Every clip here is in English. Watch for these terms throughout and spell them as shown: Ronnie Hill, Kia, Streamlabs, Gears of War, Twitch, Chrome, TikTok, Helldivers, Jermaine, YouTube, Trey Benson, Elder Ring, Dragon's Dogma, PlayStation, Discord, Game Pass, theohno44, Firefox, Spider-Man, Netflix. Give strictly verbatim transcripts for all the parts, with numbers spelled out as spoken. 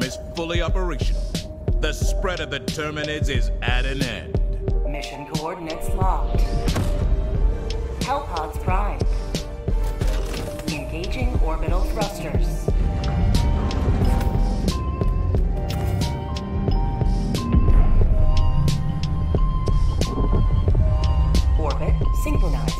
system is fully operational. The spread of the Terminids is at an end. Mission coordinates locked. Hell pods primed. Engaging orbital thrusters. Orbit synchronized.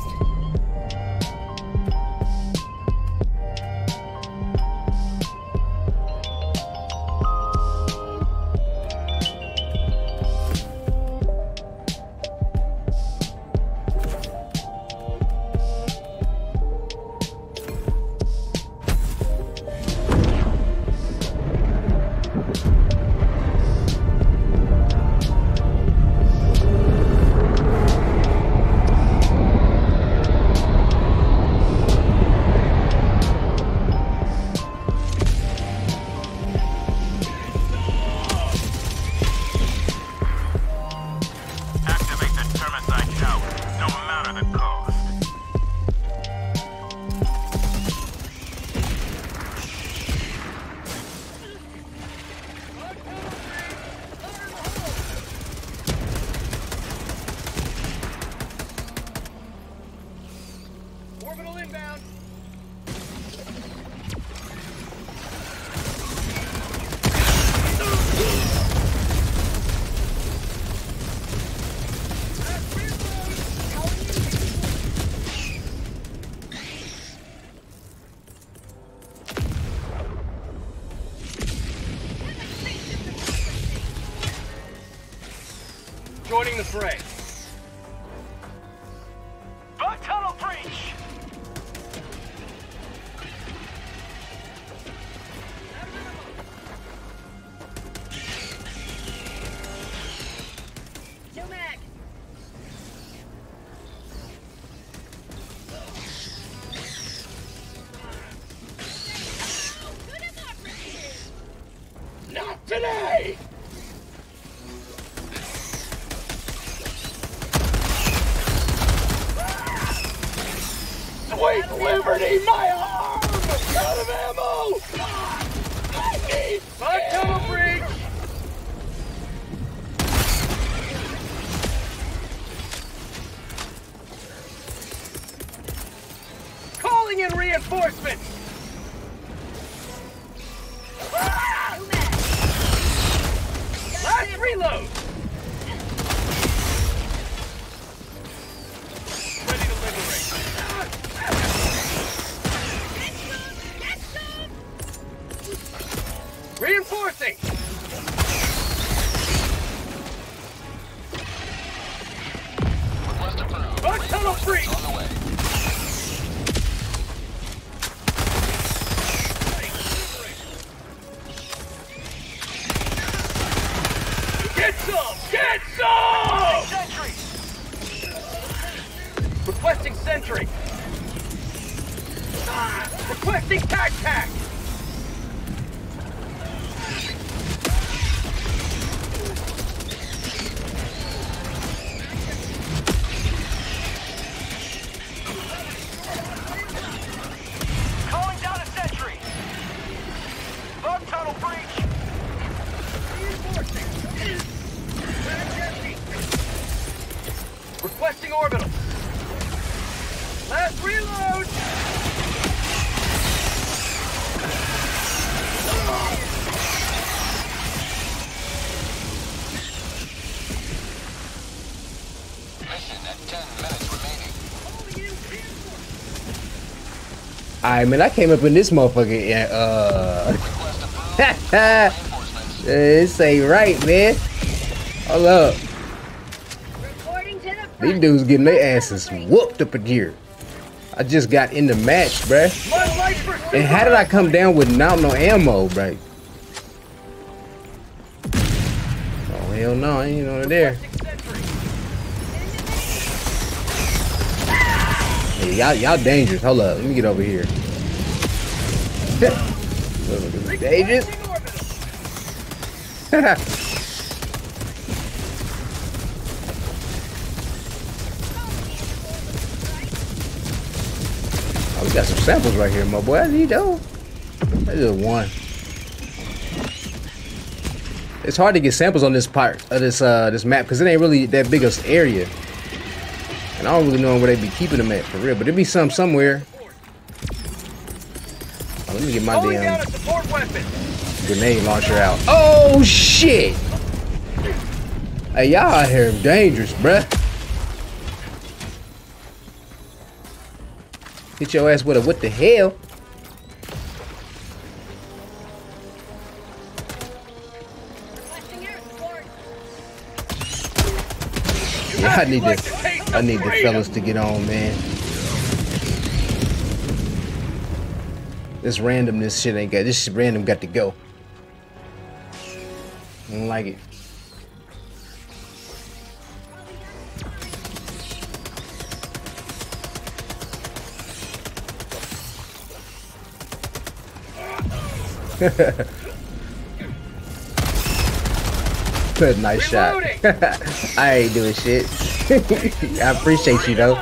Right. I mean, I came up in this motherfucker, yeah, uh... this ain't right, man. Hold up. These dudes getting their asses whooped up in here. I just got in the match, bruh. And how did I come down with not no ammo, bruh? Oh, hell no, I ain't over there. Hey, y'all, y'all dangerous. Hold up, let me get over here. Dangerous. Oh, we got some samples right here, my boy. I need those. That's just one. It's hard to get samples on this part of this uh this map because it ain't really that big of an area. And I don't really know where they be keeping them at for real, but there be some somewhere. Oh, let me get my damn grenade launcher out. Oh shit! Hey, y'all out here dangerous, bruh. Hit your ass with a what the hell? Yeah, I need the I need the fellas to get on, man. This randomness shit ain't got this shit random got to go. I don't like it. Good, nice Reloading. Shot. I ain't doing shit. I appreciate you though.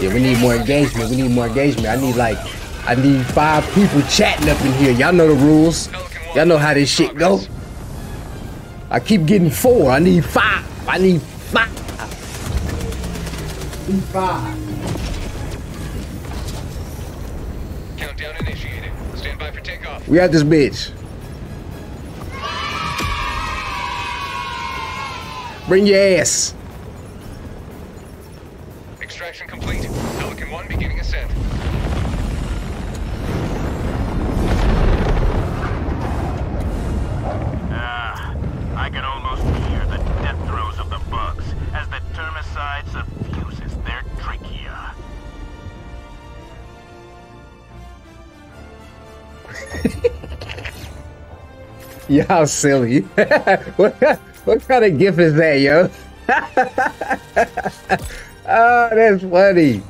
Yeah, we need more engagement. We need more engagement. I need like, I need five people chatting up in here. Y'all know the rules. Y'all know how this shit goes. I keep getting four. I need five. I need five. I need five. Countdown initiated. Stand by for takeoff. We got this bitch. Bring your ass. Extraction complete. Pelican one beginning ascent. I can almost hear the death throes of the bugs as the termicide suffuses their trachea. Yo, how silly. what, what kind of gif is that, yo? Oh, that's funny.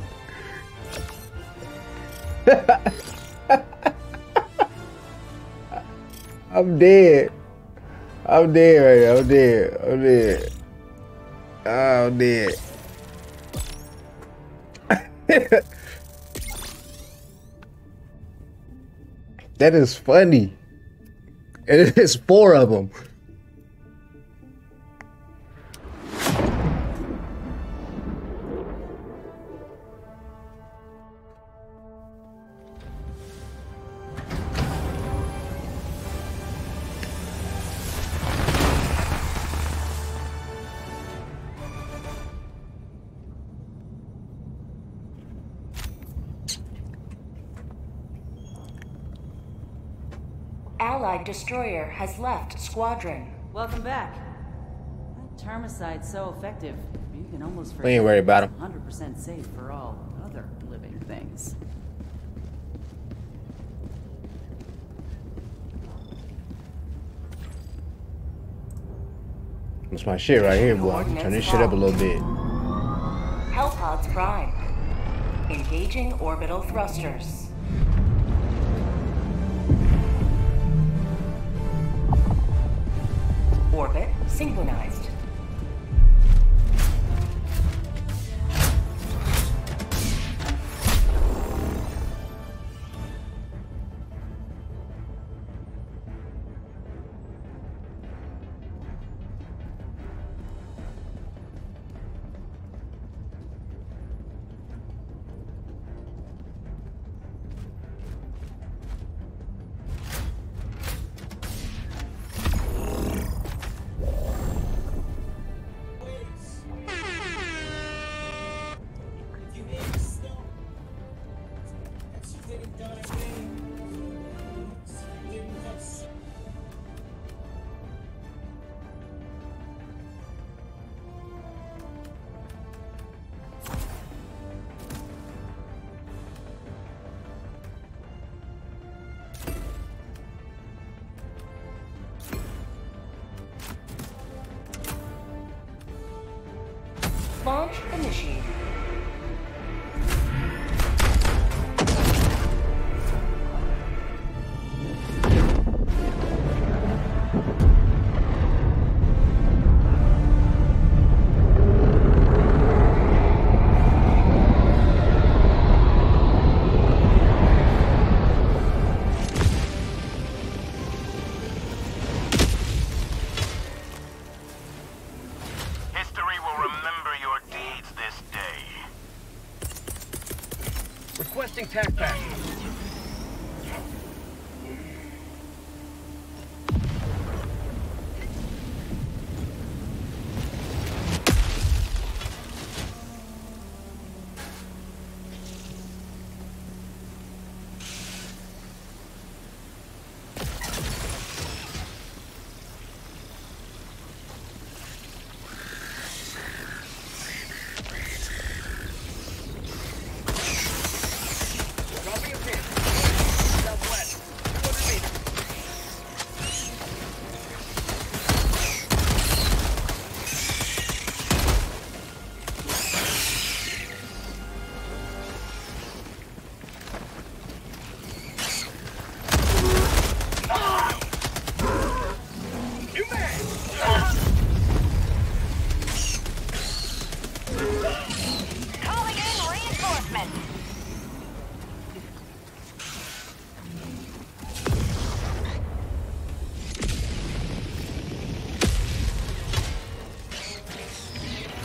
I'm dead. I'm dead right now. I'm dead. I'm dead. I'm dead. That is funny. And it's four of them. Destroyer has left squadron. Welcome back. That termicide's so effective, you can almost forget. We ain't worried about him. one hundred percent safe for all other living things. That's my shit right here, boy. Turn this shit up a little bit. Hell pods prime. Engaging orbital thrusters. Orbit synchronized.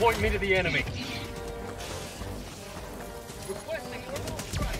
point me to the enemy. Requesting orbital supplies.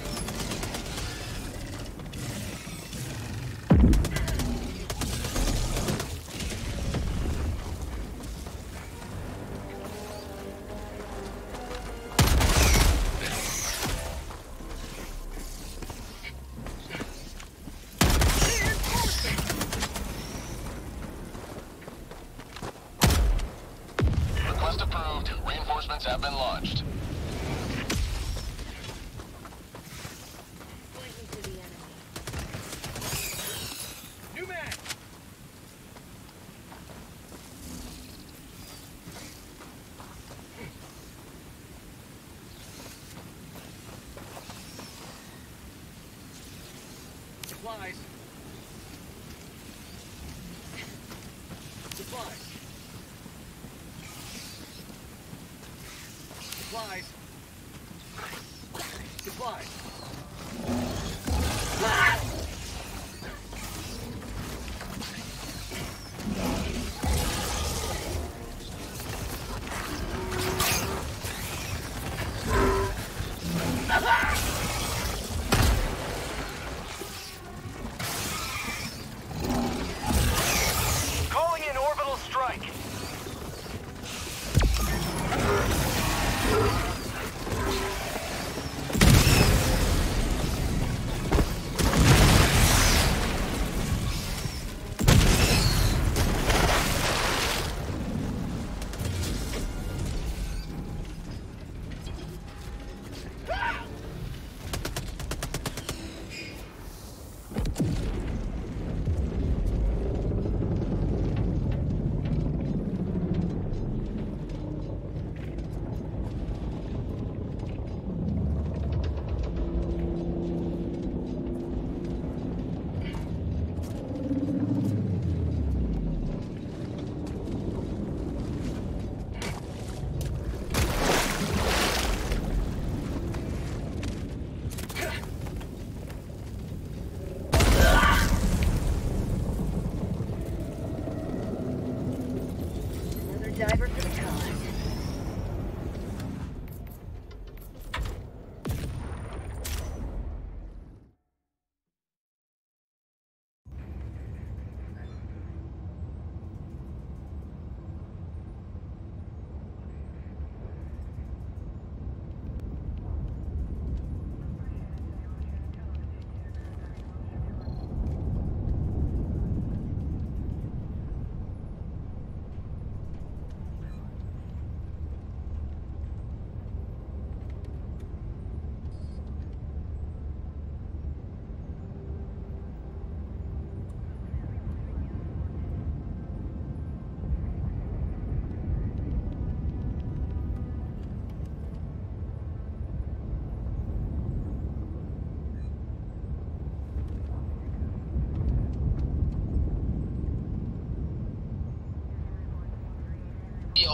Supplies. Supplies. Supplies. Ah!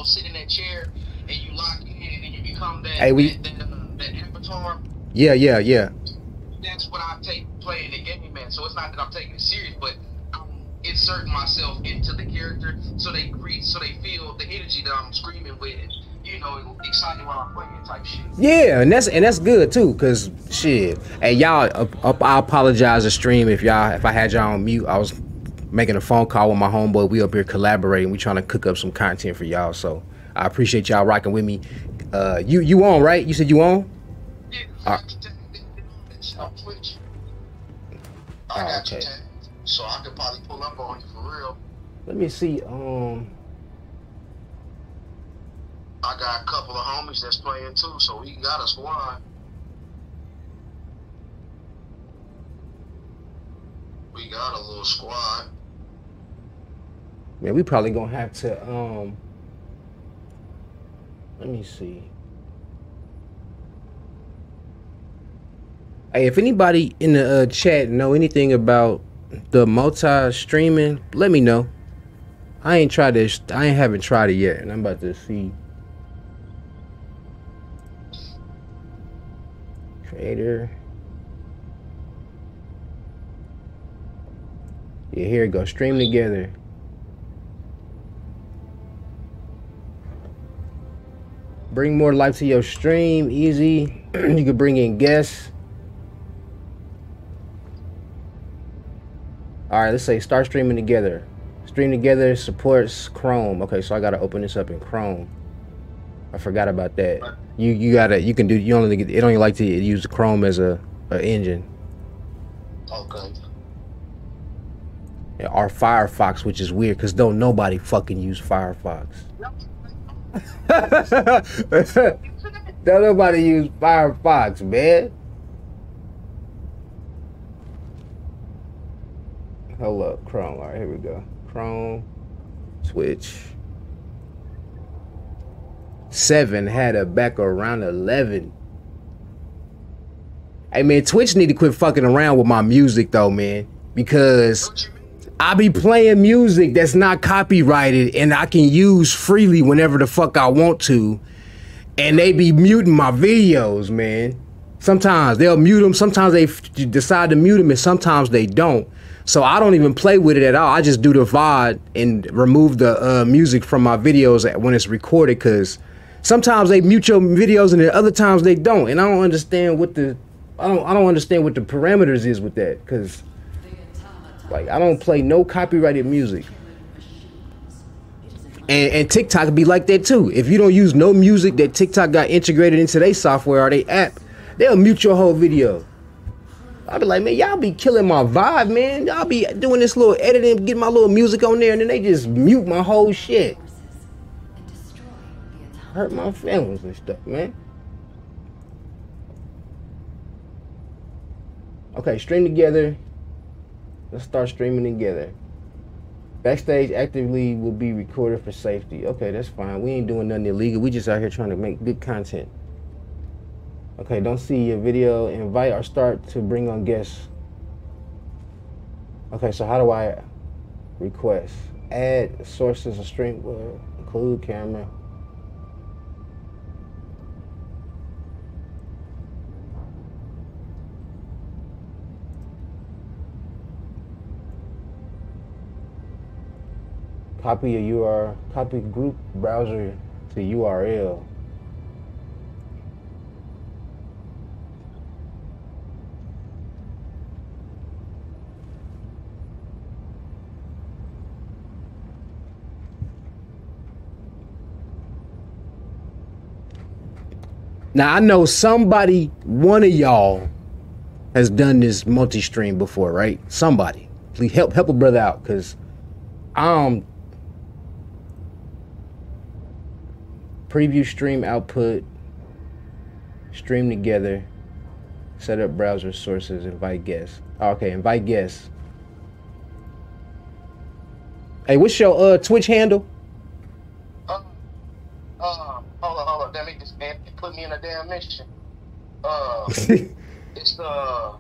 Sit in that chair and you lock in and you become that, hey, we, that, that, uh, that avatar. Yeah, yeah, yeah. That's what I take playing the game, man. So it's not that I'm taking it serious, but I'm inserting myself into the character so they create, so they feel the energy that I'm screaming with and, you know, excited while I'm playing type shit. Yeah, and that's and that's good too, cause shit. Hey, y'all, uh, I apologize to stream if y'all if I had y'all on mute. I was making a phone call with my homeboy. We up here collaborating. We trying to cook up some content for y'all. So I appreciate y'all rocking with me. Uh, you you on, right? You said you on? Yeah. Uh, on Twitch. I oh, got okay. you tagged, so I could probably pull up on you for real. Let me see. Um, I got a couple of homies that's playing too, so we got a squad. We got a little squad. Man, we probably gonna have to, um, let me see. Hey, if anybody in the uh, chat know anything about the multi-streaming, let me know. I ain't tried this, I ain't haven't tried it yet, and I'm about to see. Creator. Yeah, here it goes. Stream together. Bring more life to your stream, easy. You can bring in guests. All right, let's say start streaming together. Stream together supports Chrome. Okay, so I gotta open this up in Chrome. I forgot about that. You you gotta you can do you only get it only like to use Chrome as a, a engine. Okay. Yeah, or Firefox, which is weird because don't nobody fucking use Firefox. Don't nobody use Firefox, man. Hold up, Chrome. All right, here we go. Chrome, Switch. Seven had her back around eleven. Hey man, Twitch need to quit fucking around with my music though, man, because I be playing music that's not copyrighted and I can use freely whenever the fuck I want to, and they be muting my videos, man. Sometimes they'll mute them, sometimes they f decide to mute them, and sometimes they don't. So I don't even play with it at all. I just do the V O D and remove the uh, music from my videos when it's recorded, because sometimes they mute your videos and then other times they don't. And I don't understand what the I don't I don't understand what the parameters is with that, because like, I don't play no copyrighted music. And, and TikTok be like that too. If you don't use no music that TikTok got integrated into their software or their app, they'll mute your whole video. I'll be like, man, y'all be killing my vibe, man. Y'all be doing this little editing, getting my little music on there, and then they just mute my whole shit. Hurt my feelings and stuff, man. Okay, stream together. Let's start streaming together. Backstage actively will be recorded for safety. Okay, that's fine. We ain't doing nothing illegal. We just out here trying to make good content. Okay, don't see your video. Invite or start to bring on guests. Okay, so how do I request? Add sources of stream, will include camera. Copy a U R L, copy group browser to U R L. Now, I know somebody, one of y'all has done this multi-stream before, right? Somebody. Please help help a brother out, because um, preview stream output, stream together, set up browser sources, invite guests. Oh, okay, invite guests. Hey, what's your uh, Twitch handle? Uh, uh, hold on, hold on. Damn, he just put me in a damn mission. Uh, it's uh, the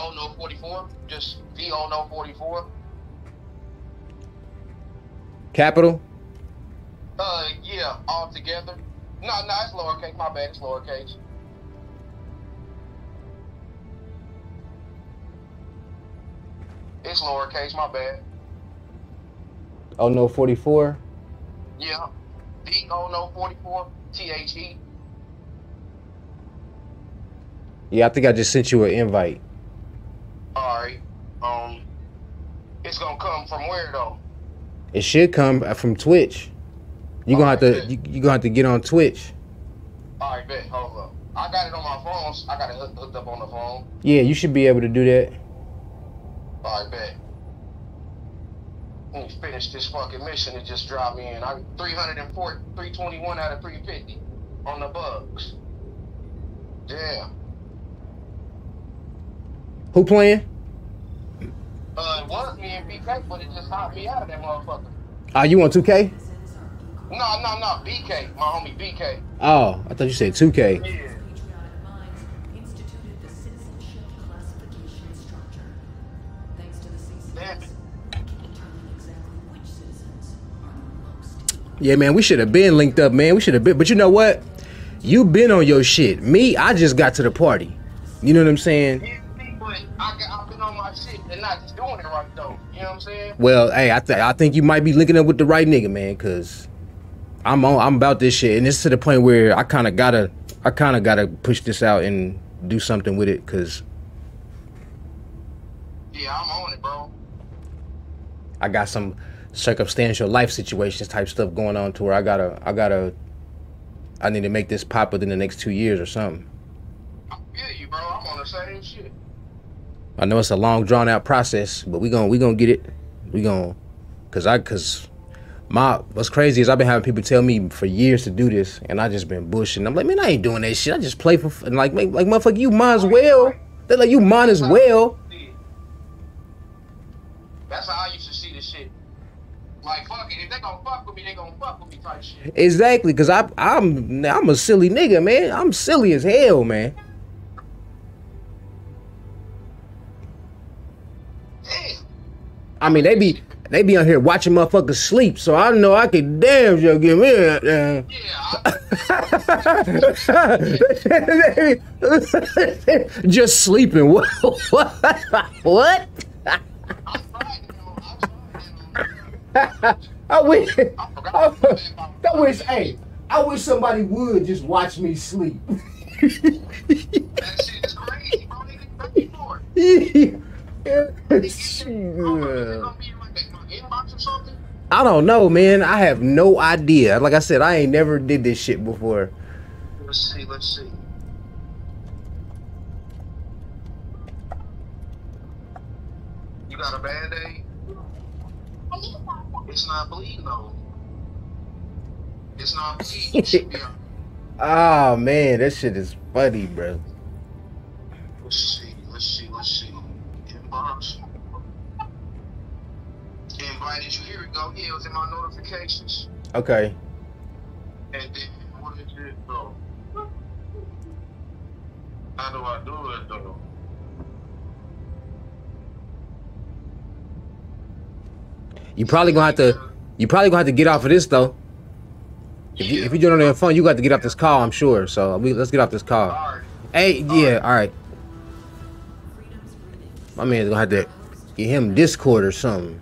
oh no forty-four. Just the oh no forty-four. Capital. Uh, yeah, all together. No, no, it's lowercase. My bad, it's lowercase. It's lowercase, my bad. Oh no, forty-four? Yeah. The oh no forty-four T H E. Yeah, I think I just sent you an invite. Alright. Um it's gonna come from where though? It should come from Twitch. You're gonna have to you, you gonna have to get on Twitch. All right, bet. Hold up. I got it on my phone. So I got it hooked, hooked up on the phone. Yeah, you should be able to do that. All right, bet. When you finish this fucking mission, it just dropped me in. I'm three hundred and four, three twenty-one out of three fifty on the bugs. Damn. Who playing? Uh, it was me and B K, but it just hopped me out of that motherfucker. Ah, uh, you on two K? No, no, no, B K, my homie B K. Oh, I thought you said two K. Yeah. Yeah, man, we should have been linked up, man. We should have been, but you know what? You been on your shit. Me, I just got to the party. You know what I'm saying? Yeah, but I, I've been on my shit and not just doing it right, though. You know what I'm saying? Well, hey, I, th I think you might be linking up with the right nigga, man, because... I'm on, I'm about this shit, and it's to the point where I kind of gotta, I kind of gotta push this out and do something with it, cause yeah, I'm on it, bro. I got some circumstantial life situations type stuff going on to where I gotta, I gotta, I need to make this pop within the next two years or something. I feel you, bro. I'm on the same shit. I know it's a long, drawn out process, but we gonna, we gonna get it. We gonna, cause I, cause. My, what's crazy is I've been having people tell me for years to do this, and I just been bushing. I'm like, man, I ain't doing that shit. I just play for f and like, like, like, motherfucker, you might as well. They're like, you might as well. That's how I used to see this shit. Like, fuck it. If they gonna fuck with me, they gonna fuck with me type shit. Exactly, because I, I'm, I'm a silly nigga, man. I'm silly as hell, man. Damn. I mean, they be. They be on here watching motherfuckers sleep, so I know I could damn sure give me that. Damn. Yeah. I just sleeping. What? What? I wish. I, I wish. Hey, I wish somebody would just watch me sleep. That shit is crazy, bro. They didn't pay for it. Yeah. I don't know, man. I have no idea. Like I said, I ain't never did this shit before. Let's see, let's see. You got a band-aid? It's not bleeding, though. It's not bleeding. Oh, man. That shit is funny, bro. Let's see, let's see, let's see. Inbox. Invited you, here we go. Yeah, it was in my notifications. Okay. And then what is it though? How do I do it though? You probably gonna have to you probably gonna have to get off of this though. If yeah. you if you don't on your phone, you got to get off this call, I'm sure. So we let's get off this call. All right. Hey, all yeah, right. all right. My man's gonna have to get him Discord or something.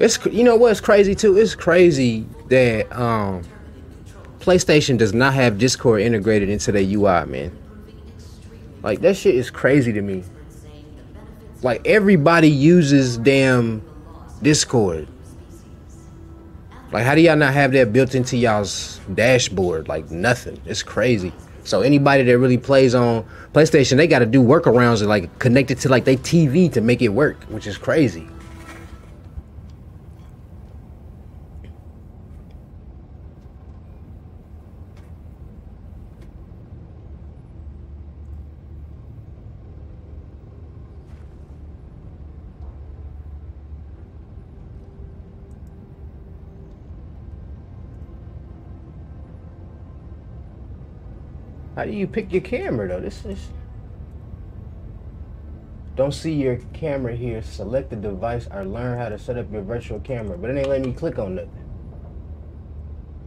It's, you know what's crazy too? It's crazy that um, PlayStation does not have Discord integrated into their U I, man. Like, that shit is crazy to me. Like, everybody uses damn Discord. Like, how do y'all not have that built into y'all's dashboard? Like, nothing. It's crazy. So anybody that really plays on PlayStation, they got to do workarounds and like connect it to like their T V to make it work, which is crazy. How do you pick your camera though? This is don't see your camera here. Select the device or learn how to set up your virtual camera. But it ain't letting me click on nothing.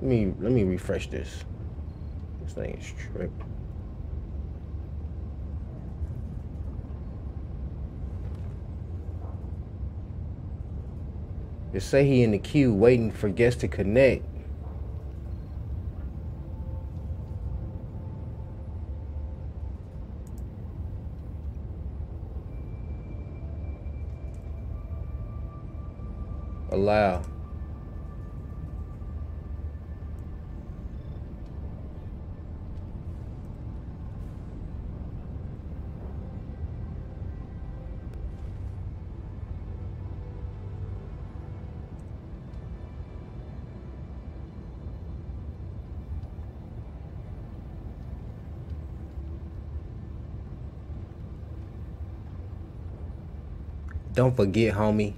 Let me let me refresh this. This thing is tripped. Just say he in the queue waiting for guests to connect. Allow. Don't forget, homie.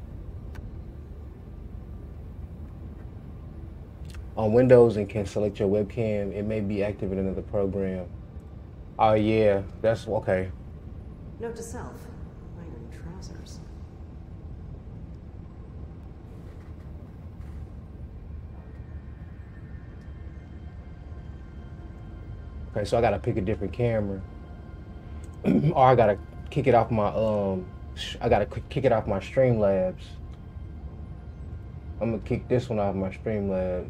On Windows and can select your webcam. It may be active in another program. Oh yeah, that's okay. Note to self, iron trousers. Okay, so I gotta pick a different camera, or I gotta kick it off my um, I gotta kick it off my Streamlabs. I'm gonna kick this one off my Streamlabs.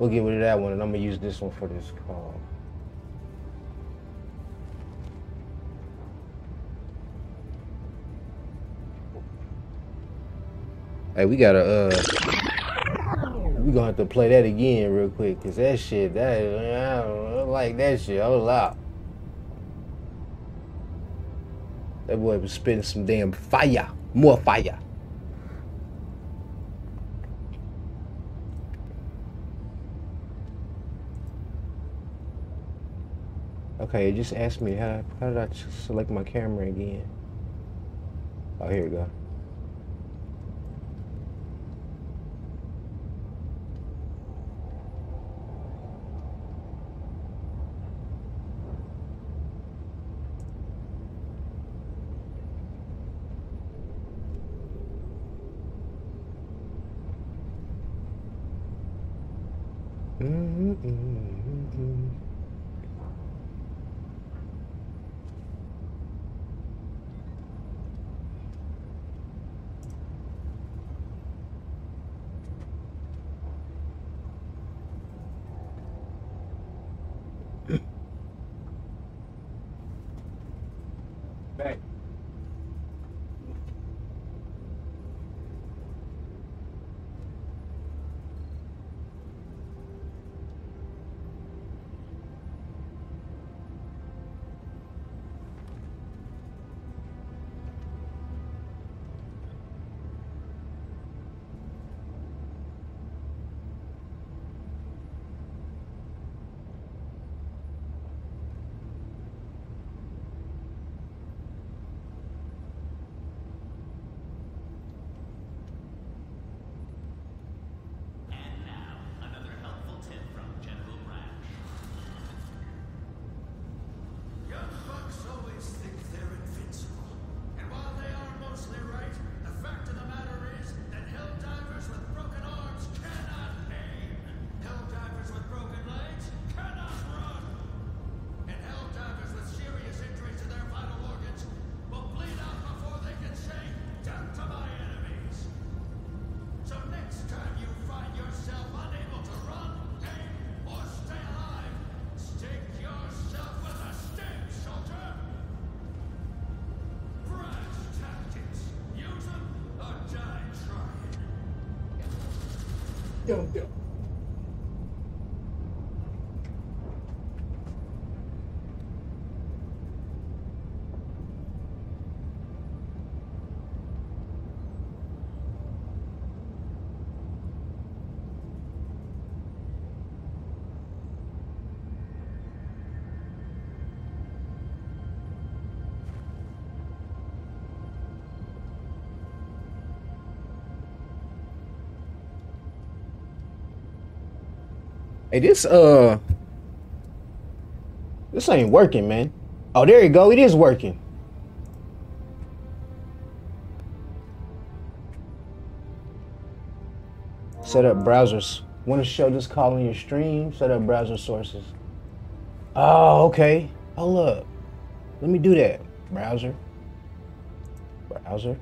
We'll get rid of that one, and I'm gonna use this one for this call. Hey, we gotta, uh, we gonna have to play that again real quick, cause that shit, that, I don't like that shit, I was out. That boy was spitting some damn fire, more fire. Okay, it just asked me how, how did I select my camera again? Oh, here we go. Yo, yo. Hey, this, uh, this ain't working, man. Oh, there you go. It is working. Set up browsers. Want to show this call on your stream? Set up browser sources. Oh, okay. Hold up. Let me do that. Browser. Browser.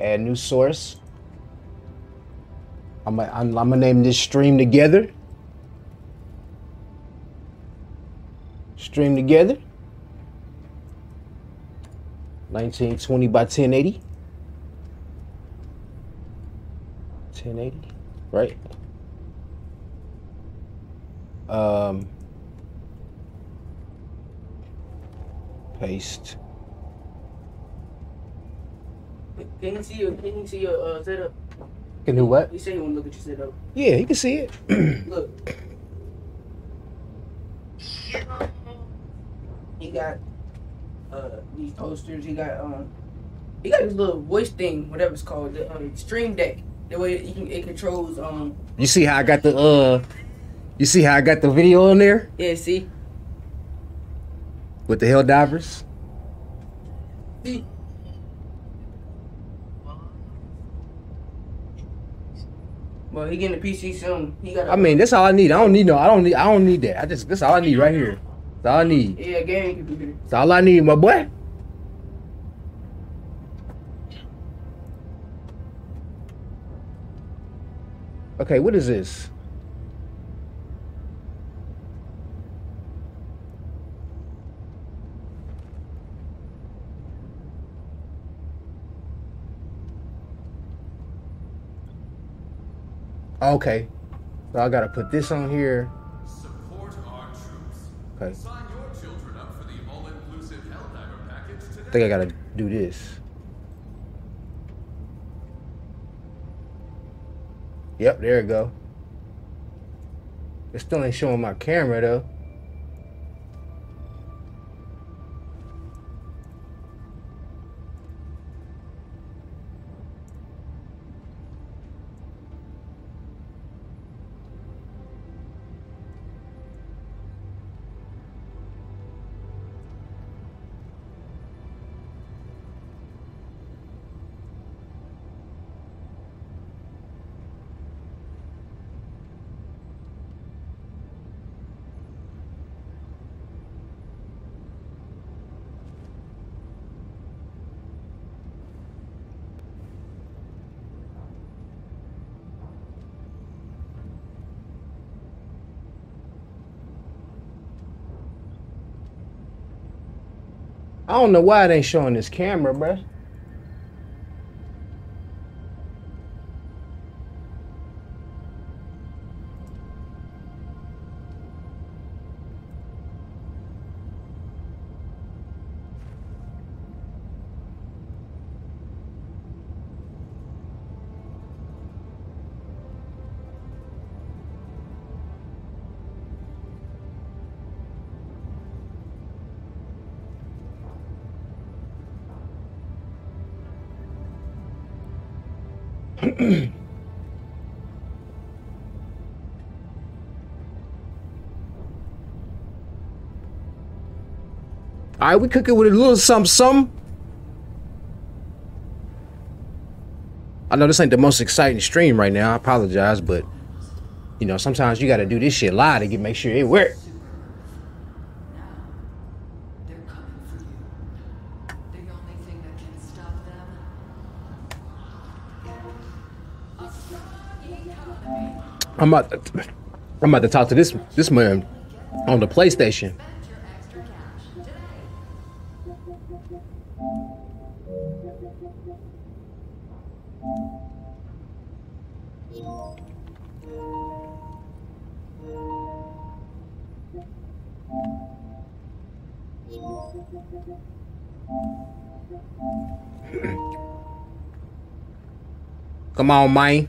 Add new source. I'm gonna I'm, I'm name this Stream Together. Stream Together. nineteen twenty by ten eighty. ten eighty, right? Um, paste. Can you see your, can you see your uh, setup? Can do what? You say you want to look at your setup. Yeah, you can see it. Look. He got uh, these toasters. He got um, he got this little voice thing, whatever it's called, the um, Stream Deck. The way it, it controls um. You see how I got the uh, you see how I got the video on there? Yeah, see. With the Helldivers. See. Well, he getting a P C soon. He got. I mean, that's all I need. I don't need no. I don't need. I don't need that. I just. That's all I need right here. That's all I need. Yeah, game computer. That's all I need, my boy. Okay, what is this? Okay, so I gotta put this on here. Support our troops. Okay. Sign your children up for the all-inclusive Helldiver package today. I think I gotta do this. Yep, there it go. It still ain't showing my camera though. I don't know why it ain't showing this camera, bruh. Alright, we cook it with a little something, something. I know this ain't the most exciting stream right now. I apologize, but you know, sometimes you gotta do this shit live to get make sure it works. I'm about to, I'm about to talk to this this man on the PlayStation. Come on, man.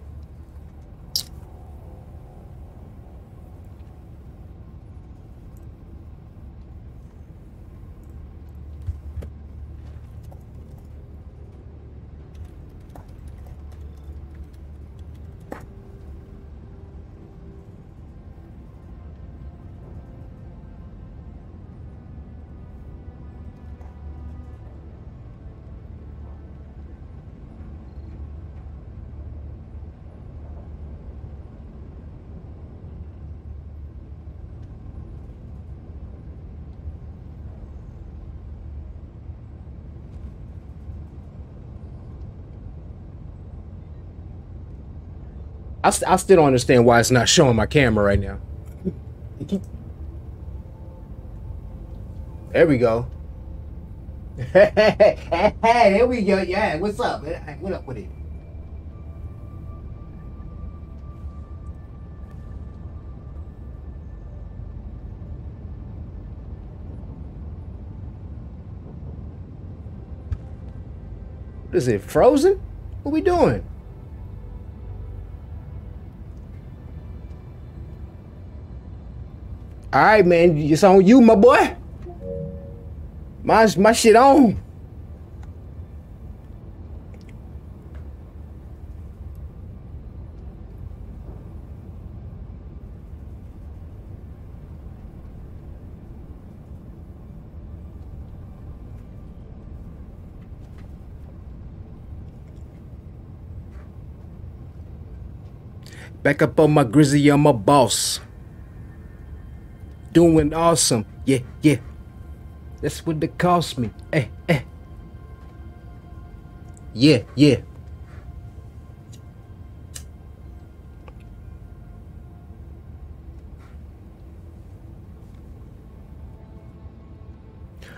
I, st I still don't understand why it's not showing my camera right now. There we go. Hey, there we go. Yeah, what's up? What up with it? What is it? Frozen? What we doing? All right, man, it's on you, my boy. My, my shit on. Back up on my grizzly, I'm a boss. doing awesome. Yeah, yeah. That's what they cost me. Eh, eh. Yeah, yeah.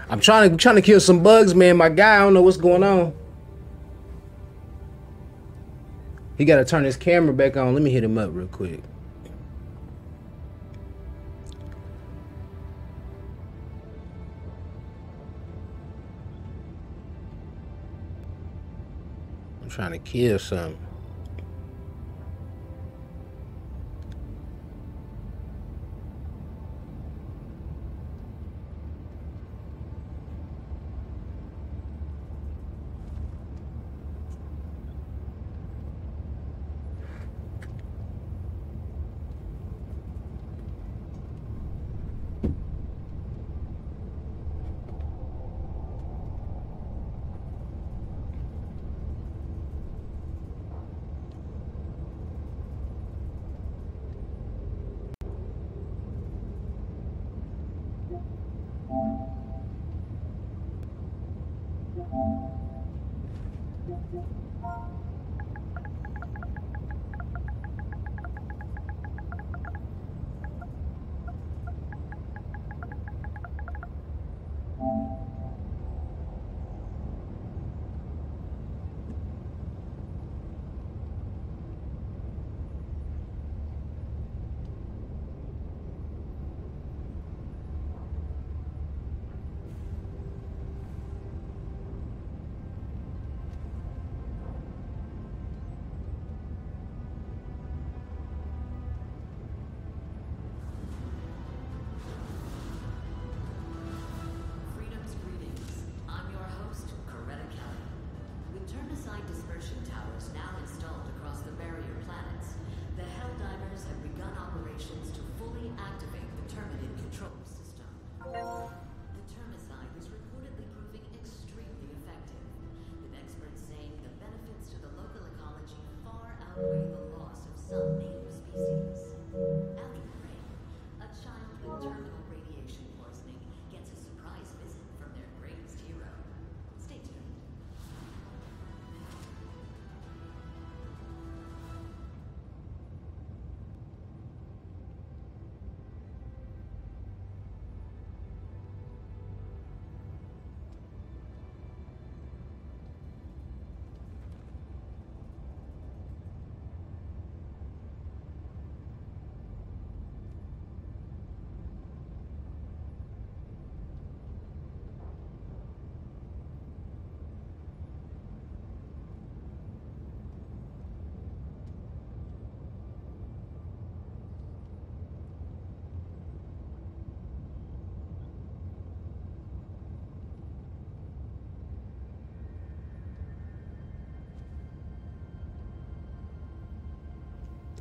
I'm trying to trying to kill some bugs, man. My guy, I don't know what's going on. He gotta turn his camera back on. Let me hit him up real quick. I'm trying to kill something.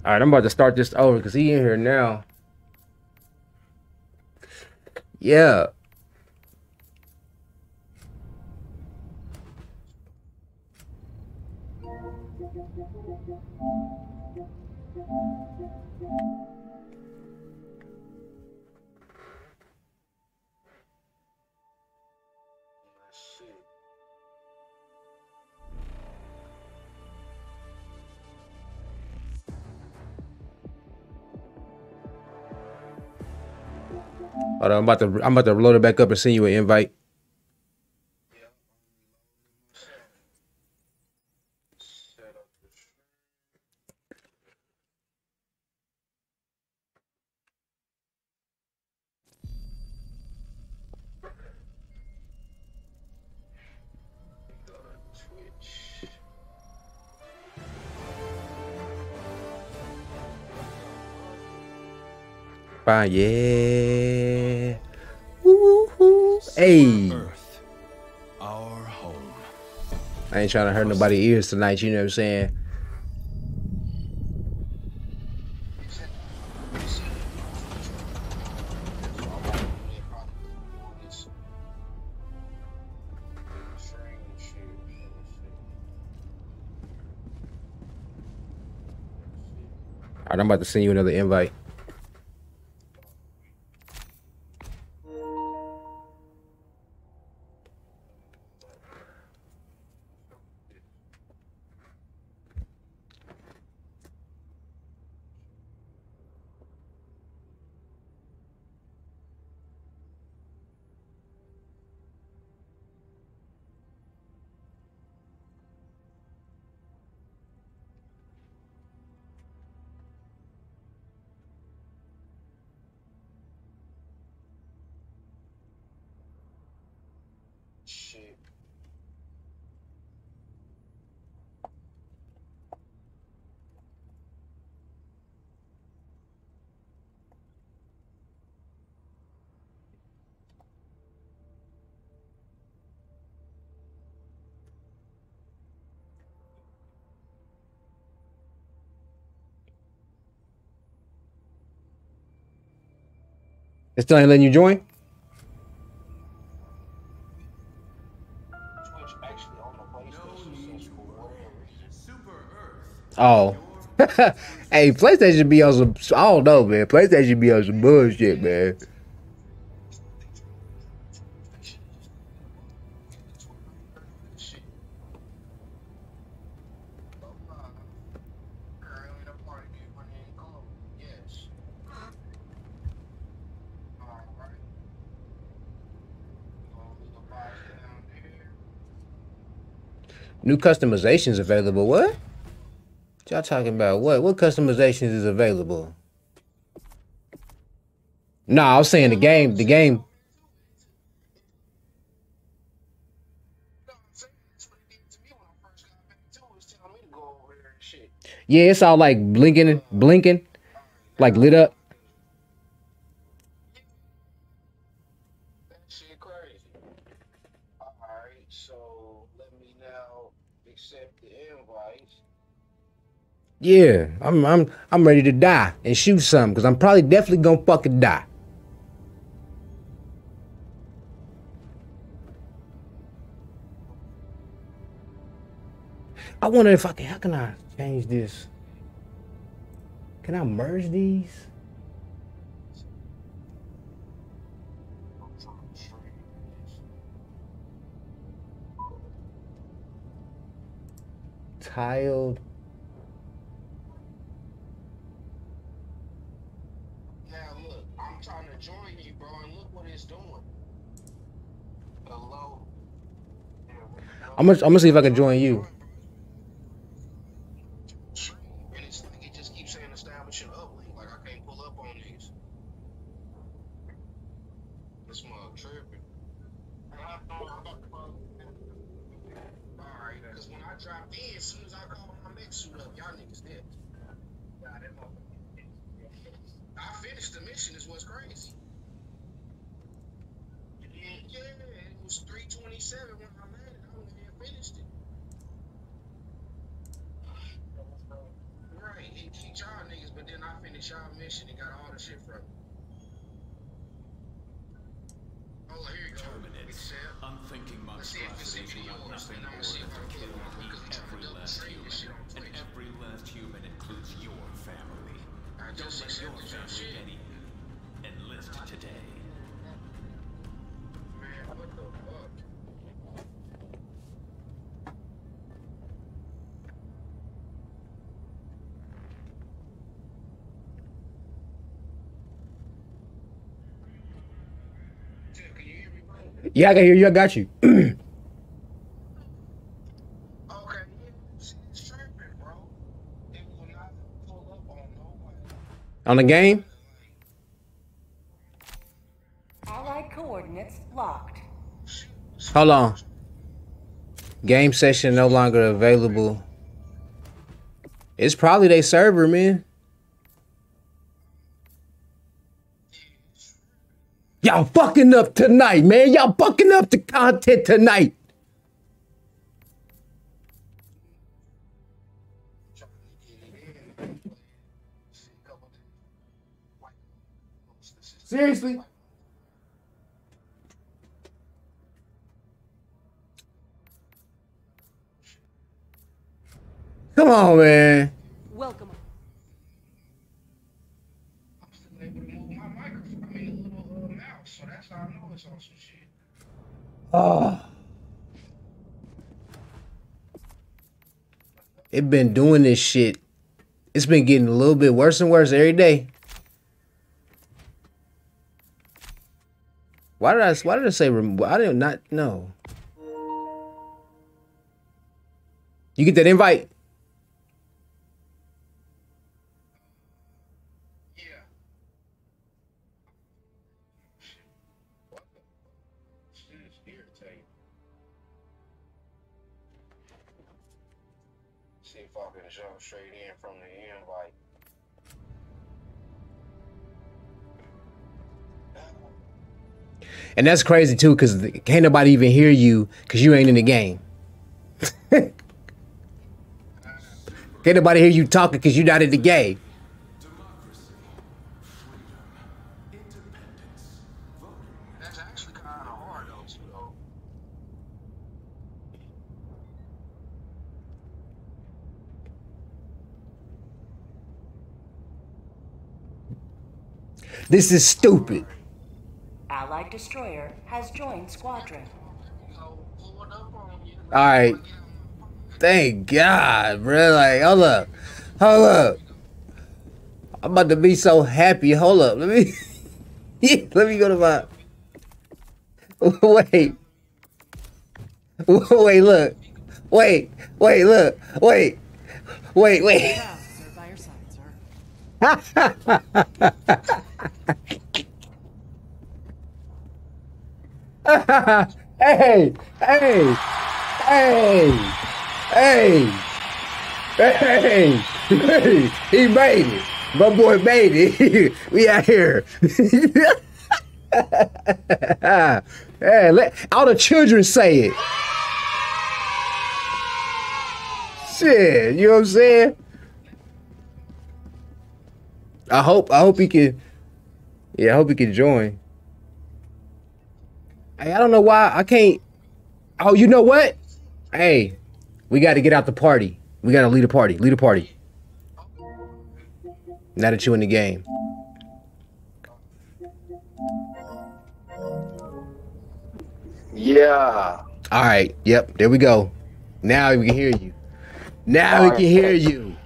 All right, I'm about to start this over because he in here now. Yeah. Hold on, I'm about to I'm about to load it back up and send you an invite. Fine, yeah. Woo-hoo. Hey. Earth, our home. I ain't trying to hurt nobody's ears tonight, you know what I'm saying? All right, I'm about to send you another invite. It's not letting you join? Oh. Hey, PlayStation be on some, I don't know, man. PlayStation be on some bullshit, man. New customizations available. What? Y'all talking about what? What customizations is available? Nah, I was saying the game, the game. Yeah, it's all like blinking, blinking, like lit up. Yeah, I'm I'm I'm ready to die and shoot some because I'm probably definitely gonna fucking die. I wonder if I can. How can I change this? Can I merge these? Tiled. Trying to join you, bro, and look what it's doing. Hello. I'm gonna, I'm gonna see if I can join you. And it's like it just keeps saying establish an uplink, like I can't pull up on these. This mug tripping. Alright, because when I drop in, as soon as I call my next suit up, y'all niggas dead. Nah, that motherfucker. I finished the mission is what's crazy. Yeah, yeah, it was three twenty-seven when I landed. I went there and finished it. Right, he kicked y'all niggas, but then I finished y'all mission and got all the shit from it. Oh, here you go. I'm thinking my see if this is yours, then I'm gonna see if I can kill one because I'm trying to double trade this shit on Twitch. And every last human includes your family. Just accept the jump shit. Enlist today. Man, what the fuck? Tim, can you hear me, bro? Yeah, I can hear you. I got you. Okay, see, it's tripping, bro. It will not pull up on nobody. On the game? Allied coordinates locked. Hold on. Game session no longer available. It's probably their server, man. Y'all fucking up tonight, man. Y'all fucking up the content tonight. Seriously? Come on, man. Welcome. I'm still able to move my microphone. I mean, a little mouse, so that's how I know it's on some shit. Oh. It's been doing this shit. It's been getting a little bit worse and worse every day. Why did I? Why did I say? I did not know. You get that invite? Yeah. What the fuck? This is irritating. See if I can jump straight in from the invite. And that's crazy too, cause can't nobody even hear you, cause you ain't in the game. Can't nobody hear you talking, cause you not in the game. Democracy, freedom, independence. This is stupid. Allied destroyer has joined squadron. All right. Thank God, bro. Like, hold up, hold up. I'm about to be so happy. Hold up. Let me. Let me go to my. Wait. Wait. Look. Wait. Wait. Look. Wait. Wait. Wait. Hey! Hey! Hey! Hey! Hey! Hey! He made it! My boy made it! We out here! Hey, let all the children say it! Shit, you know what I'm saying? I hope I hope he can. Yeah, I hope he can join. Hey, I don't know why I can't. Oh, you know what? Hey, we got to get out the party. We got to lead a party. Lead a party. Now that you're in the game. Yeah. All right. Yep. There we go. Now we can hear you. Now All we can right. hear you.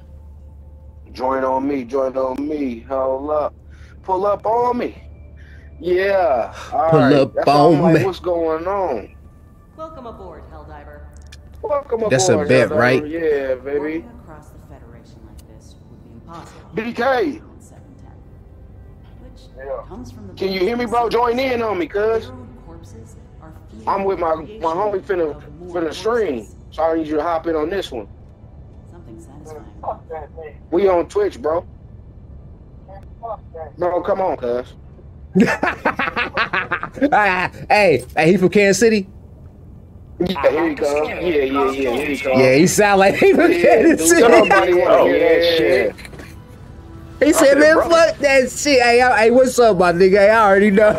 Join on me, join on me, hold up, pull up on me, yeah, all pull right. up That's on like, me. What's going on? Welcome aboard, Helldiver. Welcome aboard. That's a bet, Helldiver. Right? Yeah, baby. Across the Federation like this would be impossible. B K. Yeah. Comes from the Can you hear me, bro? Join in on me, cuz. I'm with my my homie finna finna stream, so I need you to hop in on this one. We on Twitch, bro. Bro, come on, cuz. Hey, hey, he from Kansas City? Yeah, here he comes. Yeah, yeah, yeah, here he comes. Yeah, he sound like he from yeah, Kansas City. Nobody want to hear that shit. He said, man, fuck that shit. Hey, I, hey, what's up, my nigga? Hey, I already know.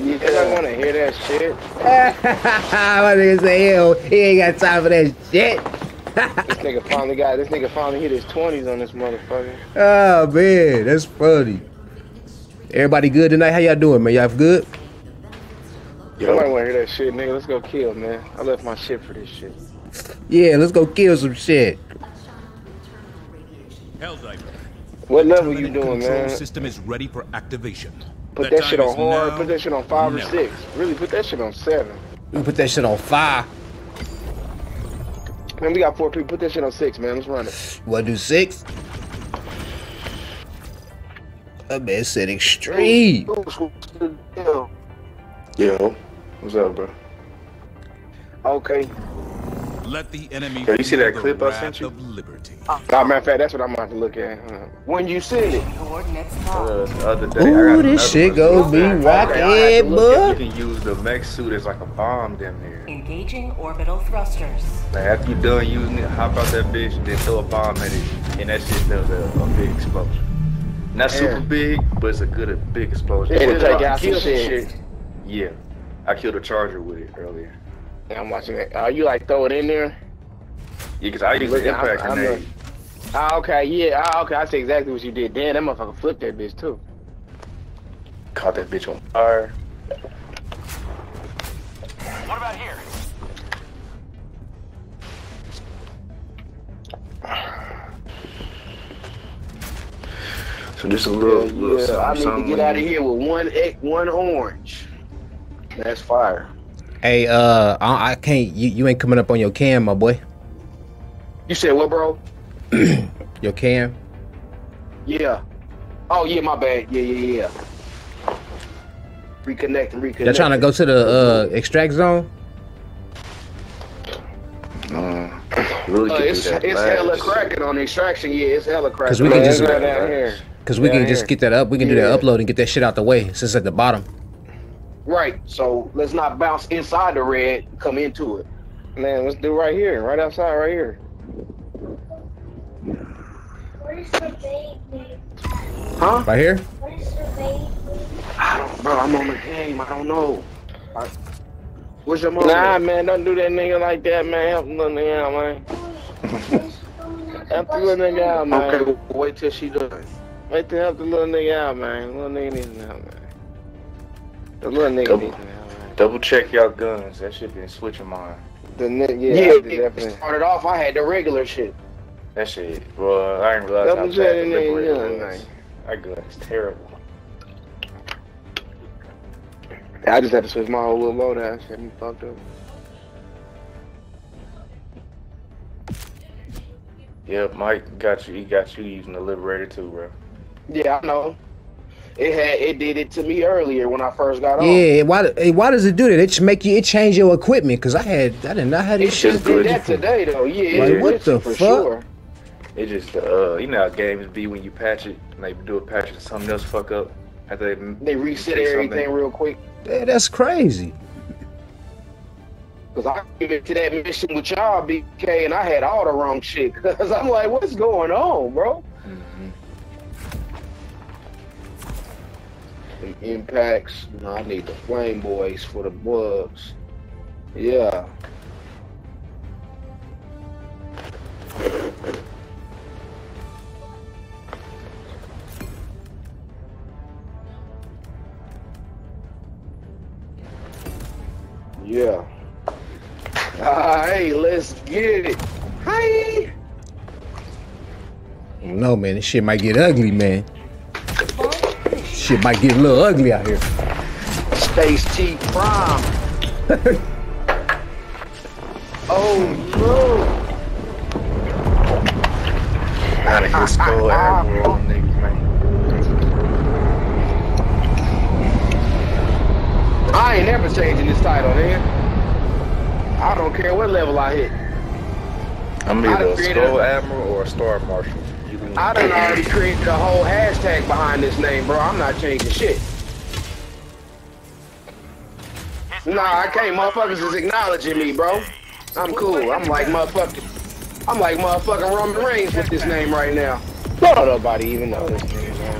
You don't want to hear that shit. My nigga say, yo, he ain't got time for that shit. This nigga finally got. This nigga finally hit his twenties on this motherfucker. Oh man, that's funny. Everybody good tonight? How y'all doing, man? Y'all good? Yo, I want to hear that shit, nigga. Let's go kill, man. I left my shit for this shit. Yeah, let's go kill some shit. What level you doing, man? System is ready for activation. Put that shit on hard. Put that shit on five or six. Really, put that shit on seven. We put that shit on five. Man, we got four people. Put that shit on six, man. Let's run it. Wanna do six? That man said extreme. Yo, what's up, bro? Okay. Let the enemy. Yo, you see that clip I sent you? Oh. Nah, matter of fact, that's what I'm about to look at. Huh? When you see it. Uh, the other day, Ooh, I got this shit go be rockin', bud. You can use the mech suit as like a bomb down there. Engaging orbital thrusters. Like after you done using it, hop out that bitch and then throw a bomb at it. And that shit does a, a big explosion. Not super yeah. big, but it's a good a big explosion. Yeah, it's like I killed shit. Yeah, I killed a charger with it earlier. Yeah, I'm watching that. Are uh, you like throw it in there? Yeah, cause I used the impact grenade. Ah, okay, yeah, ah, okay, I see exactly what you did. Damn, that motherfucker flipped that bitch too. Caught that bitch on fire. What about here? So just a little, yeah, little yeah. Something, I need to get out of here with one egg, one orange. That's fire. Hey, uh, I, I can't. You, you ain't coming up on your cam, my boy. You said what, bro? Your cam? Yeah. Oh yeah, my bad. Yeah, yeah, yeah. Reconnect, reconnect. They're trying to go to the uh, extract zone. Um, really uh, it's it's hella cracking on the extraction. Yeah, it's hella cracking. Cause we can just, right down here. Cause we down can just here. Get that up. We can yeah. do that upload and get that shit out the way. Since it's at the bottom. Right. So let's not bounce inside the red. Come into it. Man, let's do right here, right outside, right here. Where's the baby? Huh? Right here? Where's the baby? I don't, bro, I'm on the game. I don't know. I, what's your mom? Nah, man, don't do that nigga like that, man. Help the nigga out, man. Help the nigga out, man. Okay, wait till she does. Wait to help the little nigga out, man. The little nigga needs to help, man. The little nigga double, needs to help, man. Double check y'all guns. That shit been switching mine. The nigga, yeah, yeah it, it started off, I had the regular shit. That shit, bro, I didn't realize double how bad the regular guns. That gun's terrible. I just had to switch my whole little load out. Shit, me fucked up. Yeah, Mike got you. He got you using the Liberator too, bro. Yeah, I know. It had it did it to me earlier when I first got on. Yeah, why? Why does it do that? It just make you. It change your equipment because I had. I did not have this shit. It just did that today though. Yeah. Like, what the fuck? Sure. It just uh, you know how games be when you patch it and they do a patch and something else fuck up. After they they reset everything real quick. Yeah, that's crazy. Cause I gave it to that mission with y'all, B K, and I had all the wrong shit. Cause I'm like, what's going on, bro? Mm-hmm. The impacts. No, I need the flame boys for the bugs. Yeah. Yeah. Alright, let's get it. Hi. No man, this shit might get ugly, man. Shit might get a little ugly out here. Space T Prime. Oh no. Out of his school everywhere, nigga, man. I ain't ever changing this title, man. I don't care what level I hit. I'm either a Skull Admiral or a Star Marshal. I done already created a whole hashtag behind this name, bro. I'm not changing shit. Nah, I can't. Motherfuckers is acknowledging me, bro. I'm cool. I'm like motherfucking. I'm like motherfucking Roman Reigns with this name right now. Don't nobody even know this name, man.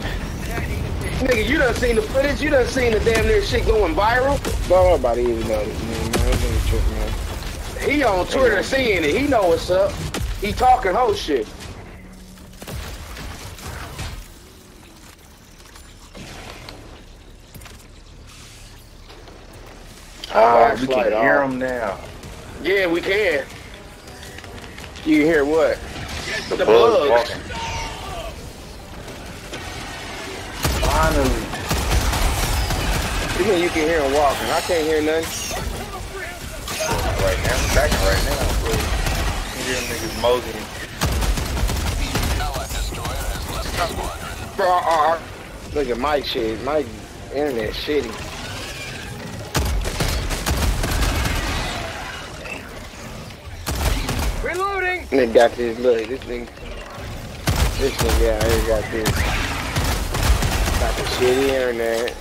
Nigga, you done seen the footage. You done seen the damn near shit going viral. Don't nobody even know this name, man. This nigga tripping, man. He on Twitter seeing it. He know what's up. He talking whole shit. Ah, oh, we can hear off. Him now. Yeah, we can. You hear what? The, the bug. bug. Finally. You can hear him walking. I can't hear nothing. Right now, I'm backing right now, bro. You hear them niggas moseying. Look at my shit. My internet shitty. Reloading. Nigga got this. Look, this nigga. This nigga out here got this. Got the shitty internet.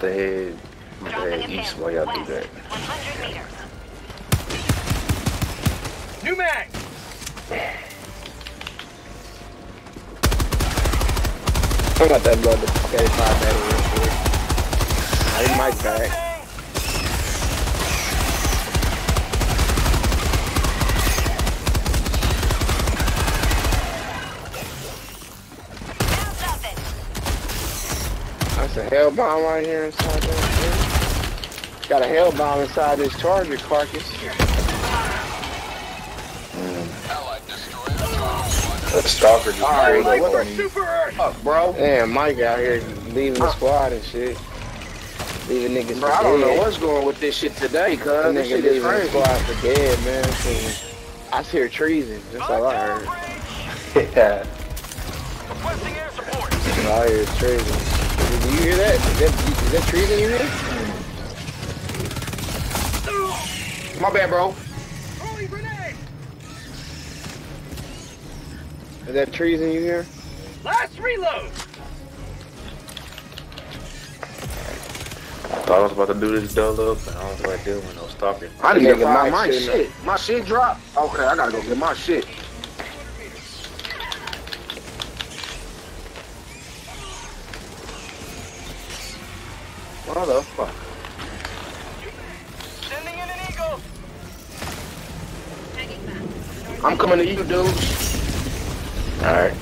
Head, head east while y'all do that. New mag. I got that blood. Okay, five battery real quick. I need my back. There's a hell bomb right here inside that thing. Got a hell bomb inside this charger carcass. Mm. A stalker just right, pulled up on you. Fuck, bro. Damn, Mike out here leaving the squad and shit. Leaving niggas bro, I don't dead. know what's going with this shit today, cuz. This nigga shit leaving the squad for dead, man. So, I hear treason. That's all I heard. Yeah. I hear treason. Did you hear that? Is that, is that treason you hear? My bad, bro. Holy grenade! Is that treason you hear? Last reload! So I was about to do this double up, and I was like, dude, no stopping. I need to get my, my shit. shit. My shit dropped. Okay, I gotta go get my shit. What the fuck? Sending in an eagle. I'm coming to you, dudes. Alright.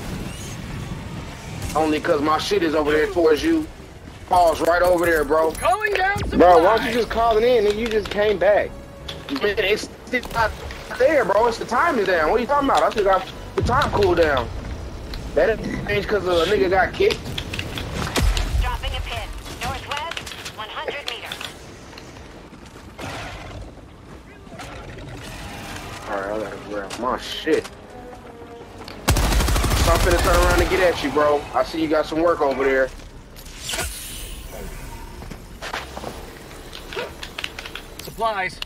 Only cause my shit is over there towards you. Pause right over there, bro. Going down supply. Bro, why don't you just call it in and you just came back? Man, it's, it's not there, bro. It's the time is down. What are you talking about? I still got the time cool down. That didn't change because a nigga got kicked. Dropping a pin. Northwest, one hundred meters. Alright, I gotta grab my shit. So I'm finna turn around and get at you, bro. I see you got some work over there. Supplies.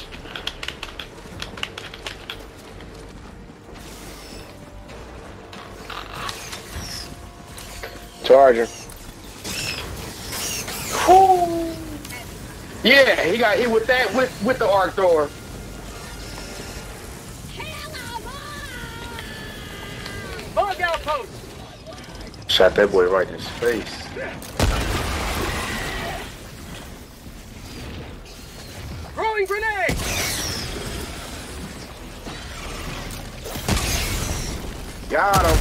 Charger. Woo. Yeah, he got hit with that with with the arc door. Bug outpost. Shot that boy right in his face. Throwing grenade! Got him.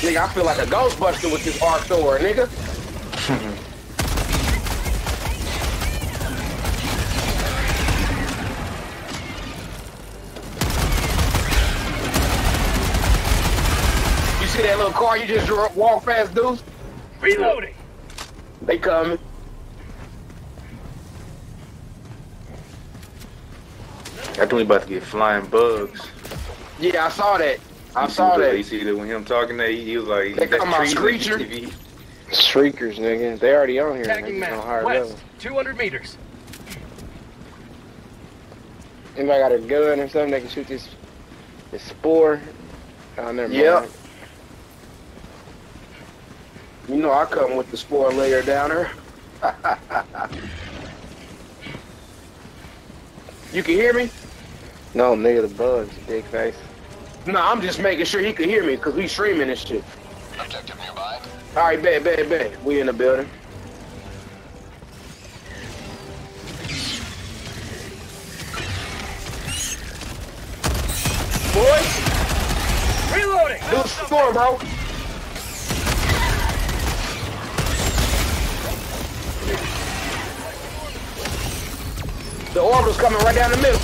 Nigga, I feel like a Ghostbuster with this arc door, nigga. You see that little car you just drove, walk past, dudes? Reloading. They coming. I think we about to get flying bugs. Yeah, I saw that. I you saw that. You see that when him talking that he, he was like, they come out screecher. Shriekers, nigga. They already on here. Attacking man. Higher West, level. two hundred meters. Anybody got a gun or something they can shoot this, this spore? Oh, never mind. Yep. You know I come with the spore layer downer. You can hear me? No, nigga, the bugs, big face. No, I'm just making sure he can hear me, because we streaming this shit. Objective nearby. All right, bet, bet, bet. We in the building. Boys! Reloading! Do score, bro. The orbital's coming right down the middle.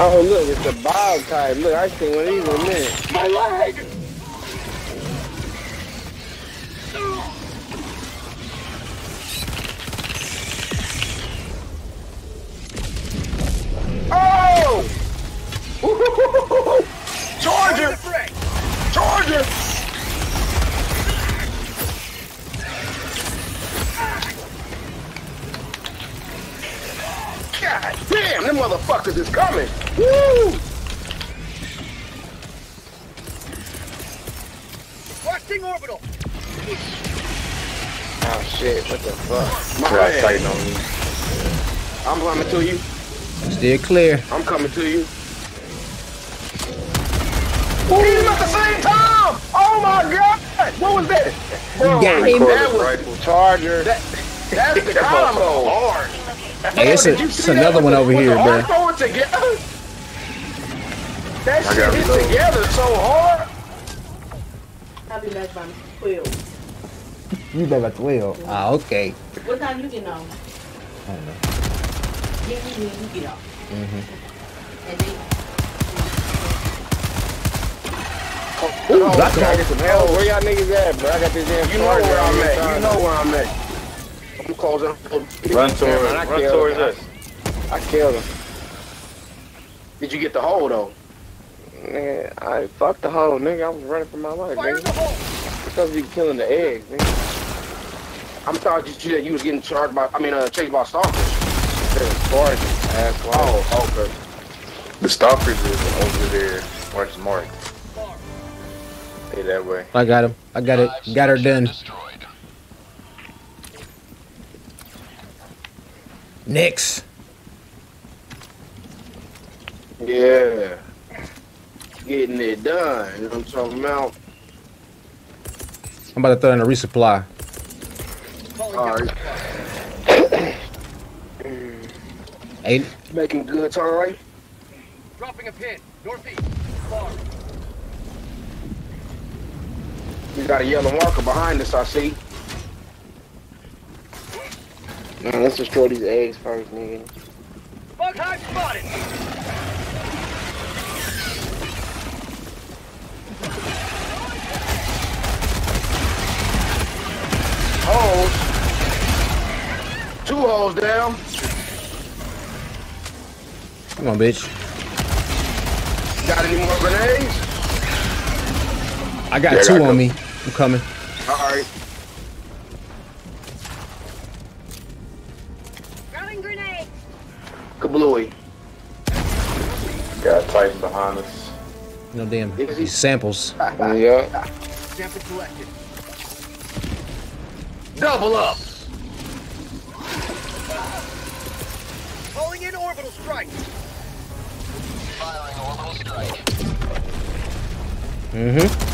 Oh look, it's the bob type. Look, I seen one of these in a minute. My leg! Oh! Charger! Charger! God damn, them motherfuckers is coming! Woo! Watching orbital! Oh shit, what the fuck? My God, tighten on me. I'm coming to you. Still clear. I'm coming to you. Hit him at the same time! Oh my God! What was that? Bro, yeah, that, that was rifle charger. That, that's the combo. Hard. Hey, it's, a, it's another one over here, bro. That shit hit together so hard. I'll be back by twelve. You back by twelve? Ah, okay. What time you getting on? I don't know. Get me when you get off. Mm-hmm. And then. Ooh, no, I gotta get some help. Where y'all niggas at, bro? I got this damn You know where I'm at. You know where I'm at. I'm closing. Run towards us. Run towards us. I killed him. Did you get the hole, though? Nigga, I fucked the hole, nigga. I was running for my life, nigga. I'm supposed to be killing the eggs, nigga. I'm sorry that you was getting charged by, I mean, uh, chased by stalkers. It's Martin. That's why. Oh, okay. The stalkers is over there. Where's Martin? Stay that way. I got him. I got it. Got her done. Destroyed. Next. Yeah. Getting it done. You know what I'm talking about? I'm about to throw in a resupply. Alright. Eight. Making good time. Dropping a pin. Northeast. Far. We got a yellow marker behind us, I see. Man, let's destroy these eggs first, nigga. Bug hive spotted! Holes. Two holes down. Come on, bitch. Got any more grenades? I got yeah, two I got on me. I'm coming. Alright. Throwing grenades. Kablooey. Got a Titan behind us. No damn. Is he? These samples. Yeah. Sample collected. Double up! Calling in orbital strike! Firing orbital strike. Mm-hmm.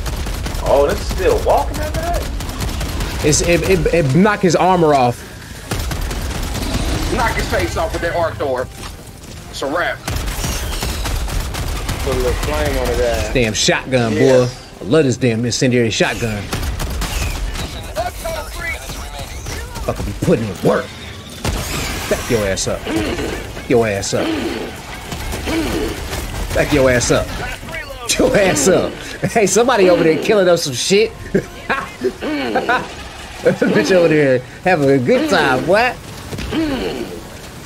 Oh, that's still walking at that? It's, it, it, it knocked his armor off. Knock his face off with that arc door. It's a wrap. Put a little flame on it there. Damn shotgun, yeah. Boy. I love this damn incendiary shotgun. Fuck, I'll be putting in work. Back your ass up. Back your ass up. Back your ass up. Back your ass up. Hey, somebody over there killing us some shit. Bitch over there having a good time. What?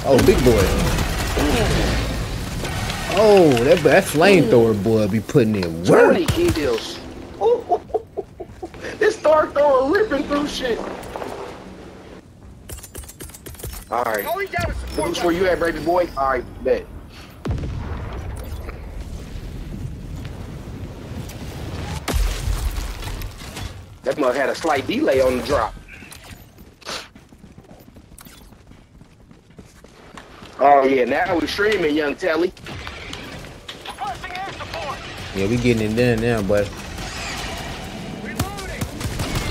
Oh, big boy. Oh, that, that flamethrower boy be putting in work. twenty kills. This star thrower ripping through shit. Alright. Who's where you at, baby boy? Alright, bet. That mug had a slight delay on the drop. Oh yeah, now we're streaming, young Telly. Yeah, we getting it done now, bud.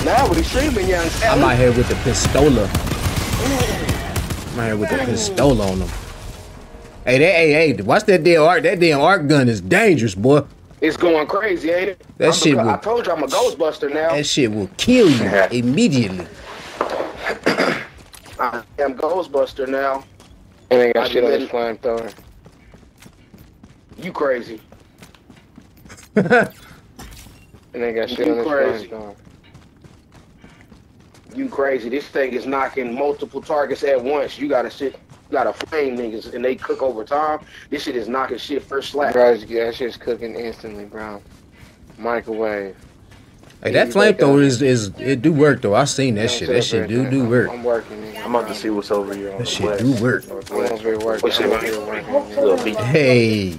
Now we're streaming, young Telly. I'm out here with the pistola. Ooh. I'm here with the pistola on them. Hey, that, hey, hey, watch that damn arc. That damn arc gun is dangerous, boy. It's going crazy, ain't it? That I'm shit a, will, I told you I'm a Ghostbuster now. That shit will kill you immediately. I am Ghostbuster now. And ain't got shit on his flamethrower. You crazy. And ain't got shit on his flamethrower. You crazy. This thing is knocking multiple targets at once. You gotta shit, you gotta flame niggas and they cook over time. This shit is knocking shit first slap. Bro, that shit's cooking instantly, bro. Microwave. Hey, that flamethrower is, is, it do work though. I seen that shit. That shit do do work. I'm working, nigga. I'm about to see what's over here on the west. That shit do work. Hey.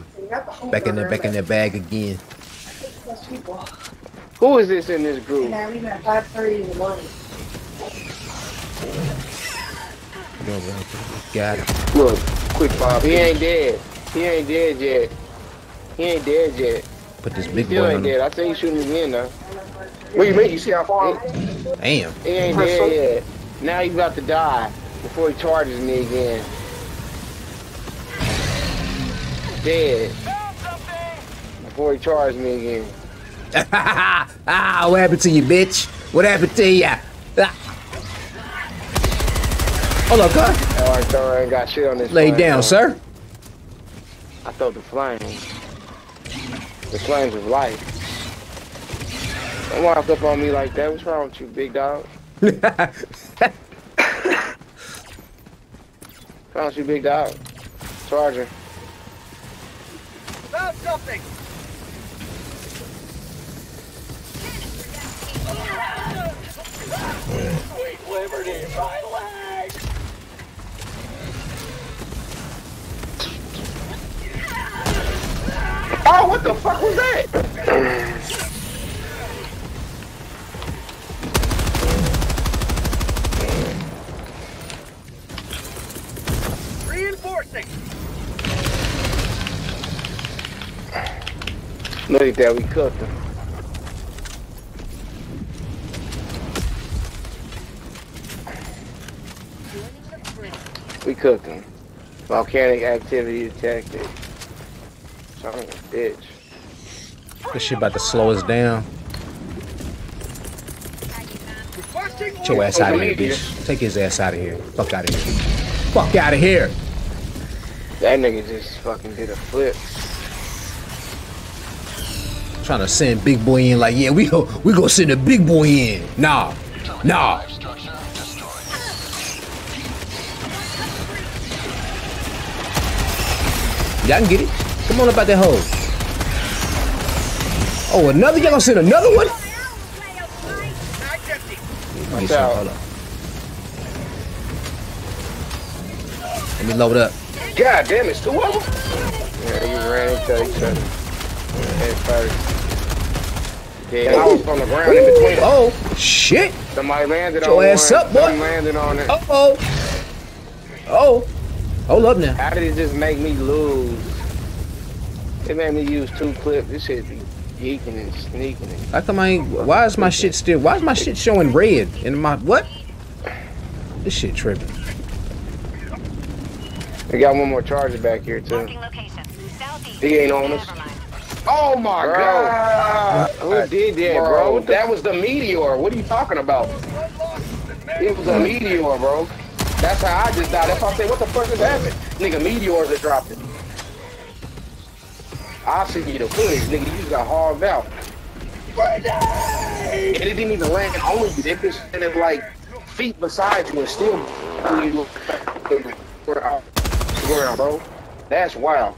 Back in the, back in the bag again. Who is this in this group? Now we at five thirty in the morning. Got it. Look, quick, Bob. He ain't dead. He ain't dead yet. He ain't dead yet. Put this big boy on him. I think he's shooting again now. What do you mean? You see how far? Damn. He ain't dead yet. Now he's about to die before he charges me again. Dead. Before he charges me again. Ah! What happened to you, bitch? What happened to you? Hold up, cut. Alright, sir, I ain't got shit on this. Lay down, sir. I thought the flames. The flames of life. Don't walk up on me like that. What's wrong with you, big dog? What's wrong with you, big dog? Charger. Found something. Sweet liberty, my leg. What the fuck was that? Reinforcing. Look at that, we cooked him. We cooked him. Volcanic activity detected. Son of a bitch. This shit about to slow us down. Get your ass out of here, bitch. Take his ass out of here. Fuck out of here. Fuck out of here. That nigga just fucking did a flip. Trying to send big boy in like, yeah, we go, we gonna send a big boy in. Nah, nah. Y'all can get it. Come on about that hole. Oh, another? Y'all gonna send another one? Wait, so, hold on. Let me load up. God damn, it's two of them. Yeah, they ran into each other. First. Yeah, I was on the ground in between. Oh, shit. Somebody landed on one. Your ass up, boy. Somebody landed on it. Uh-oh. Oh. Hold up now. How did it just make me lose? It made me use two clips. This shit be geeking and sneaking. And how come I ain't, why is my shit still, why is my shit showing red in my, what? This shit tripping. We got one more charger back here too. He ain't on us. Oh my bro. God. Who did that, bro? bro? That was the meteor. What are you talking about? It was a meteor, bro. That's how I just died. That's why I say, what the fuck is happening? Nigga, meteors are dropping. I see you the footage, nigga. You just got hogged out. And it didn't even land on you. They just landed like feet beside you and still you out, bro. That's wild.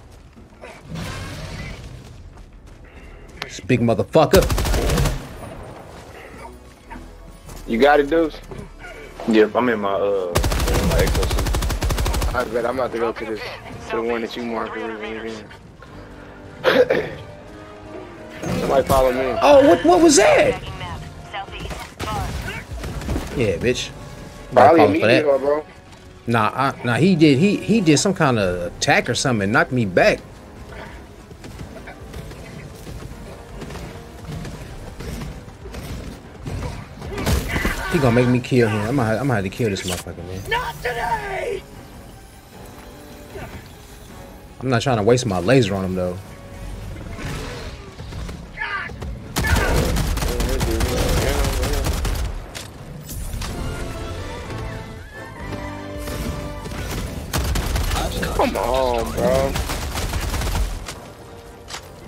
This big motherfucker. You got it, dudes? Yep, I'm in my uh. I bet I'm about to go to this, to the one that you marked. Somebody follow me. Oh, what what was that? Yeah, bitch. Probably a meteor, bro. Nah, I, nah, he did. He he did some kind of attack or something and knocked me back. He gonna make me kill him. I'm gonna, I'm gonna have to kill this motherfucker, man. Not today! I'm not trying to waste my laser on him, though. Come on, bro.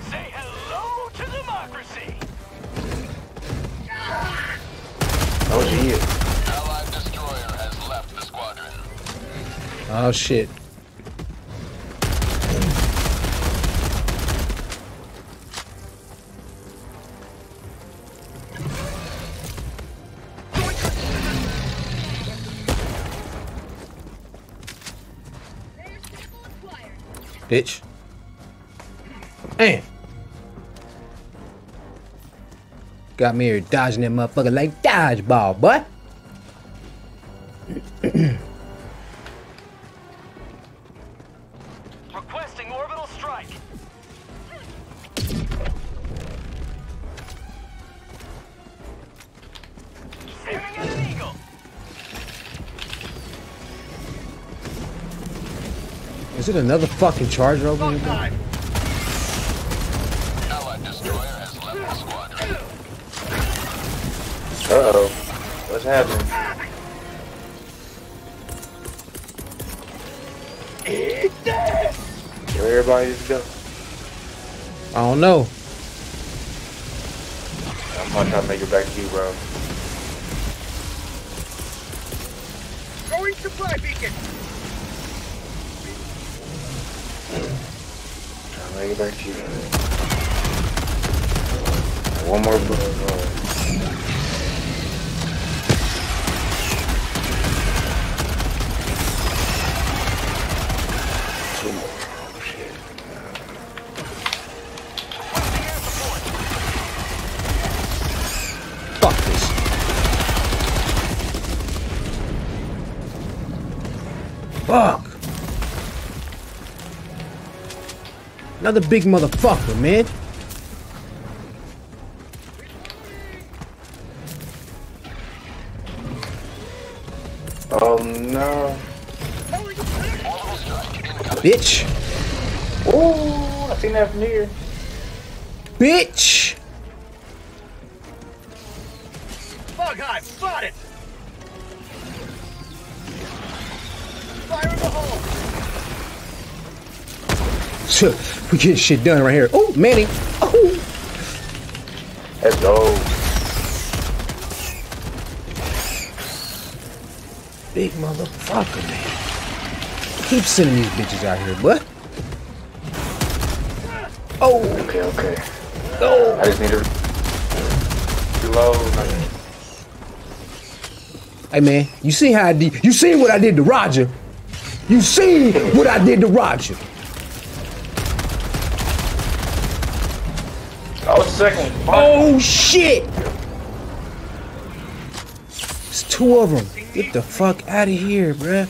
Say hello to democracy. Oh, shit. Allied destroyer has left the squadron. Oh, shit. Bitch. Damn. Got me here dodging that motherfucker like dodgeball, boy. Requesting orbital strike. Is it another fucking charger over here? Allied destroyer has left the squadron. Uh-oh. What's happening? Where everybody just go? I don't know. I'm gonna try to make it back to you, bro. Going supply beacon! I'll get back to you. One more blow. Two more. Oh, shit. Fuck! Another big motherfucker, man. Oh no. Bitch. Oh, I seen that from here. Bitch. Fuck, I fought it. Fire in the hole. We getting shit done right here. Oh, Manny. Oh. Let's go. Big motherfucker, man. Keep sending these bitches out here, what? Oh. Okay, okay. Oh. I just need to reload. Hey, man. You see how I did? You see what I did to Roger? You see what I did to Roger? Oh, second. Oh shit! It's two of them. Get the fuck out of here, bruh.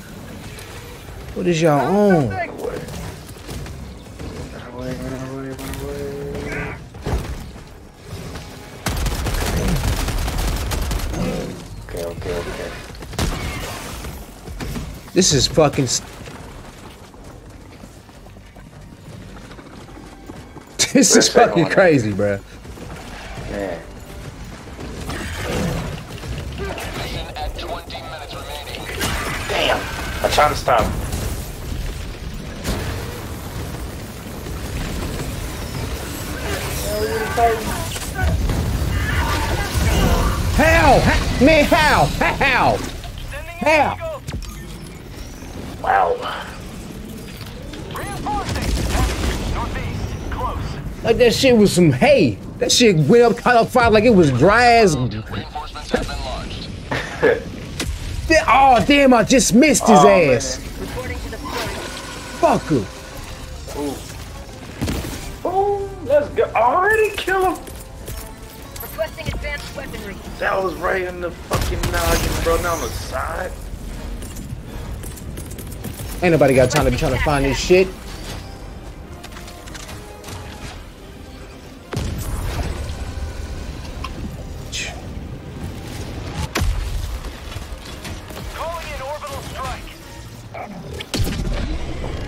What is y'all on? Run away, run away, run away. Okay, okay, okay. This is fucking. St this is fucking crazy, bruh. Man. I'm trying to stop. How? How? Man, how? How? How? Wow. Like that shit was some hay. That shit went up, caught up fire like it was dry as. Reinforcements have been launched. Oh damn! I just missed his oh, ass. Fuck him. Oh, let's go! Already kill him. Requesting advanced weaponry. That was right in the fucking noggin, bro. Now on the side. Ain't nobody got time to be trying to find this shit.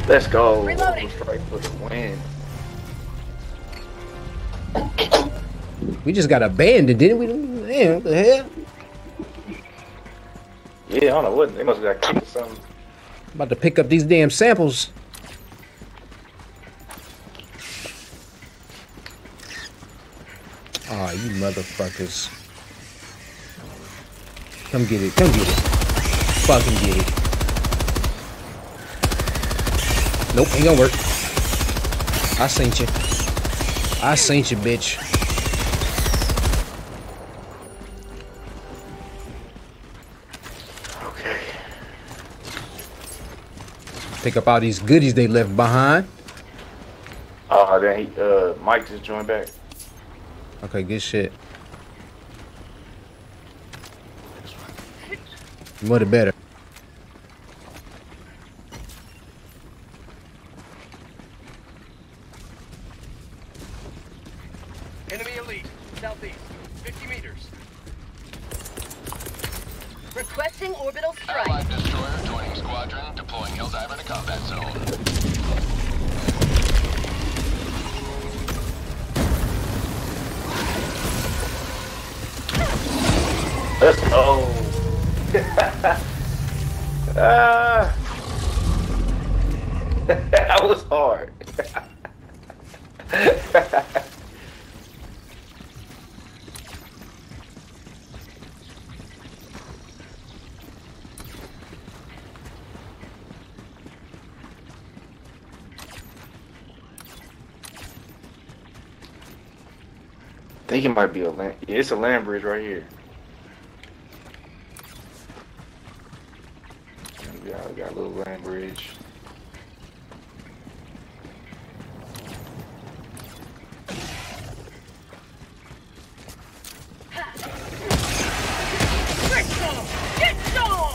Let's go. Reloading. Strike for the win. We just got abandoned, didn't we? Damn, what the hell? Yeah, I don't know what. They must have got kicked or something. I'm about to pick up these damn samples. Aw, oh, you motherfuckers. Come get it. Come get it. Fucking get it. Nope, ain't gonna work. I seen you. I seen you, bitch. Okay. Pick up all these goodies they left behind. Oh, uh, then he, uh, Mike just joined back. Okay, good shit. More the better. I think it might be a land. Yeah, it's a land bridge right here. Yeah, we got a little land bridge. Get some! Get some!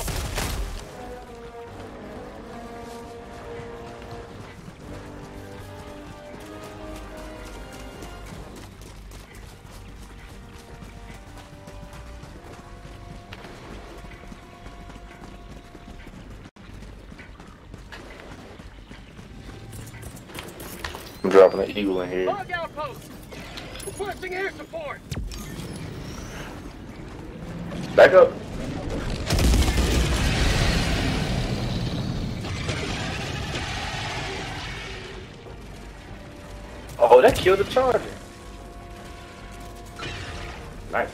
I'm dropping an eagle in here. Log outpost. Requesting air support. Back up. Oh, that killed the charger. Nice.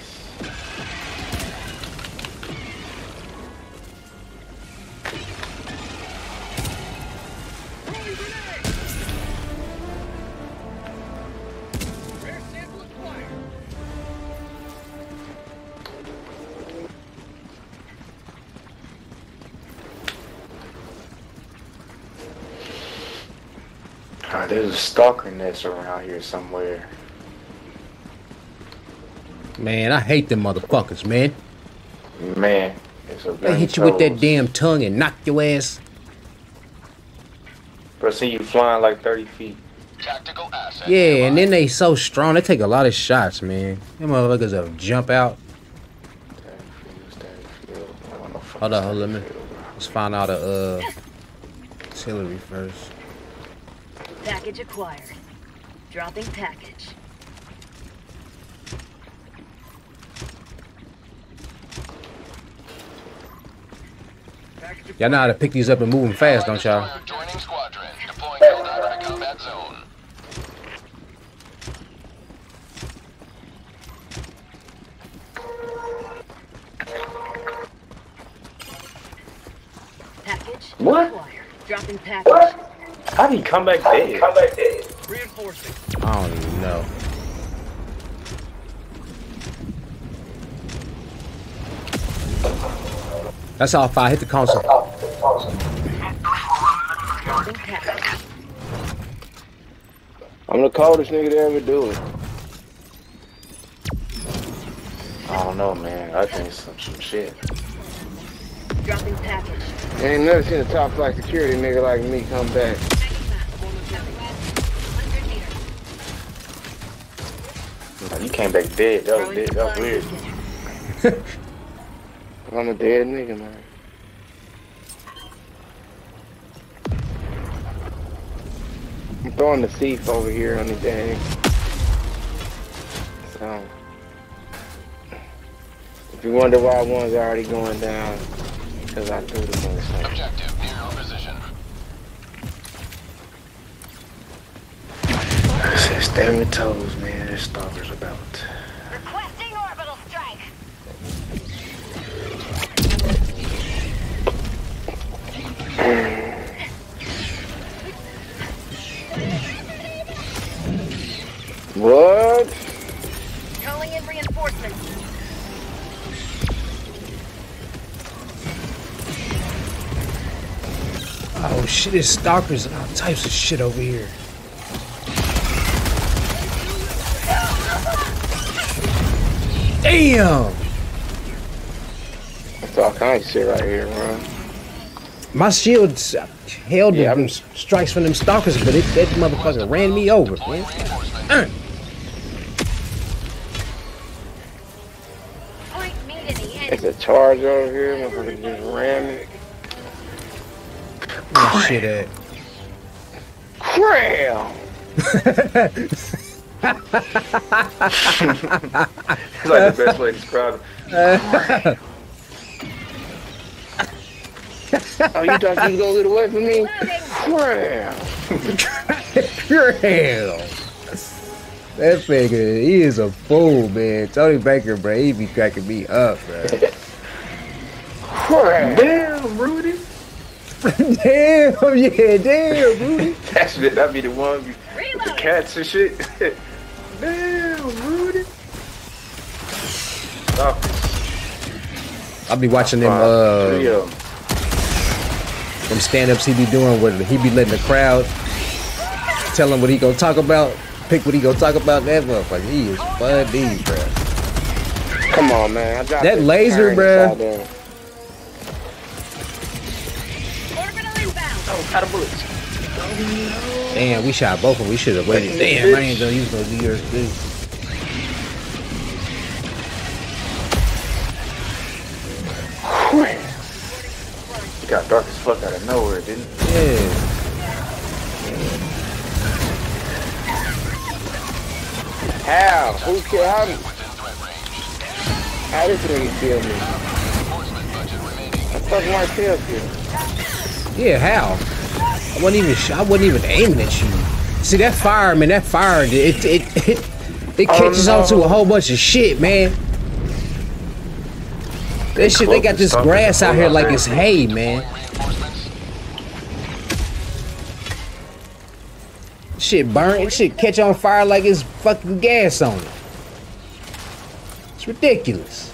There's a stalker nest around here somewhere. Man, I hate them motherfuckers, man. Man, it's a they hit you toes. with that damn tongue and knock your ass. But see you flying like thirty feet. Tactical asset. Yeah, and then they so strong, they take a lot of shots, man. Them motherfuckers will jump out. Hold on, hold on, let me. Let's find out the uh, artillery first. Package acquired. Dropping package. Y'all know how to pick these up and move them fast, don't y'all? Joining squadron, deploying Helldivers to combat zone. Package what? Acquired. Dropping package. What? How do you come back dead? Come back dead. Reinforcing. I don't even know. That's how far I hit the console. I'm the coldest nigga to ever do it. I don't know, man. I think it's some, some shit. Dropping package. Ain't never seen a top flight security nigga like me come back. You came back dead, that was dead, that was weird. I'm a dead nigga, man. I'm throwing the thief over here on the dang. So, if you wonder why one's already going down, because I threw the motorcycle. Objective near your position. I said, stay on your toes, man. There's stalkers about. Requesting orbital strike. What? Calling in reinforcements. Oh shit, there's stalkers and all types of shit over here. Damn! That's all kind of shit right here, bro. My shield held yeah, them strikes from them stalkers, but it, that motherfucker ran me over, man. Uh. It's a charge over here, motherfucker just ran me. Where shit at? Cram! It's like the best way to describe it. Oh, you thought you was gonna get away from me? Cram! Cram! That nigga, he is a fool, man. Tony Baker, bro, he be cracking me up, bro. Cram! Damn, Rudy! Damn, yeah, damn, Rudy! That's it, that'd be the one with the cats and shit. Damn, Rudy. Stop it. I'll be watching them, uh, them stand-ups he be doing where he be letting the crowd tell him what he gonna talk about, pick what he gonna talk about. That motherfucker, he is funny, bruh. Come on, man. I dropped that laser, bruh. Oh, out of bullets. Damn, we shot both of them. We should have waited. Damn, bitch. I ain't gonna use those gears, dude. It got dark as fuck out of nowhere, didn't it? Yeah. How? Who killed how? How this nigga kill me? I fucking Martel killed you. Yeah, how? I wasn't even I wasn't even aiming at you. See that fire, man, that fire it it it, it catches oh, no. on to a whole bunch of shit, man. That shit, they got this grass out here like it's hay, man. Shit burn, shit catch on fire like it's fucking gas on it. It's ridiculous.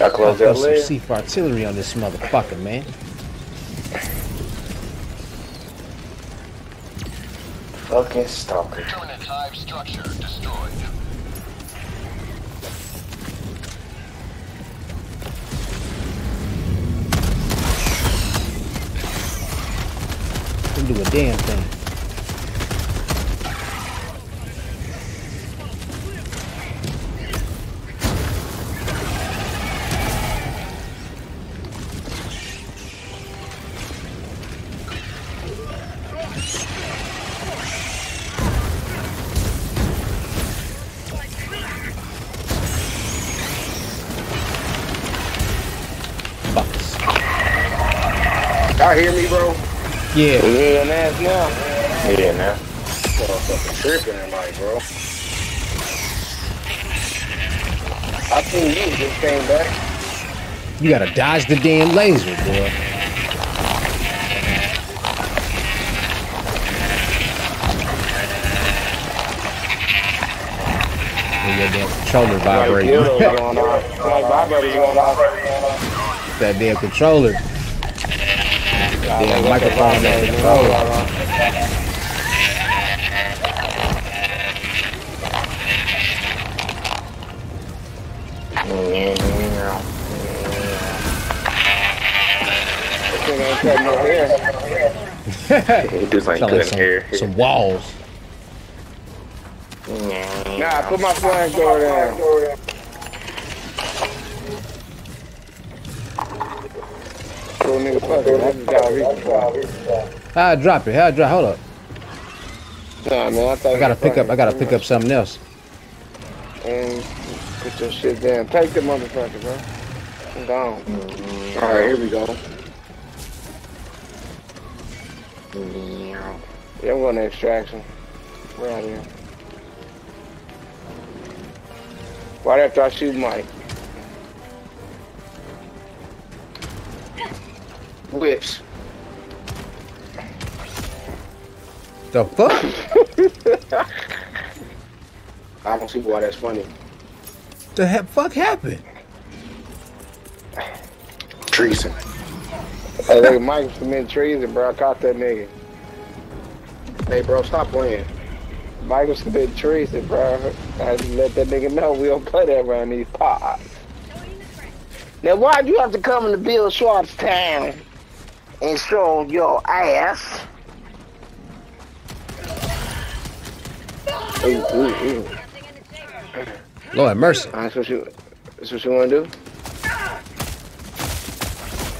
I close that some C four artillery on this motherfucker, man. Fucking stalker. Permanent live structure destroyed. Didn't do a damn thing. Y'all hear me, bro? Yeah. We hear an ass now. Yeah, now. Motherfucking tripping in life, bro. I seen you just came back. You gotta dodge the damn laser, boy. Your damn controller vibrating. That damn controller. Yeah, microphone there. Oh. Some walls. Nah, put my flying door down. I drop it. How I drop? Hold up. Nah, man. I, thought I gotta pick up. I gotta pick up something else. And put your shit down. Take the motherfucker, bro. I'm gone. Mm-hmm. All right, here we go. Yeah, I'm going to extraction. We're out of here. Right after I shoot Mike. Whips. The fuck? I don't see why that's funny. The he fuck happened? Treason. Hey, look, Mike's been treason, bro. I caught that nigga. Hey, bro, stop playing. Michael's been treason, bro. I just let that nigga know we don't play that around these pods. Now, why'd you have to come into Bill Schwartz town? And show your ass. Ooh, ooh, ooh. Lord mercy. That's what you, that's what you want to do?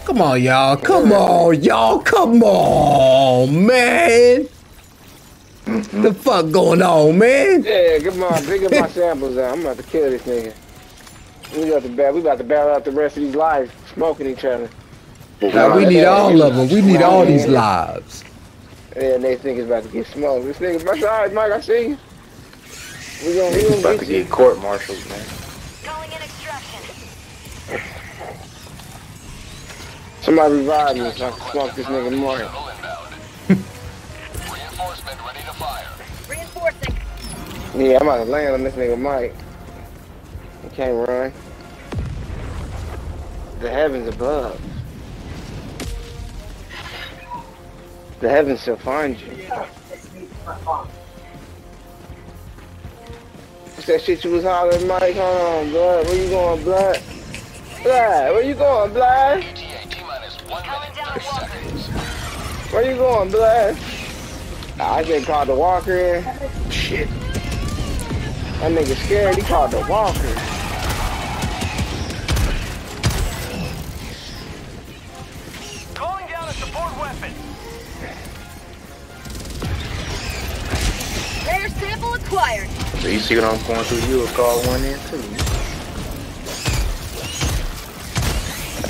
Come on, y'all. Come on, y'all. Come on, man. Mm-hmm. The fuck going on, man? Yeah, come on. Pick up my samples out. I'm about to kill this nigga. We about to battle, we about to battle out the rest of these lives, smoking each other. Nah, we need all of them. We need all these lives. Yeah, next nigga's about to get smoked. This nigga's my size, Mike. I see you. We gonna, we gonna about to get court-martialed, man. Calling in extraction. Somebody revive me so I can smoke this nigga more. Reinforcement ready to fire. Reinforcing. Yeah, I'm about to land on this nigga, Mike. He can't run. The heavens above. The heavens shall find you. What's that shit you was hollering, Mike? Hold on, blood. Where you going, blood? Blood, where you going, blood? Where you going, blood? I just called the walker in. Shit. That nigga scared. He called the walker. Calling down a support weapon. acquired. So you see what I'm going through? You would call one in too.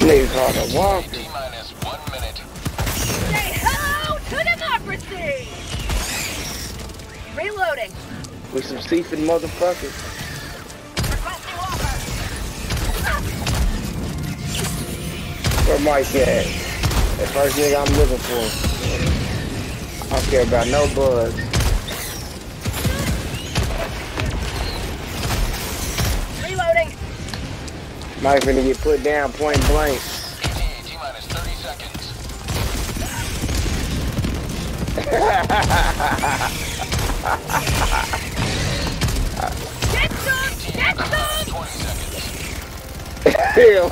Nigga called a walker. T-minus one minute. Say hello to democracy. Reloading. With some seafood motherfuckers. Requesting offer. Where Mike at? That first nigga I'm looking for. I don't care about no bugs. Reloading. Mike finna get put down point blank. T-minus thirty seconds. Damn.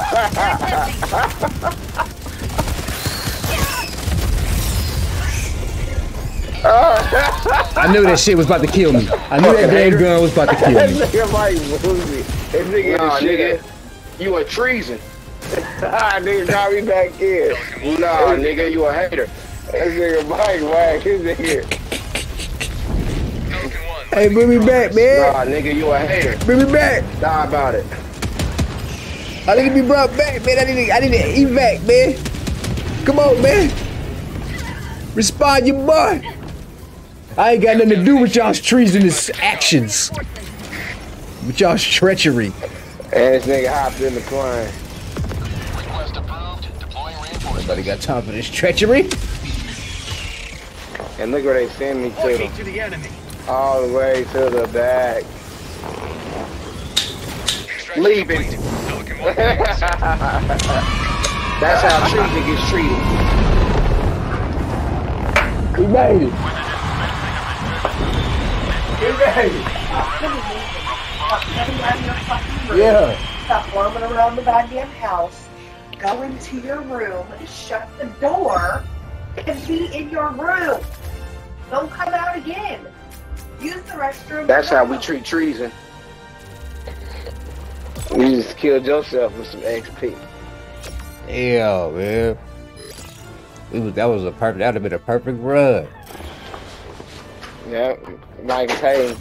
I knew that shit was about to kill me. I knew that damn gun was about to kill me. That nigga might lose me. That nigga, nah, nigga, you a treason. Nah, nigga, drive me back in. Nah, nigga, you a hater. That nigga might wag his nigga. Hey, bring me back, man. Nah, nigga, you a hater. Bring me back. Die about it. I need to be brought back, man. I need to, I need to evac, man. Come on, man. Respond, your boy. I ain't got nothing to do with y'all's treasonous actions. With y'all's treachery. Ass nigga hopped in the plane. Request approved. Deploying reinforcements. Nobody got time for this treachery. And look where they send me to. to the enemy. All the way to the back. Leaving. That's how treason gets treated. He made it. He made it. Yeah. Stop warming around the goddamn house. Go into your room, shut the door, and be in your room. Don't come out again. Use the restroom. That's how we treat treason. You just killed yourself with some X P. Yeah, man. It was, that was a perfect. That would have been a perfect run. Yeah, Mike Payne.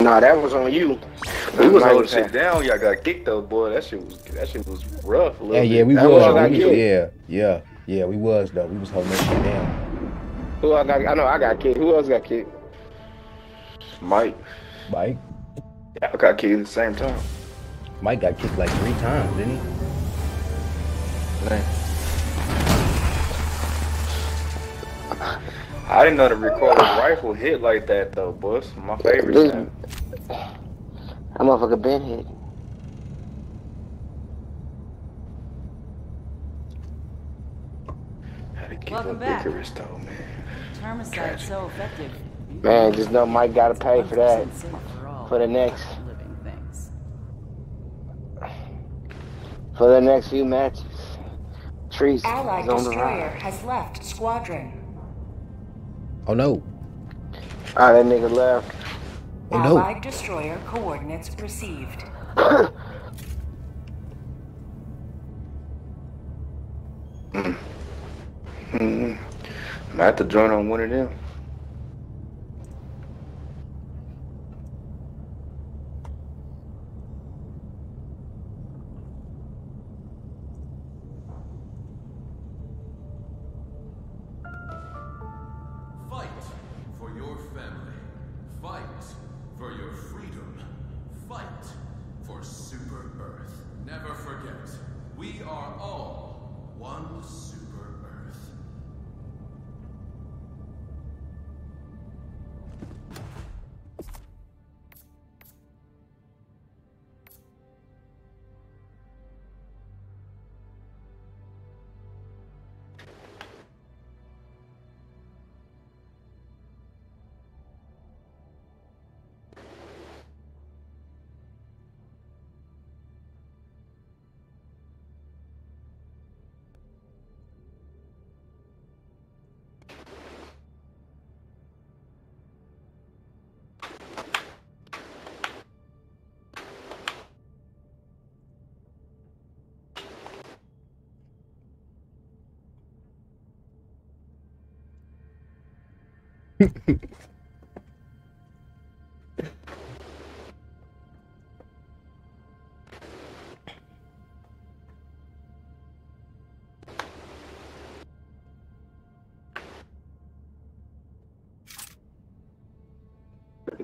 Nah, that was on you. We was holding shit down. Y'all got kicked though, boy. That shit was. That shit was rough. A little yeah, bit. yeah, we that was. was we, yeah, yeah, yeah, we was though. We was holding that shit down. Who I got? I know I got kicked. Who else got kicked? Mike. Mike. Yeah, I got kicked at the same time. Mike got kicked like three times, didn't he? Dang. I didn't know the recoil rifle hit like that though, boss. My favorite time. That motherfucker been hit. How to keep up vigorous though, man. Termicide so effective. Man, just know Mike gotta pay for that. For the next living things. For the next few matches. Trees. Allied destroyer has left squadron. Oh no. Ah, that nigga left. Oh no. Allied destroyer coordinates received. mm. Mm. I have to join on one of them.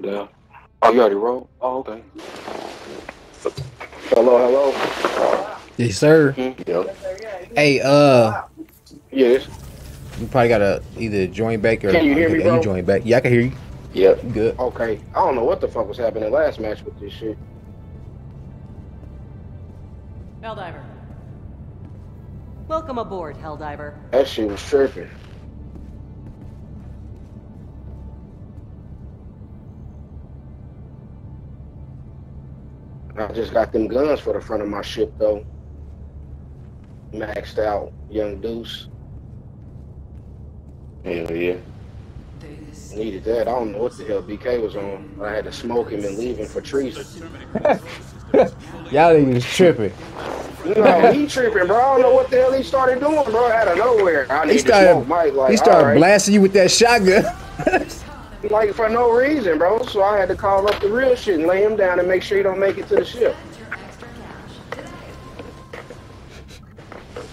down. Oh, you already rolled? Oh, okay. Hello, hello. Yes, sir. Mm-hmm. Yep. Hey, uh. Yes. You probably gotta either join back or. Can you hear me, bro? You join back. Yeah, I can hear you. Yep. You good. Okay. I don't know what the fuck was happening last match with this shit. Helldiver. Welcome aboard, Helldiver. That shit was tripping. I just got them guns for the front of my ship, though. Maxed out, Young Deuce. Hell yeah. Needed that. I don't know what the hell B K was on. I had to smoke him and leave him for treason. Y'all even tripping. No, he tripping, bro. I don't know what the hell he started doing, bro. Out of nowhere. I need he started, to smoke Mike. Like, he started right. blasting you with that shotgun. Like, for no reason, bro. So I had to call up the real shit and lay him down and make sure he don't make it to the ship.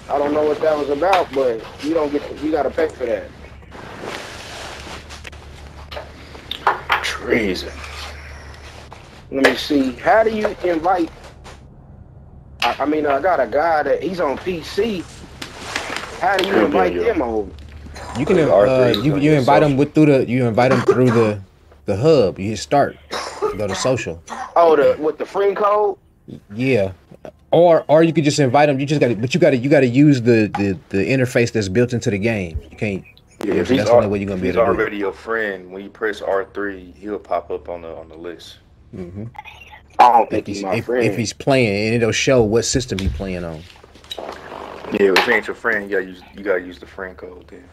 I don't know what that was about, but you don't get to, you gotta pay for that. Treason. Let me see. How do you invite? I, I mean, I got a guy that he's on P C. How do you invite yeah, yeah. them over? You can uh, you you invite them with through the you invite them through the the hub. You hit start. You go to social. Oh, the with the friend code. Yeah, or or you could just invite them. You just got but you got to you got to use the, the the interface that's built into the game. You can't. Yeah, if he's, al way you're gonna be he's already your friend, when you press R three, he'll pop up on the on the list. Mm-hmm. I don't think if he's, he's my if, friend. If he's playing, and it'll show what system he's playing on. Yeah, if he ain't your friend, you gotta use you gotta use the friend code then.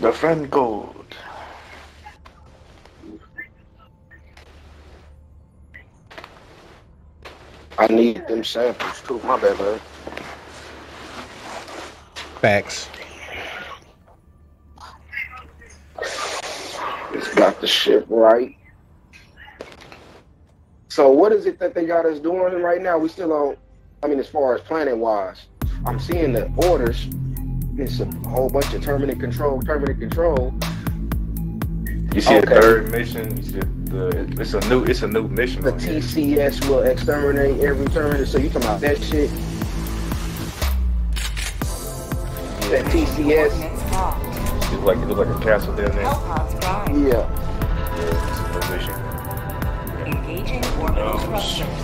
The friend code. I need them samples too, my bad, man. Facts. It's got the shit right. So what is it that they got us doing right now? We still on, I mean, as far as planning wise, I'm seeing the orders. It's a whole bunch of terminate control, terminate control. You see okay. a third mission, you see the, it's a new it's a new mission. The T C S here. Will exterminate every terminate, so you talking about that shit. That T C S. It looks like, it looks like a castle down there. Yeah. Yeah, it's a new mission. Engaging orbital structures.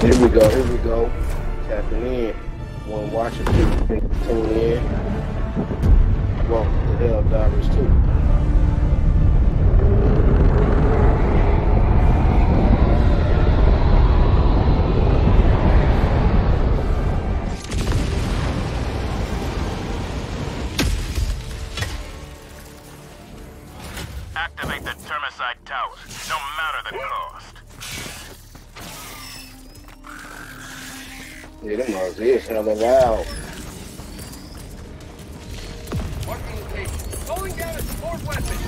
Here we go, here we go. Tapping in. When watching people tune in, well, the Helldivers too. It's hella loud. Marking location. Going down a support weapon.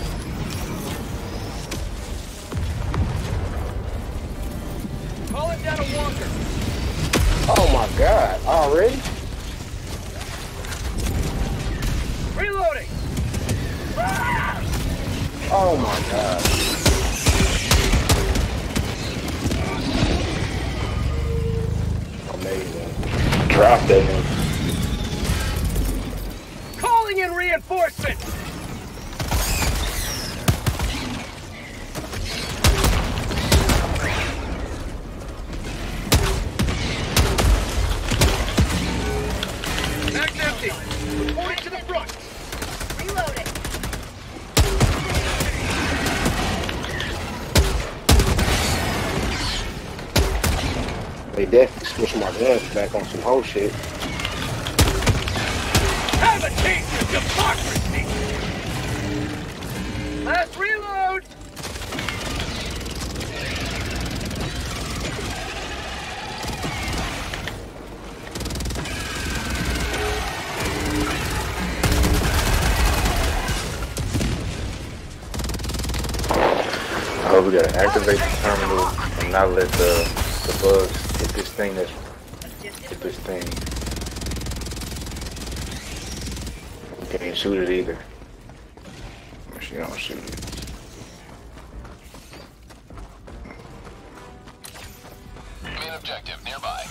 Call it down a walker. Oh my god, already? Reloading! Ah! Oh my god. Dropped it. Calling in reinforcements. Back empty. Reporting to the front. Reloading. They dead. Switch my guns back on some whole shit. Have a taste of democracy! Last reload! Oh, we gotta activate the terminal and not let the, the bugs get this thing that's get this thing. We can't shoot it either. She don't shoot it. Main objective nearby.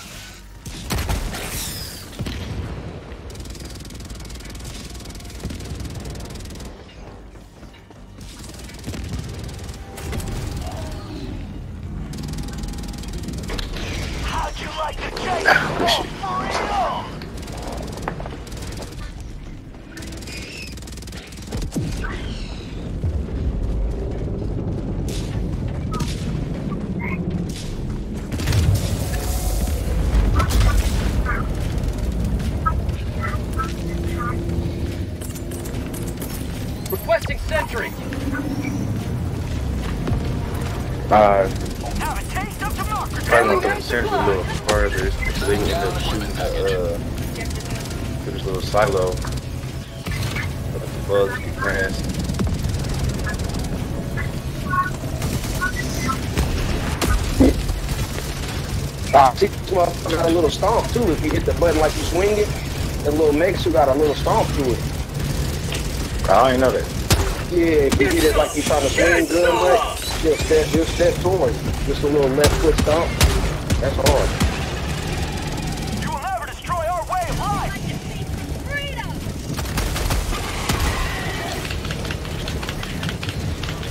Silo, but the bugs be grand. Ah, see, this motherfucker got a little stomp too. If you hit the button like you swing it, that little mech's got a little stomp to it. I ain't know that. Yeah, if you hit it like you trying to swing good, but you'll step, you'll step towards it. Just a little left foot stomp. That's hard.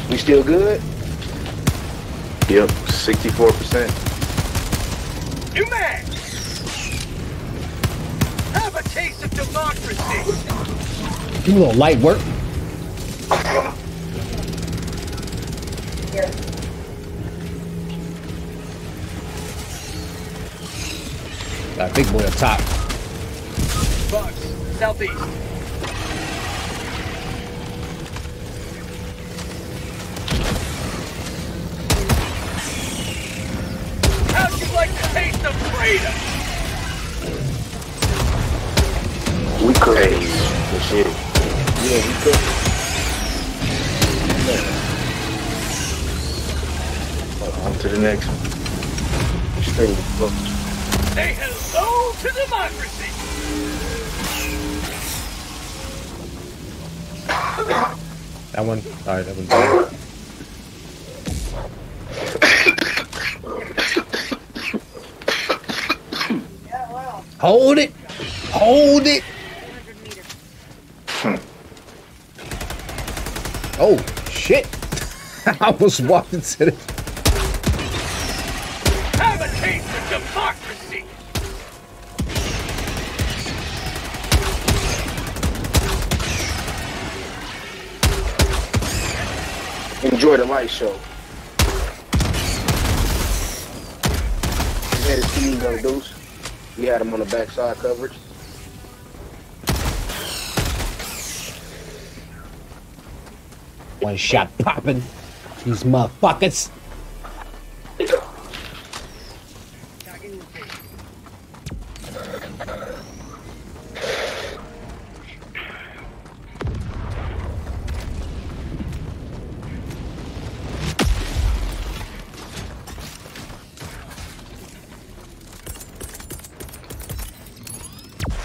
We still good? Yep, sixty-four percent. You mad? Have a taste of democracy. You little light work. Here. Got a big boy up top. Bugs, southeast. We crazy. This shit. Yeah, we crazy. On to the next one. Stay with Say hello to democracy. That one. Alright, that one's good. Hold it! Hold it! Hmm. Oh, shit! I was walking to the... Have a taste of democracy! Enjoy the light show. We had his team gun deuce. We had him on the backside coverage. One shot popping. These motherfuckers.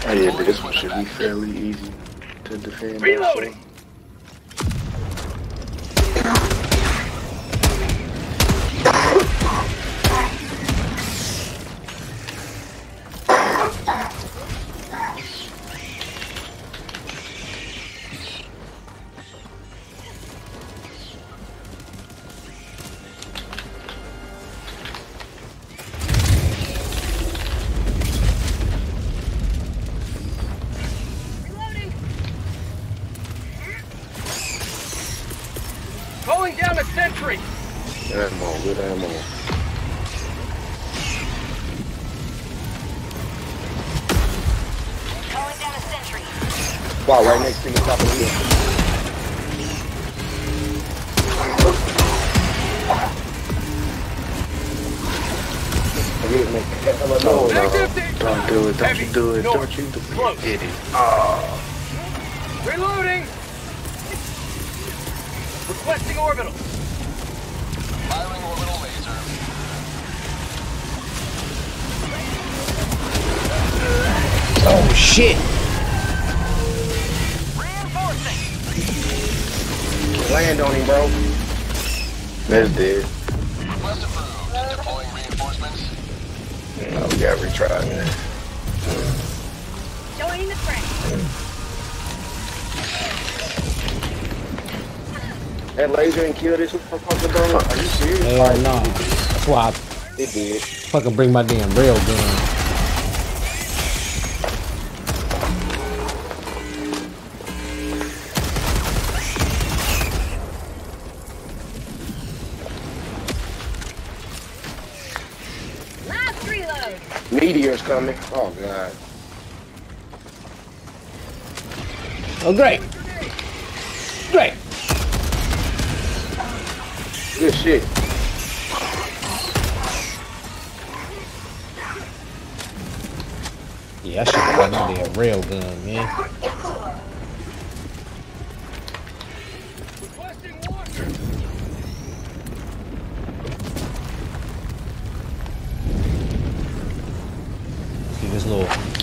Oh yeah, but this one should be fairly easy to defend. Reloading! Wow, right next to the top of the hill. No, don't do it, don't you do it, don't you do it, get it. Oh. Reloading! Requesting orbital. Firing orbital laser. Oh shit! Land on him, bro. That's dead. Request approved. Deploying reinforcements. No, we gotta retry, man. Join the friend. That laser didn't kill this motherfucker, bro. Are you serious? Hell no. Nah. That's why I it did. Fucking bring my damn rail gun. Meteor's coming. Oh, God. Oh, great. Great. Good shit. Yeah, I should have got me a railgun, man.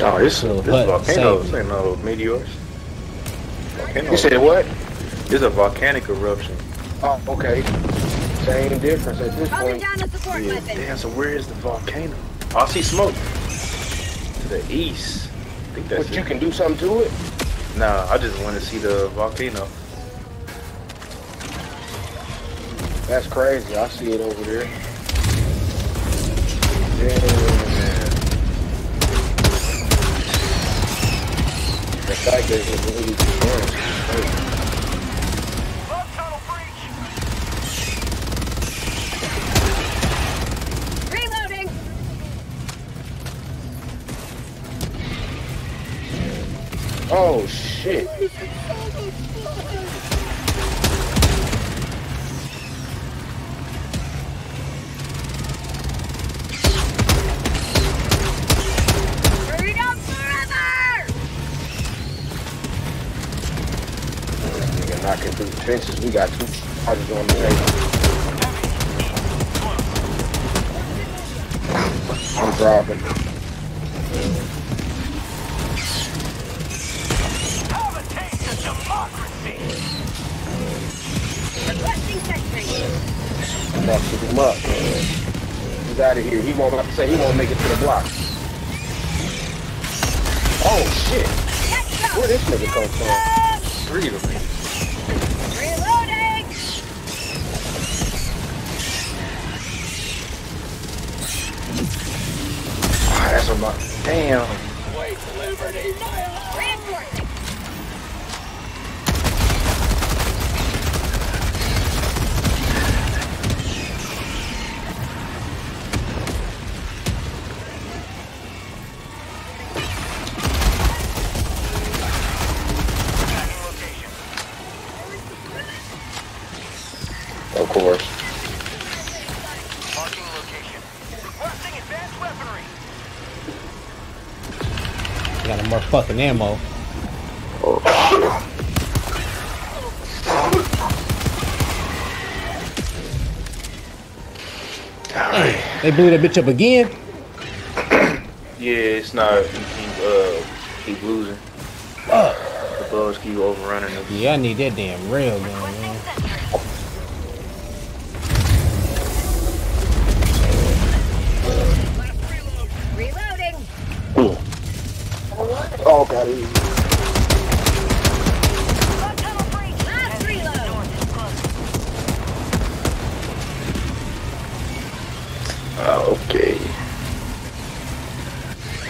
Oh, this is volcanoes, ain't no meteors. Volcanoes. You said what? This is a volcanic eruption. Oh, okay. Same difference at this point. Yeah. Damn, so where is the volcano? I see smoke. To the east. I think that's but it. You can do something to it? Nah, I just want to see the volcano. That's crazy. I see it over there. Damn. The fact that it's really good. Reloading! Oh shit! Knocking through the fences, we got two charges on the table. I'm dropping. Have a taste of democracy. Requesting sentry. I'm about to pick him up. He's out of here. He won't have to say he won't make it to the block. Oh shit! Where this nigga come from? Three of them. That's a lot. Damn. Wait, liberty. more fucking ammo. Oh. Hey, they blew that bitch up again. Yeah, it's not. You keep, uh, keep losing. Uh, the bugs keep overrunning them. Yeah, I need that damn rail, man. man. Oh, God. Uh, okay.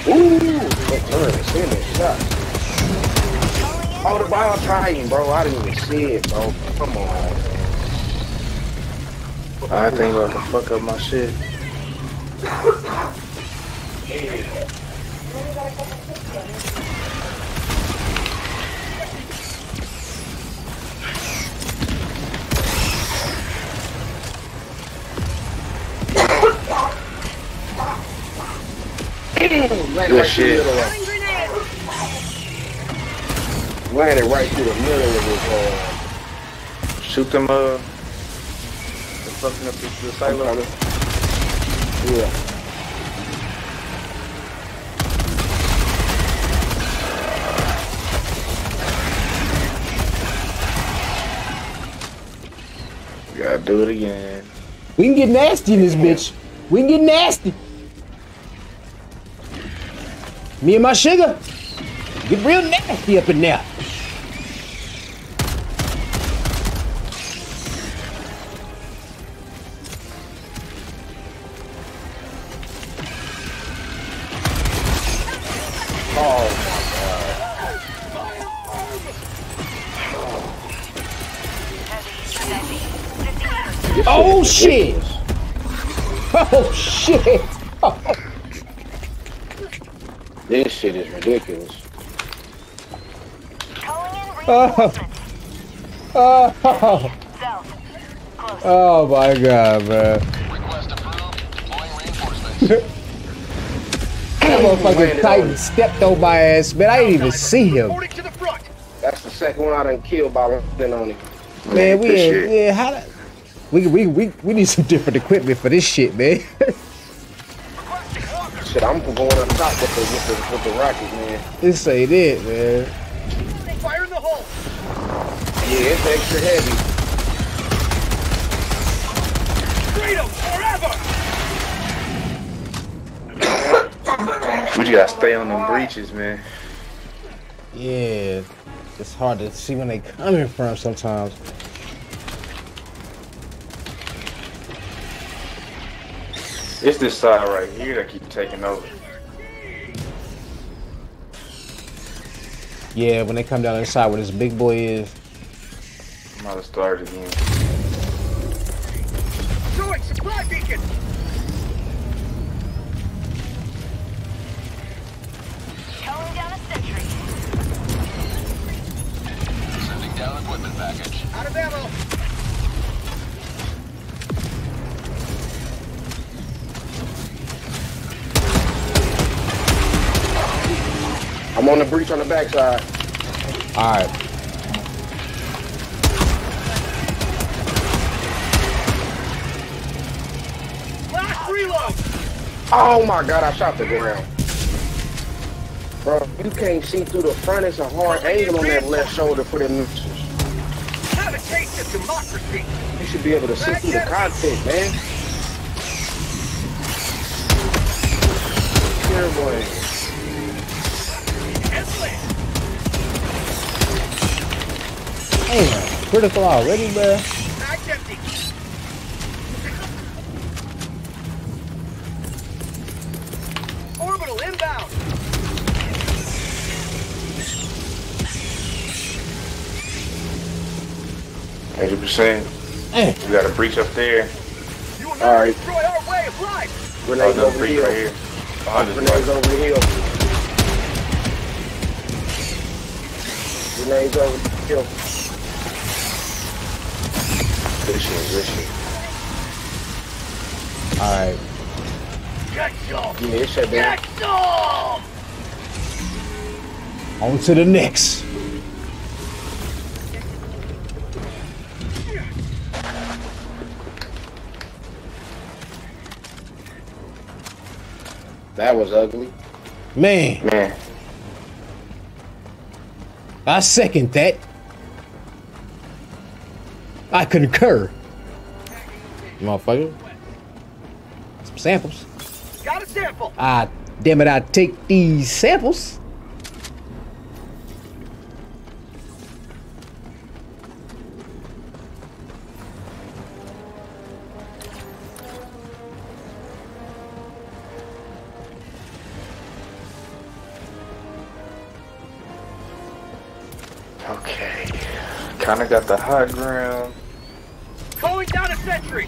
Ooh, that turn is in it. Shot. Oh, the ball tying, bro. I didn't even see it, bro. Come on. I think I'm gonna fuck up my shit. Yeah. Good shit. Landed right through the middle of his uh shoot them uh they're fucking up the silo. Yeah. Gotta do it again. We can get nasty in this bitch. We can get nasty. Me and my sugar. Get real nasty up in there. Oh shit! Oh shit! This shit is ridiculous. Oh. Oh. Oh my god, man. Request approved. Deploying reinforcements. That motherfucking Titan stepped on my ass, man. I didn't even see him. That's the second one I done killed by running on him. Man, we ain't, yeah, how that. We, we, we, we need some different equipment for this shit, man. Shit, I'm going up top with the, with the, with the rockets, man. This ain't it, man. Fire in the hole! Yeah, it's extra heavy. Freedom forever! We gotta stay on them breaches, man. Yeah, it's hard to see when they coming from sometimes. It's this side right here that keep taking over. Yeah, when they come down this side where this big boy is. I'm about to start again. Do it, supply beacon! Calling down a sentry. Sending down equipment package. Out of ammo! I'm on the breach on the backside. Alright. Last reload! Oh my god, I shot the ground. Bro, you can't see through the front. It's a hard angle on that left shoulder for them neutrals. Have a taste of democracy! You should be able to see through the cockpit, man. Here, boy. Damn, critical already, bruh. Orbital inbound. eighty percent. We got a breach up there. You will not All right. destroy our way of life. Grenades oh, no, over here. Right here. Oh, Grenades over the hill. Grenades over the hill. Good shit, good shit. Alright. Get some! Get some! On to the next. That was ugly. Man. Man. I second that. I concur. Motherfucker. Some samples. Got a sample. Ah, damn it, I take these samples. Okay. Kinda got the high ground. Calling down a sentry!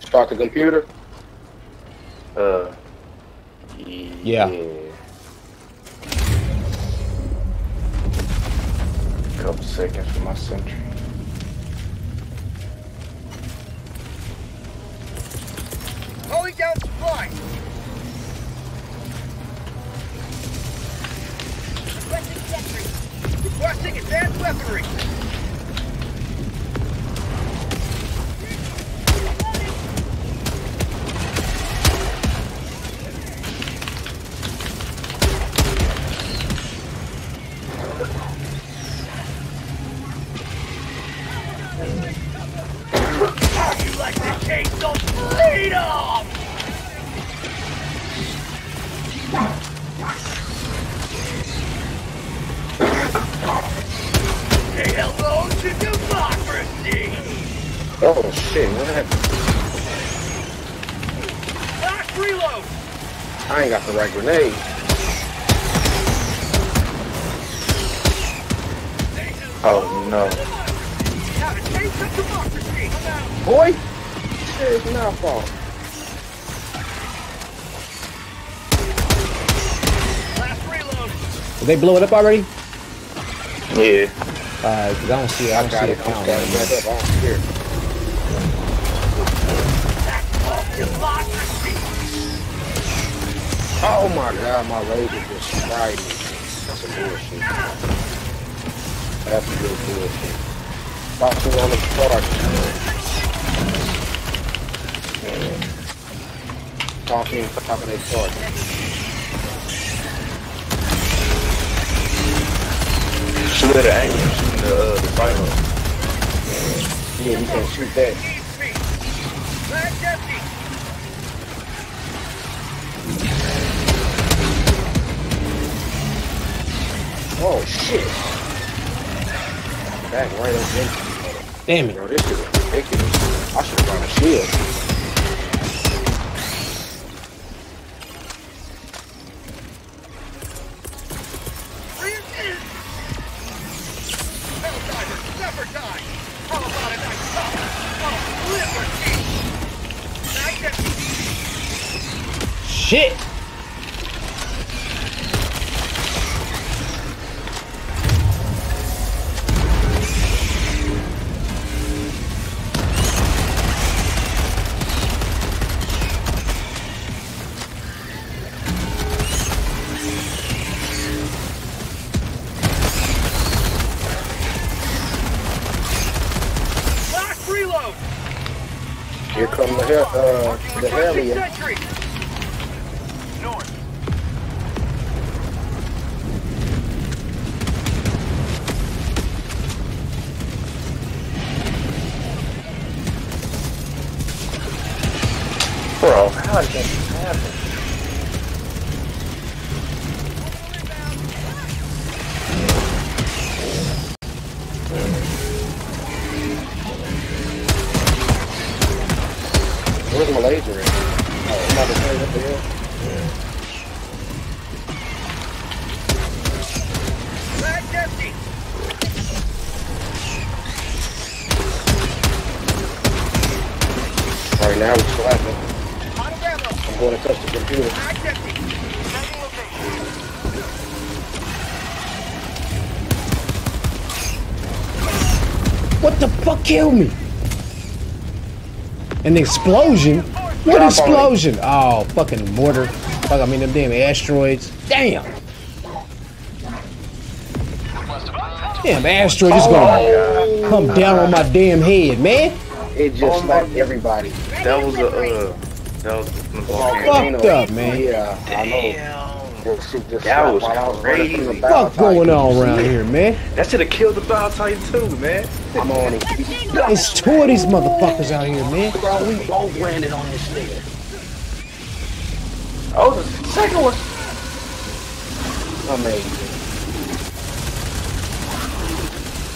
Start the computer? Uh. Yeah. Couple seconds for my sentry. Pulling down supply. Requesting sentry. Requesting advanced weaponry. Grenade. Oh no. Boy, shit is my fault. Last reload. Did they blow it up already? Yeah. Uh, I don't see it. I, I don't got see it. it. I don't see it. Oh my god, my laser just fried me. That's some bullshit. That's real bullshit. Boxing on the start. Man. Talking for top of their start. Shoot at an angle, shoot the, uh, the final. Yeah, you can't shoot that. Oh shit! That right up. Damn it! Bro, this is ridiculous. I should have brought a shield. Helldivers never die. How about a nice solid liberty? Shit! Uh, the alien. Bro, how did that happen? fuck killed me? An explosion? What explosion? Oh, fucking mortar. Fuck, I mean them damn asteroids. Damn! Damn asteroid is gonna come down on my damn head, man. It just smacked everybody. That was a, uh, that was a fucked up, man. Yeah, I know. That was crazy. Fuck going on around here, man. That should have killed the Bow Titan too, man. I'm on it. It's two of these motherfuckers out here, man. Bro, we both landed on this nigga. Oh, the second one. Amazing.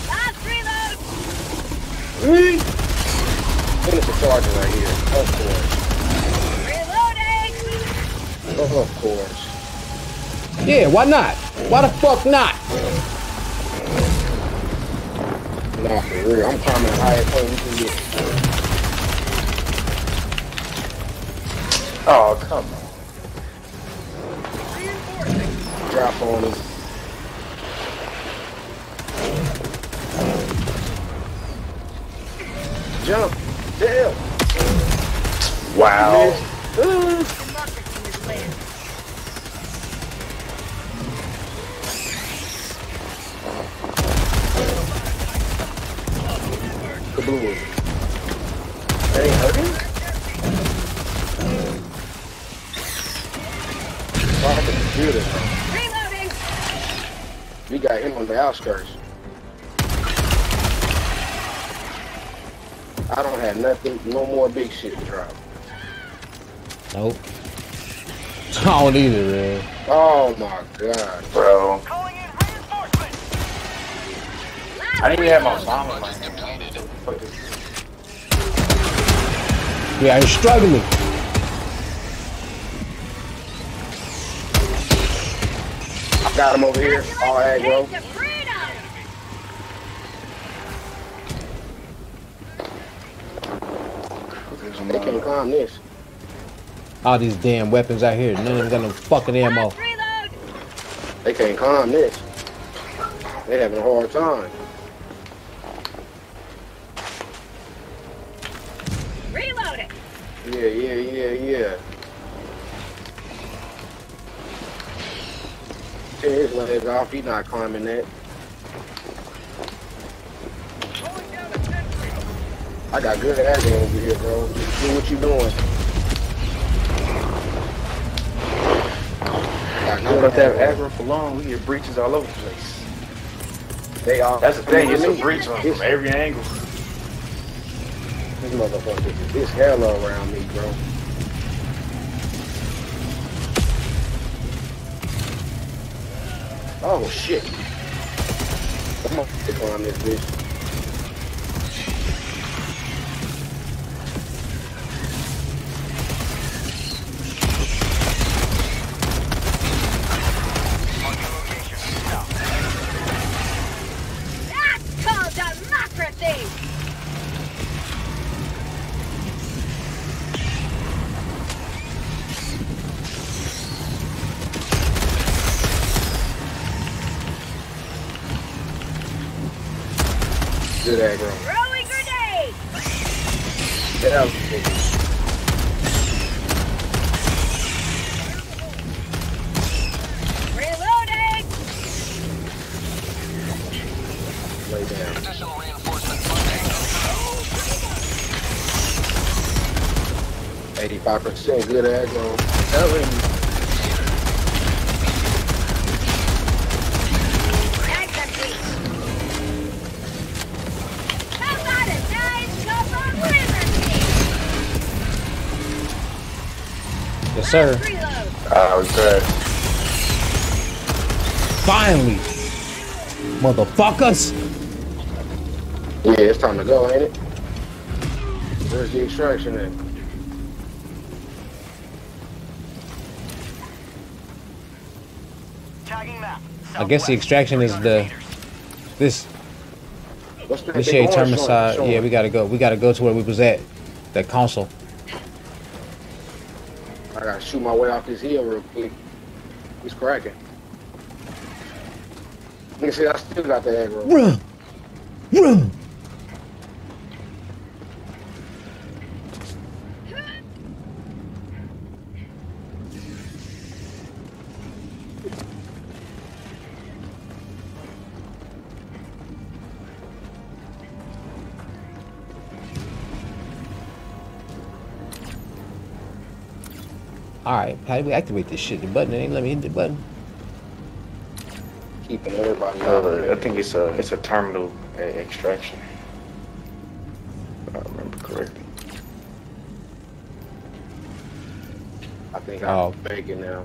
Stop, reload. Finish the charger right here. Of course. Reloading! Oh, of course. Yeah, why not? Why the fuck not? Nah, for real. I'm climbing the highest point we can get. Oh, come on. Drop on him. Jump! Damn! Wow! Uh. The blue one. That ain't hurting? Why have to do this? We got him on the outskirts. I don't have nothing, no more big shit to drop. Nope. I don't either, man. Oh my god, bro. I didn't even have my bomb in my hand. Yeah, I'm struggling. I got him over here, all aggro. They can't climb this. All these damn weapons out here, none of them got no fucking ammo. They can't climb this. They having a hard time. Reload it. Yeah, yeah, yeah, yeah. Tear his legs off. He's not climbing that. I got good aggro over here, bro. Just do what you doing. I don't let that aggro for long. We get breaches all over the place. They are. That's the thing. It's a breach on from every angle. This motherfucker, this hell all around me, bro. Oh shit! Come on, climb this bitch. Good aggro. Throwing grenade! Get out, bitch. Reloading! Lay down. Additional reinforcement funding. eighty-five percent good aggro. That sir. Oh, good. Finally, motherfuckers. Yeah, it's time to go, ain't it? Where's the extraction at? Tagging map. I guess the extraction is the this. What's the shade termicide? Yeah, we gotta go. We gotta go to where we was at. That console. I gotta shoot my way off this hill real quick. He's cracking. You can see I still got the aggro. Run! Run! Alright, how do we activate this shit? The button, it ain't let me hit the button. Keeping everybody over. I think it's a it's a terminal extraction. If I remember correctly. I think oh. I'm begging now.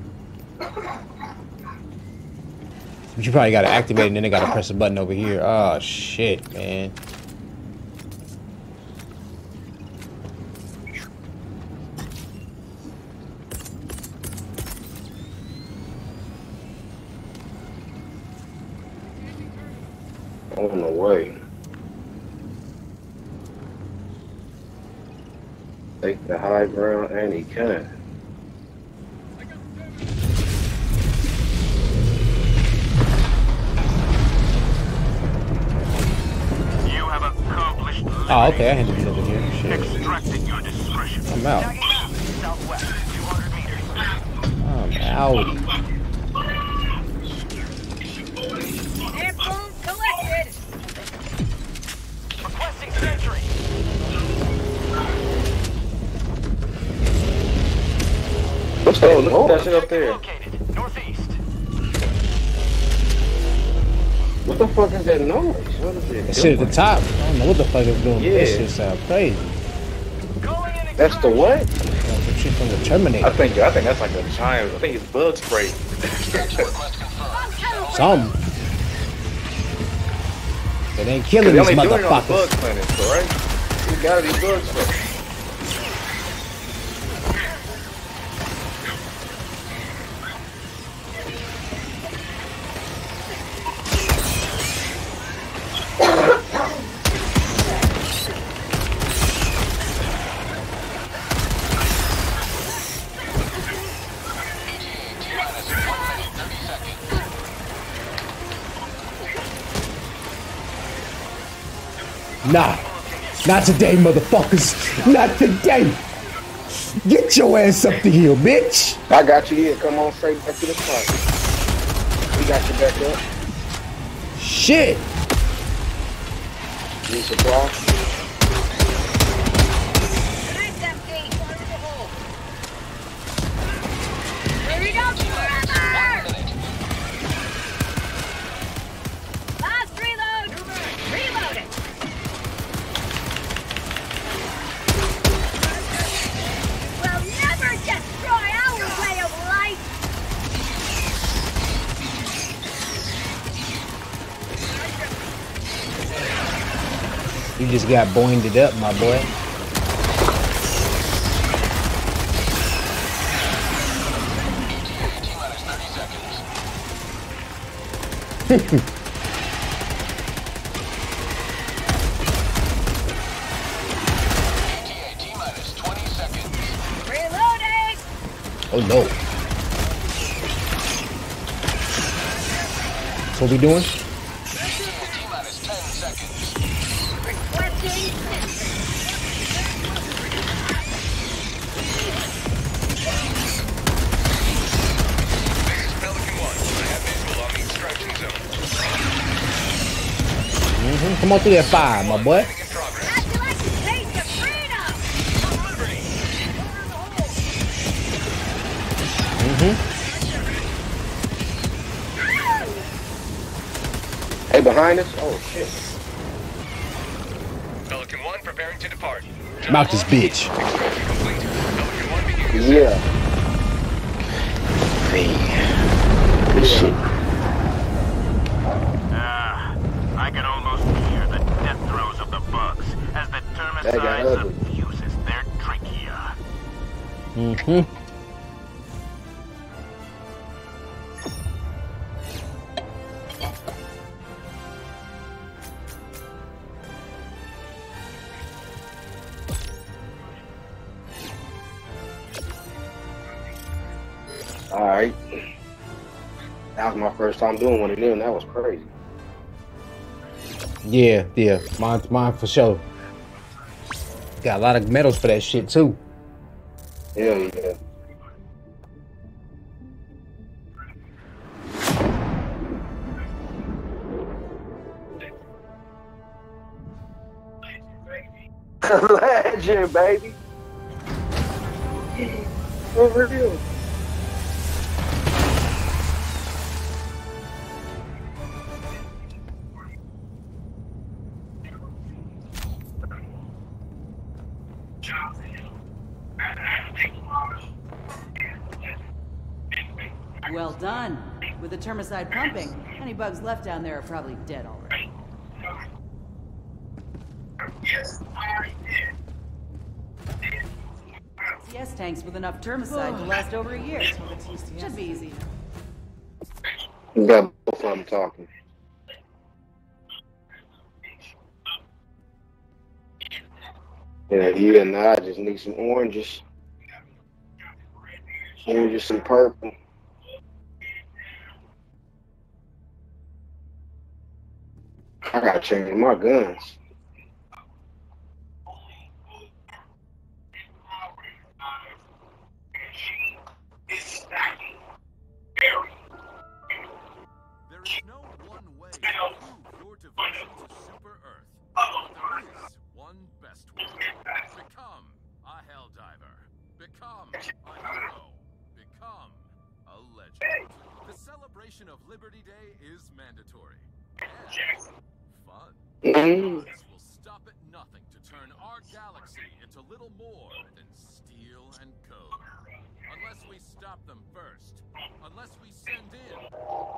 You probably gotta activate and then they gotta press a button over here. Oh shit, man. On the way. Take the high ground and he can. You have accomplished. Oh, okay, I handed it over here. Shit. Extracted your discretion. I'm out. I'm out. Oh, look oh. at that shit up there. Northeast. What the fuck is that noise? What is it? That shit at the top. I don't know what the fuck it's doing. Yeah. That shit sound crazy. That's the what? Some shit from the Terminator. I think, I think that's like a giant. I think it's bug spray. Some. It ain't killing this motherfucker. Bug planet, so, right? You gotta be bug spray. Nah, not today, motherfuckers. Not today. Get your ass up the hill, bitch. I got you here. Come on straight back to the spot. We got you back up. Shit. Need supply. You just got boinged up, my boy. Oh no. That's what we doing? Come on through that fire, my boy. Mm-hmm. Hey, behind us. Oh shit. Pelican one preparing to depart. Mount this bitch. Yeah. Man. Good shit. Ah, uh, I can almost hear the death throes of the bugs as the termicides abuses their trachea. Mm-hmm. Alright. That was my first time doing one of them. That was crazy. Yeah, yeah. Mine, mine for sure. Got a lot of medals for that shit, too. Yeah, yeah. Legend, baby. Over here. Well done. With the termicide pumping, any bugs left down there are probably dead already. Yes, I did. T S tanks with enough termicide to last over a year. Should be easy. You got both of them talking. Yeah, you and I just need some oranges. Oranges and purple. I gotta change my guns. There is no one way to move your device to Super Earth. There is one best way. Become a Helldiver. Become a hero. Become a legend. The celebration of Liberty Day is mandatory. And fun. This will stop at nothing to turn our galaxy into little more than steel and code. Unless we stop them first. Unless we send in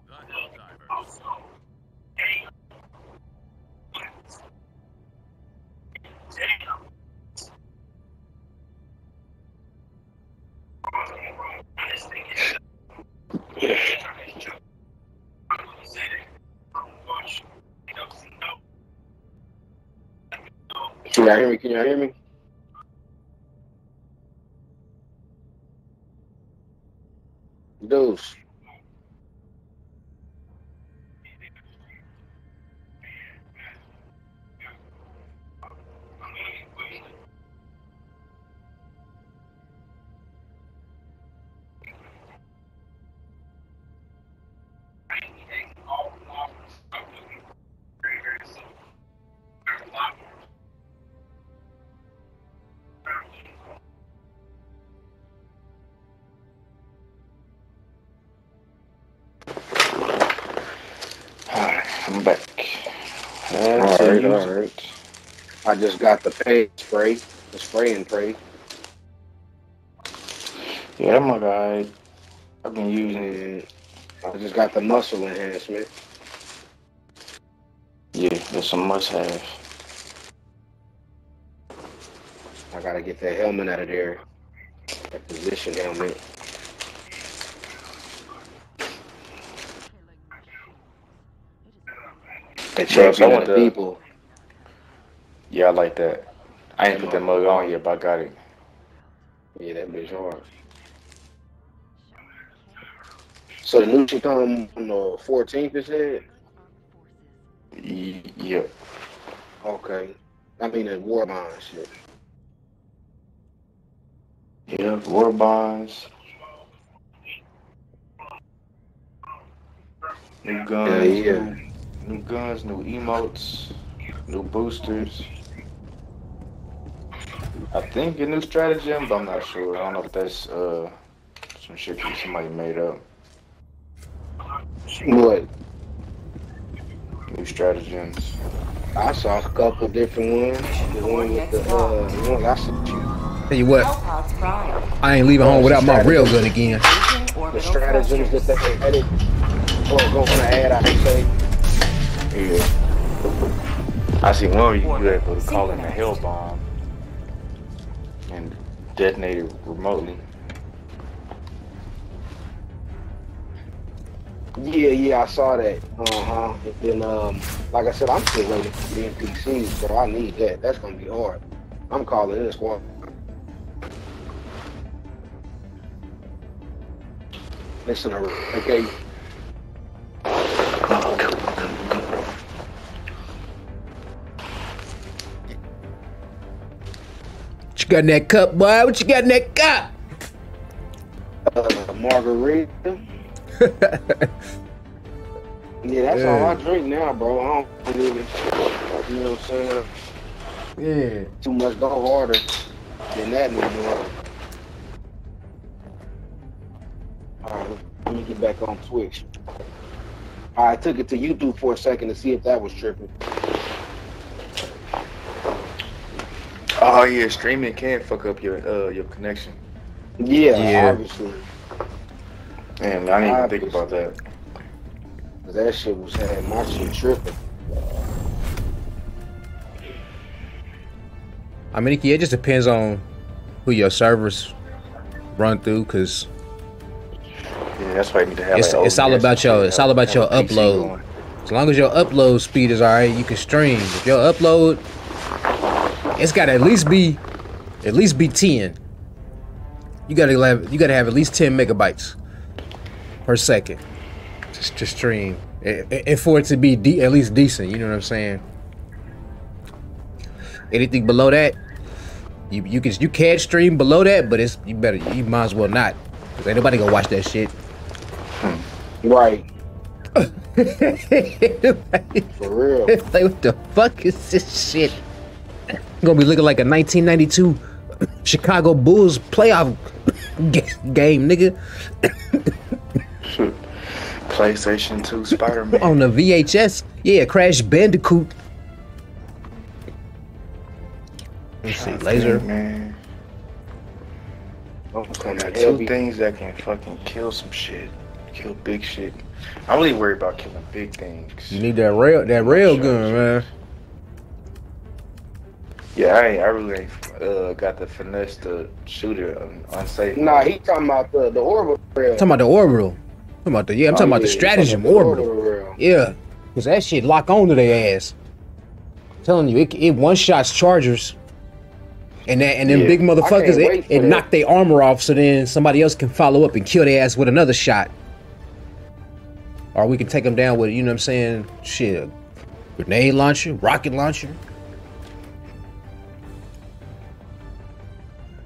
the Helldivers. Can y'all hear me? Can y'all hear me? Deuce. All right. I just got the paint spray, the spray and pray. Yeah, my guy. I've been using it. I just got the muscle enhancement. Yeah, that's a must-have. I gotta get that helmet out of there. That position helmet. It checks yeah, on the people. Yeah, I like that. I ain't put that mug on yet, but I got it. Yeah, that bitch hard. So the new should come on the fourteenth, is it? Yep. Okay. I mean, the war bonds shit. Yeah, war bonds. New guns. Yeah, yeah. New, new guns, new emotes. New boosters. I think a new stratagem, but I'm not sure. I don't know if that's uh some shit that somebody made up. What? New stratagems. I saw a couple different ones. The one with the uh, the one I saw. Tell you what, I ain't leaving home without my real gun again. The stratagems that they added, or going to add, I should say. Yeah. I see one you were able to call in a hell bomb and detonate it remotely. Yeah, yeah, I saw that. Uh-huh. And then, um, like I said, I'm still waiting for the N P Cs, but I need that. That's going to be hard. I'm calling it a squad. Listen, okay. What you got in that cup, boy? What you got in that cup? Uh, margarita. Yeah, that's yeah. all I drink now, bro. I don't believe it. You know what I'm saying? Yeah. Too much go harder than that anymore. Alright, let me get back on Twitch. Alright, I took it to YouTube for a second to see if that was tripping. Oh yeah, streaming can fuck up your uh your connection. Yeah, yeah. Obviously. Damn, I didn't even think about that. But that shit was had my shit tripping. I mean, it just depends on who your servers run through, cause yeah, that's why you need to have. It's, like, it's all about your. It's all about your upload. As long as your upload speed is all right, you can stream. If your upload, it's got to at least be, at least be ten. You gotta have. You gotta have at least ten megabytes per second just to stream, and, and for it to be de at least decent. You know what I'm saying? Anything below that, you you can you can stream below that, but it's you better you might as well not, cause ain't nobody gonna watch that shit. Right. For real. Like, what the fuck is this shit? Gonna be looking like a nineteen ninety-two Chicago Bulls playoff game, nigga. PlayStation two Spider-Man on the V H S. Yeah, Crash Bandicoot. Let's see, laser. Man. Oh, two things that can fucking kill some shit. Kill big shit. I'm really worried about killing big things. You need that rail, that rail gun, man. Yeah, I, ain't, I really ain't uh, got the finesse to shoot it unsafe. Nah, he talking about the, the orbital rail. I'm talking about the orbital. I'm talking about the, yeah, I'm talking oh, about yeah, the stratagem orbital. orbital yeah, because that shit lock on to their ass. I'm telling you, it, it one-shots chargers. And that, and them yeah. big motherfuckers, it, it knock their armor off, so then somebody else can follow up and kill their ass with another shot. Or we can take them down with, you know what I'm saying, shit, grenade launcher, rocket launcher.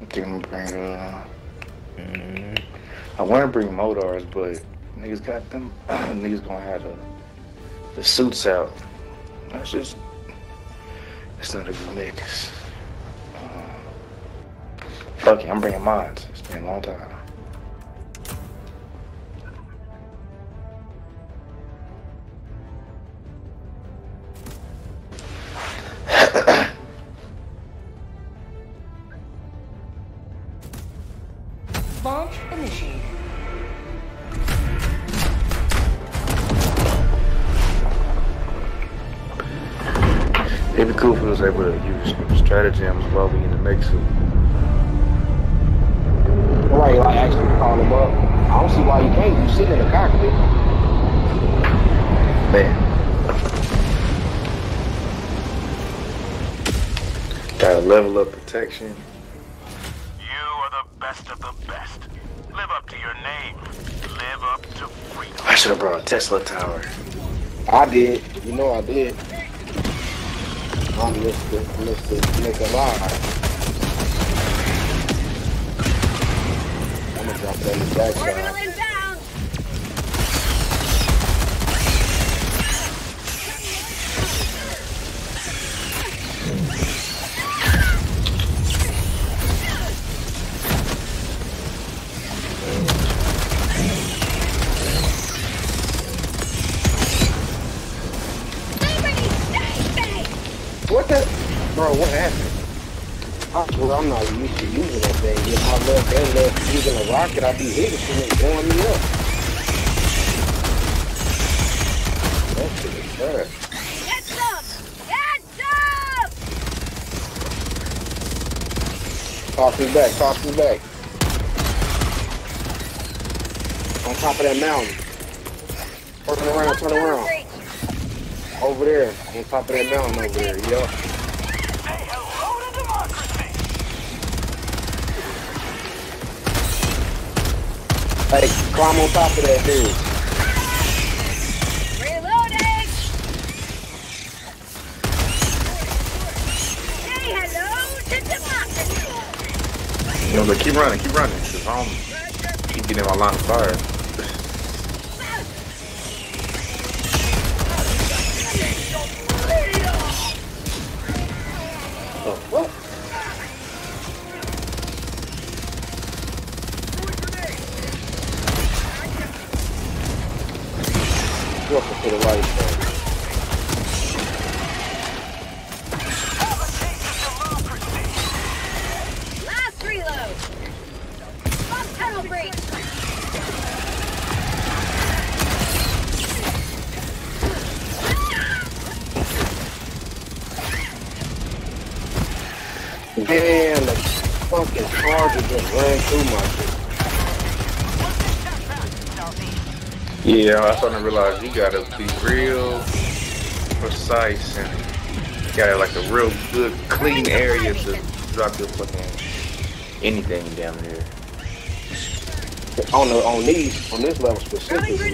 I think I'm gonna bring, uh, mm. I want to bring Modars, but niggas got them, niggas gonna have the, the suits out. That's just, it's not a good mix. Fuck it, I'm bringing mine. It's been a long time. Launch initiated. It'd be cool if it was able to use stratagems while we in the mix of. Right, like actually calling them up. I don't see why you can't. You sitting in the cockpit. Man. Gotta level up protection. You are the best of the best. Live up to your name. Live up to freedom. I should have brought a Tesla tower. I did. You know I did. I'm Mister Mister Mister Drop that in the back side. What the? Bro, what happened? I'm not used to using that thing. If I left and left using a rocket, I'd be hitting shit and blowing me up. That shit is bad. Heads up! Heads up! Toss me back, toss me back. On top of that mountain. Turn around, turn around. Over there, on top of that mountain over there, yup. Hey, climb on top of that dude. Reloading! Say hello to democracy! You know, but keep running, keep running, because I don't keep getting my line of fire. Oh, what? To the right, last reload. Tunnel breach. Damn, the fucking charger just ran through my shit. Yeah, I started to realize you gotta be real precise and you gotta like a real good clean area to drop your fucking anything down there. On the on these on this level specifically.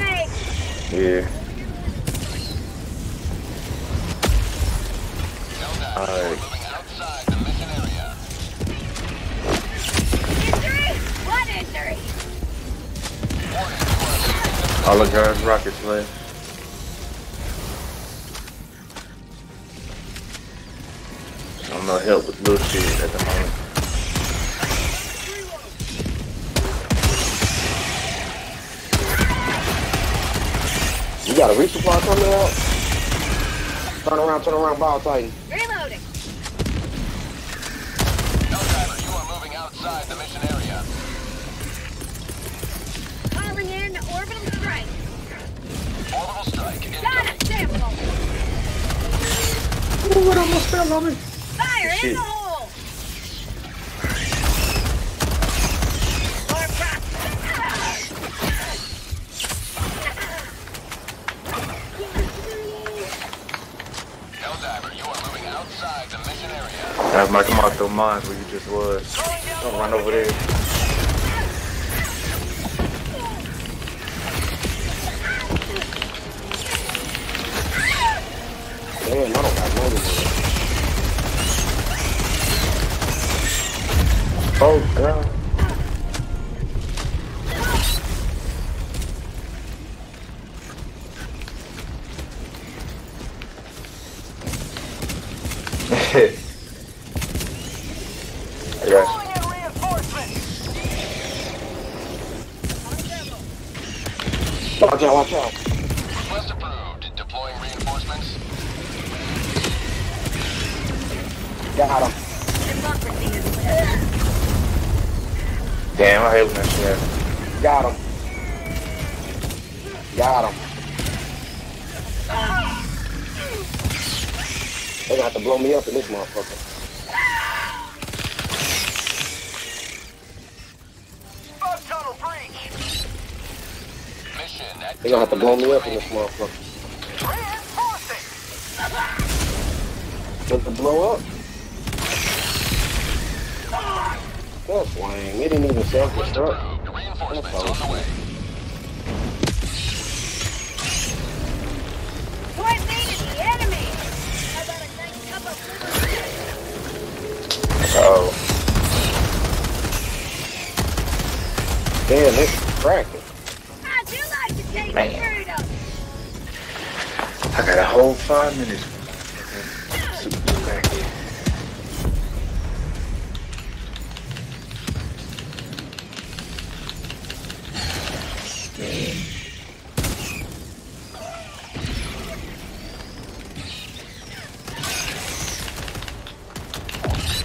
Yeah. Alright. All the guys rockets left. I'm no help with little shit at the moment. You got a resupply coming out? Turn around, turn around, Bio Titan. Reloading. No driver, you are moving outside the mission area. Calling in orbital strike. Orbital strike. Got a sample. Ooh, it almost fell on me. Fire Shit. in the hole. I might come out those mines where you just was. Don't run over there. Damn, I don't got loaded. Oh, God. Watch out. Request approved. Deploying reinforcements. Got him. Damn, I hate when that shit happens. Got him. Got him. They're gonna have to blow me up in this motherfucker. They're gonna have to blow me up in this motherfucker. Does it blow up? That's lame. It didn't even self-destruct. That's all. Oh. Damn, it's cracking. Man, I got a whole five minutes.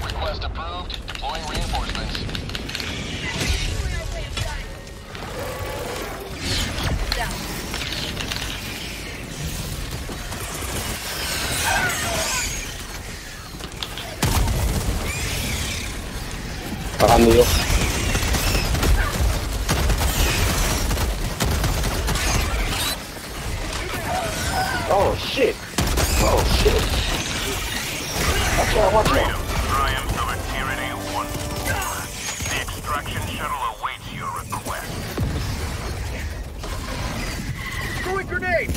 Request approved. Deploying reinforcements. I'm Neil. Oh shit! Oh shit! Watch out! Watch out! Triumph over tyranny once more. The extraction shuttle awaits your request. Throwing grenade.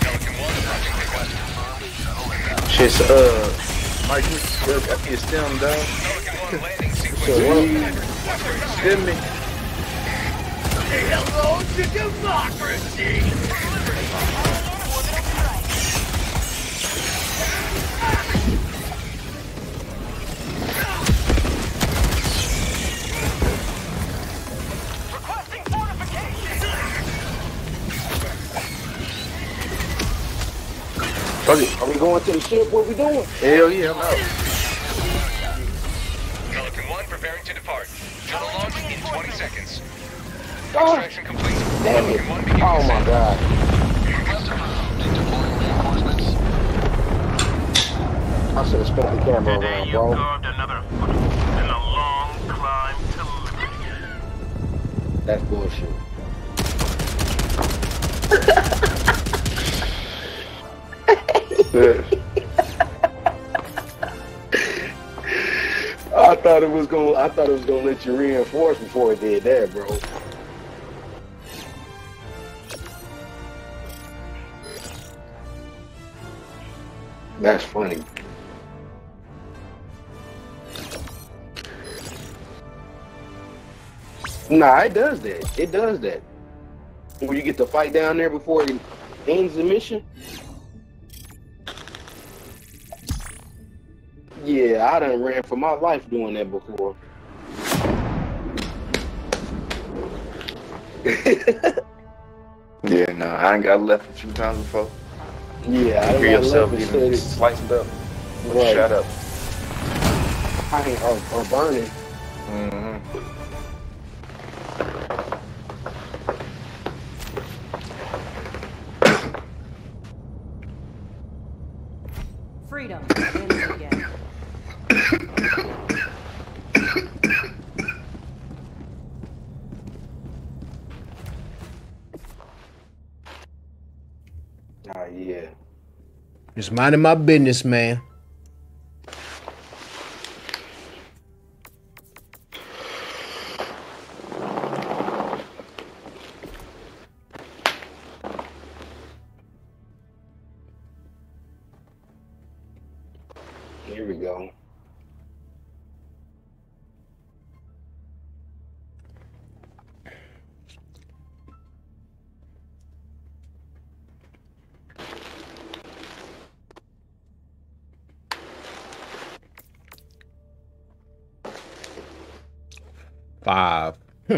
Pelican one, project request confirmed. Shuttle inbound. Shit's uh, Mike, you got me a stem, dog. So send me. Hello to democracy. Requesting fortification. Are we going to the ship? What we doing? Hell yeah, I'm out. twenty seconds. Extraction complete. Damn it. Oh my god. Request approved. Deploying reinforcements. I should have sped the camera around, bro. Today you carved another foot in a long climb to liberty. That's bullshit. I thought it was gonna. I thought it was gonna let you reinforce before it did that, bro. That's funny. Nah, it does that. It does that. When you get to fight down there before it ends the mission. Yeah, I done ran for my life doing that before. Yeah, no, I ain't got left a few times before. Yeah, I hear yourself getting sliced up. Right. Shut up. I ain't or, or burning. Mm-hmm. Freedom wins again. Ah, yeah. Just minding my business, man. Here we go. Five. Hmm.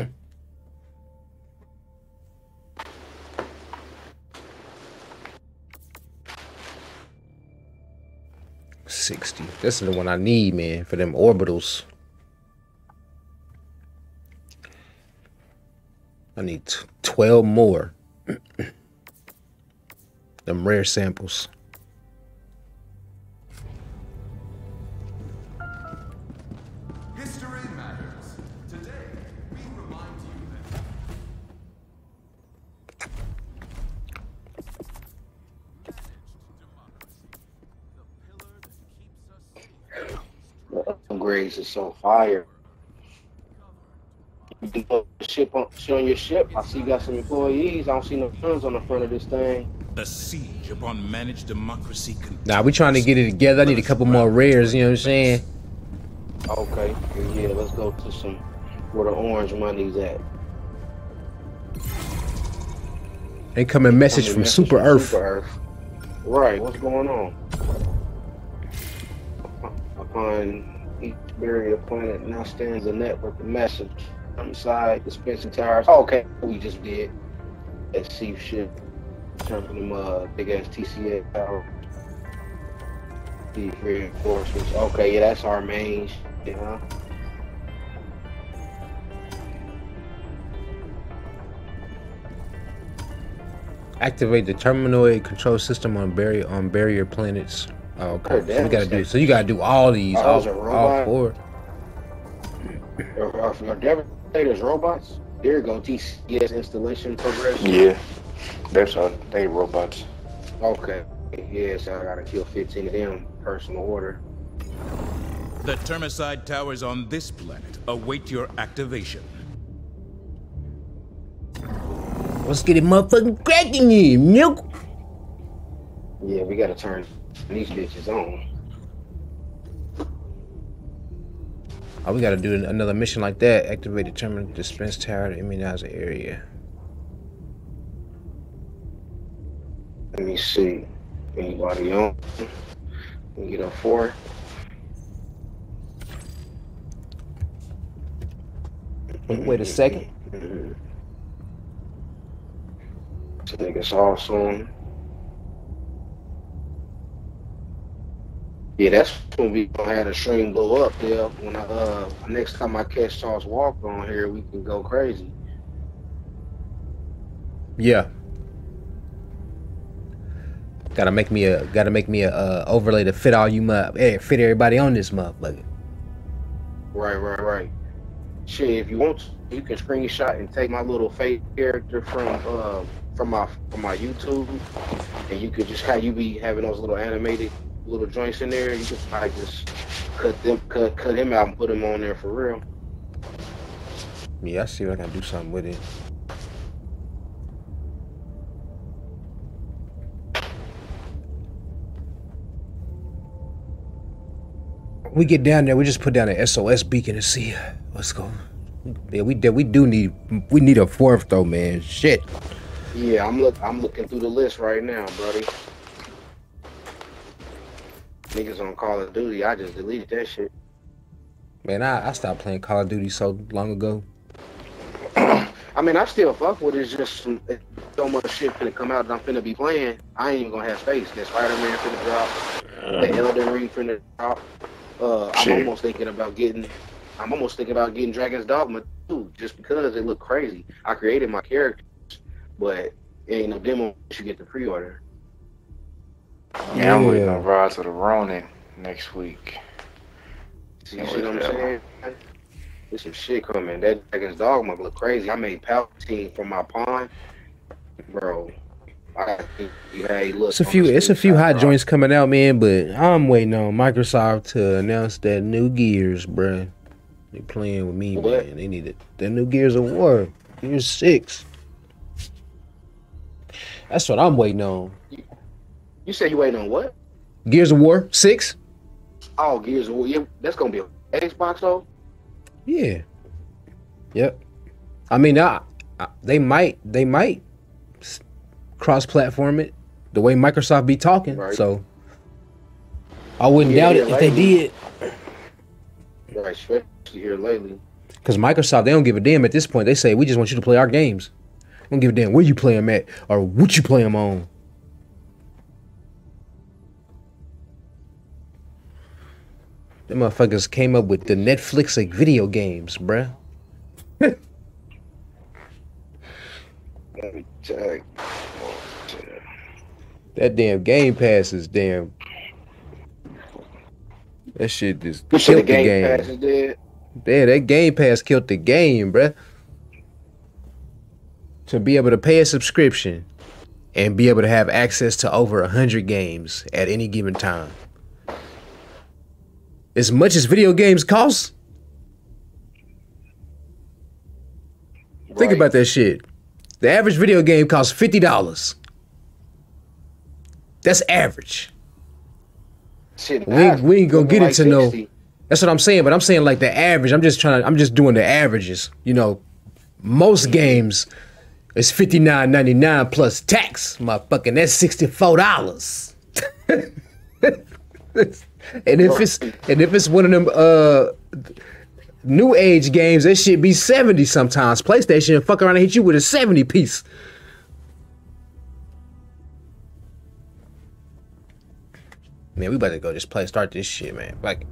sixty. This is the one I need, man, for them orbitals. I need twelve more. Them rare samples. Is so fire. You can put the ship on, showing your ship. I see you got some employees. I don't see no guns on the front of this thing. A siege upon managed democracy. Nah, we trying to get it together. I need a couple more rares. You know what I'm saying? Okay. Yeah, let's go to some where the orange money's at. Incoming message from Super Earth. Super Earth. Right. What's going on? Upon each barrier planet now stands a network of message inside the dispensing towers. Oh, okay, we just did that sea ship jumping them uh big ass T C A tower. The reinforcements. Okay, yeah, that's our main shit, you know. Activate the terminoid control system on barrier on barrier planets. Oh, okay. So we gotta do. So you gotta do all these. Oh, all, all four. Are devastators robots? There you go. T C S installation progression. Yeah, that's all. They robots. Okay. Yeah, so I gotta kill fifteen of them. Personal order. The termicide towers on this planet await your activation. Let's get it, motherfucking cracking in milk. Yeah, we gotta turn these bitches on. Oh, we gotta do another mission like that. Activate the terminal dispense tower to immunize the area. Let me see. Anybody on? Let me get up four. Wait a second. This nigga's all soon. Yeah, that's when we gonna have the stream blow up there. When I, uh, next time I catch Charles Walker on here, we can go crazy. Yeah. Gotta make me a gotta make me a uh, overlay to fit all you mother, hey, fit everybody on this motherfucker. Right, right, right. Shit, if you want, you can screenshot and take my little fake character from uh, from my from my YouTube, and you could just how you be having those little animated little joints in there. You can probably just cut them, cut cut him out and put him on there for real. Yeah, I see if I can do something with it. We get down there, we just put down an S O S beacon and see what's going on. Yeah, we we do need we need a fourth though, man. Shit. Yeah, I'm look I'm looking through the list right now, buddy. Niggas on Call of Duty, I just deleted that shit. Man, I, I stopped playing Call of Duty so long ago. I mean, I still fuck with it. It's just some, so much shit finna come out that I'm finna be playing. I ain't even gonna have space. That Spider-Man finna drop. The Elder Ring finna drop. Uh, I'm almost thinking about getting I'm almost thinking about getting Dragon's Dogma too, just because it looked crazy. I created my characters, but it ain't no demo unless you get the pre-order. Yeah, yeah, I'm waiting on Rod to the Ronin next week. See, you see what I'm saying? There's some shit coming. That Dragon's Dogma look crazy. I made Palpatine from my pawn. Bro. I, hey, look, it's a few it's a few hot bro. joints coming out, man, but I'm waiting on Microsoft to announce that new Gears, bruh. They playing with me, what? man. They need it. That new Gears of War. Gears six. That's what I'm waiting on. You, you said you waiting on what? Gears of War six? Oh, Gears of War. Yeah, that's gonna be a Xbox though? Yeah. Yep. I mean, I, I, they might they might cross-platform it the way Microsoft be talking, right. So I wouldn't yeah, doubt it if lately. they did. Right, especially here lately. Because Microsoft, they don't give a damn at this point. They say, we just want you to play our games. We don't give a damn where you play them at or what you play them on. Them motherfuckers came up with the Netflix like video games, bruh. Let me check. That damn Game Pass is damn. That shit just you killed the game. game. Pass is dead. Damn, that Game Pass killed the game, bruh. To be able to pay a subscription and be able to have access to over a hundred games at any given time. As much as video games cost. Right. Think about that shit. The average video game costs fifty dollars. That's average. Shit, we, average. we ain't gonna get like it to sixty. No. That's what I'm saying, but I'm saying like the average. I'm just trying to, I'm just doing the averages. You know, most games is fifty-nine ninety-nine plus tax. Motherfucking, that's sixty-four dollars. And if it's and if it's one of them uh new age games, that shit be seventy sometimes. PlayStation fuck around and hit you with a seventy piece. Man, we better go just play, start this shit, man. Like,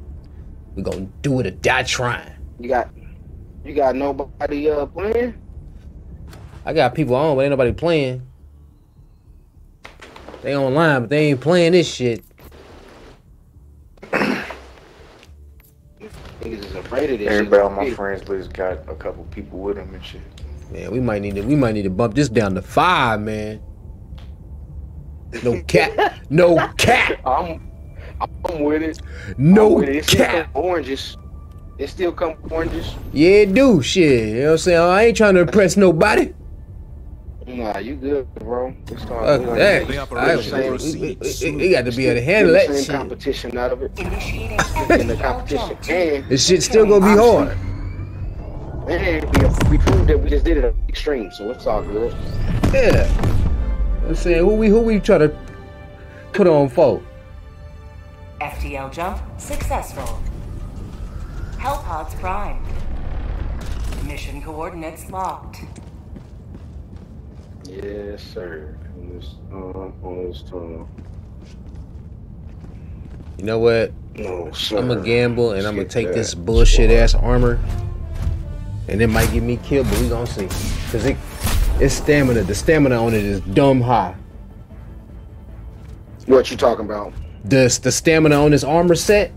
we gonna do it or die trying. You got, you got nobody uh playing? I got people on, but ain't nobody playing. They online, but they ain't playing this shit. Niggas is afraid of this. Everybody, all my friends list got a couple people with them and shit. Man, we might need to, we might need to bump this down to five, man. No cap, no cap. I'm I'm with it. No with it. It still cap. Come oranges. It still come oranges. Yeah, it do. Shit. You know what I'm saying? I ain't trying to impress nobody. Nah, you good, bro. It's uh, like that. You got to be able to handle that shit. Competition out of it. The competition. And this shit's still gonna be hard. And we, we proved that we just did it extreme, so it's all good. Yeah. I'm saying, who we who we try to put on folk? F T L jump successful. Hell pods prime. Mission coordinates locked. Yes, sir. Almost home. You know what? No, sir. I'm gonna gamble and I'm gonna take this bullshit ass armor, and it might get me killed, but we gonna see, cause it. It's stamina. The stamina on it is dumb high. What you talking about? The the stamina on his armor set.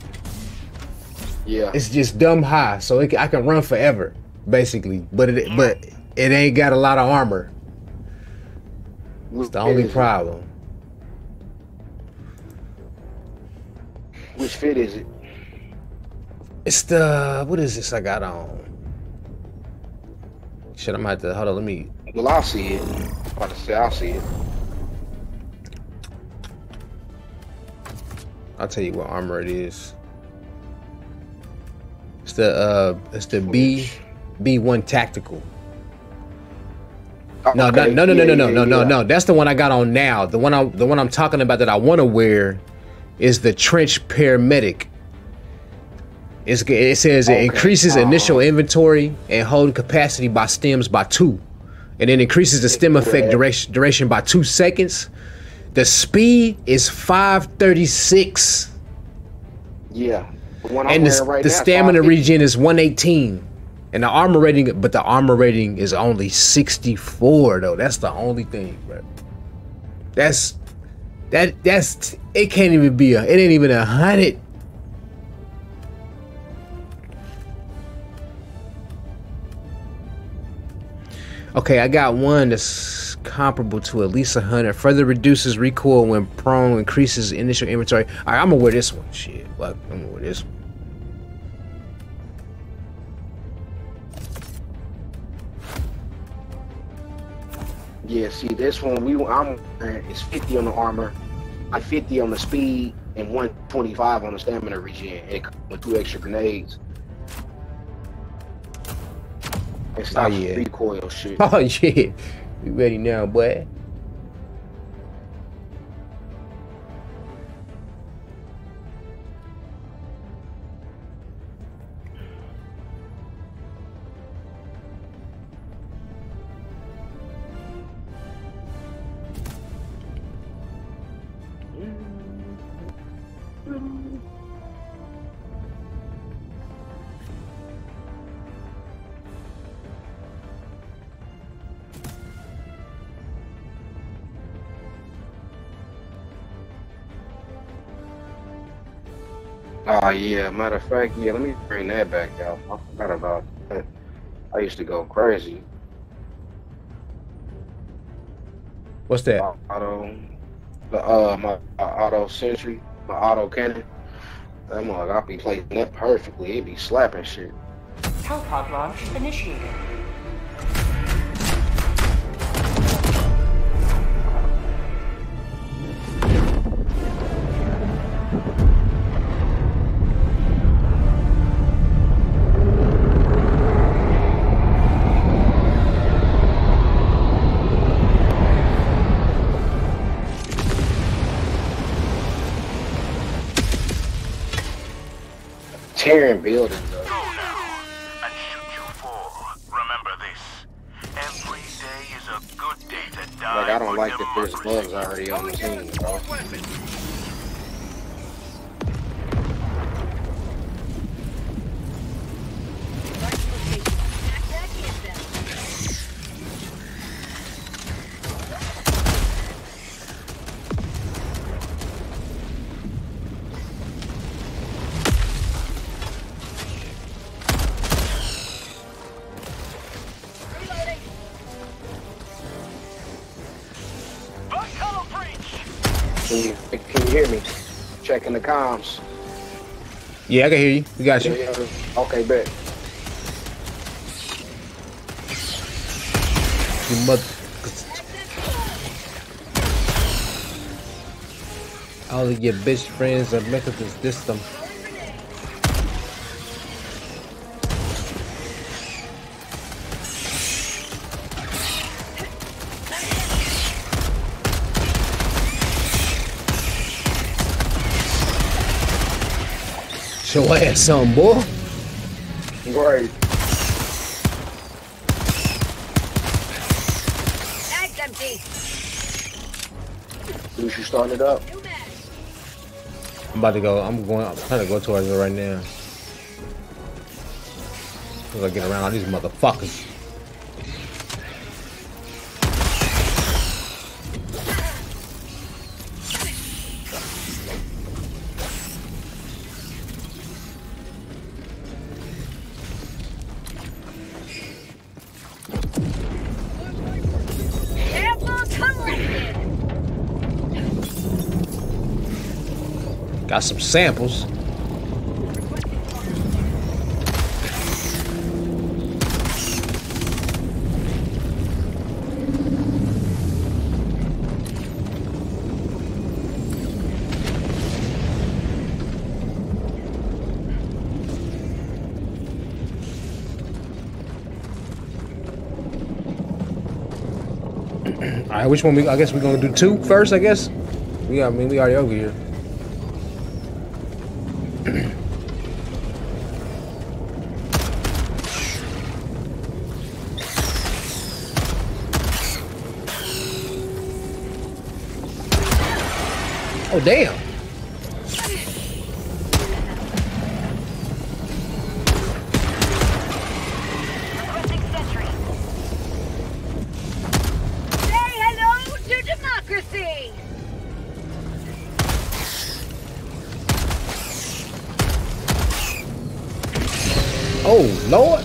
Yeah. It's just dumb high, so it, I can run forever, basically. But it but it ain't got a lot of armor. It's the only problem. Which fit is it? It's the what is this I got on? Shit, I'm about to hold on. Let me. Well, I'll see it. I'm about to say I'll see it. I'll tell you what armor it is. It's the uh, it's the B B1 tactical. No, okay. no, no, no, no, no, no, no, no. That's the one I got on now. The one I, the one I'm talking about that I want to wear, is the trench paramedic. It's, it says it okay. increases uh-huh. initial inventory and hold capacity by stems by two, and then increases the stem effect duration duration by two seconds. The speed is five thirty-six. Yeah. The one I'm and the, right the now, stamina regen is one eighteen. And the armor rating, but the armor rating is only sixty-four though. That's the only thing, bro. That's that that's it can't even be a it ain't even a hundred. Okay, I got one that's comparable to at least a hundred. Further reduces recoil when prone, increases initial inventory. All right, I'm gonna wear this one. Shit, fuck, I'm gonna wear this one. Yeah, see, this one we I'm wearing is fifty on the armor, I fifty on the speed, and one twenty-five on the stamina regen. It comes with two extra grenades. It stops oh, yeah. recoil shit. Oh yeah. We ready now, boy. Oh, yeah, matter of fact, yeah, let me bring that back out. I forgot about that. I used to go crazy. What's that? My auto, the, uh, my, my auto sentry, my auto cannon. I'm like, I'll be playing that perfectly. It be slapping shit. Health pod launch initiated. Tearing buildings up. Go now and shoot your fall. Remember this. Every day is a good day to die. Like I don't like that there's bugs already on the team, bro. In the comms. Yeah, I can hear you. We got you. Yeah, okay, bet. You mother. All of your bitch friends are making this system. Your ass on, boy. Right. That's empty. You should start it up. I'm about to go. I'm going. I'm trying to go towards it right now. Cause I get around all these motherfuckers. Got some samples. Alright, which one we, I guess we're gonna do two first, I guess? We, I mean, we already over here. Oh, damn. Oh, Lord.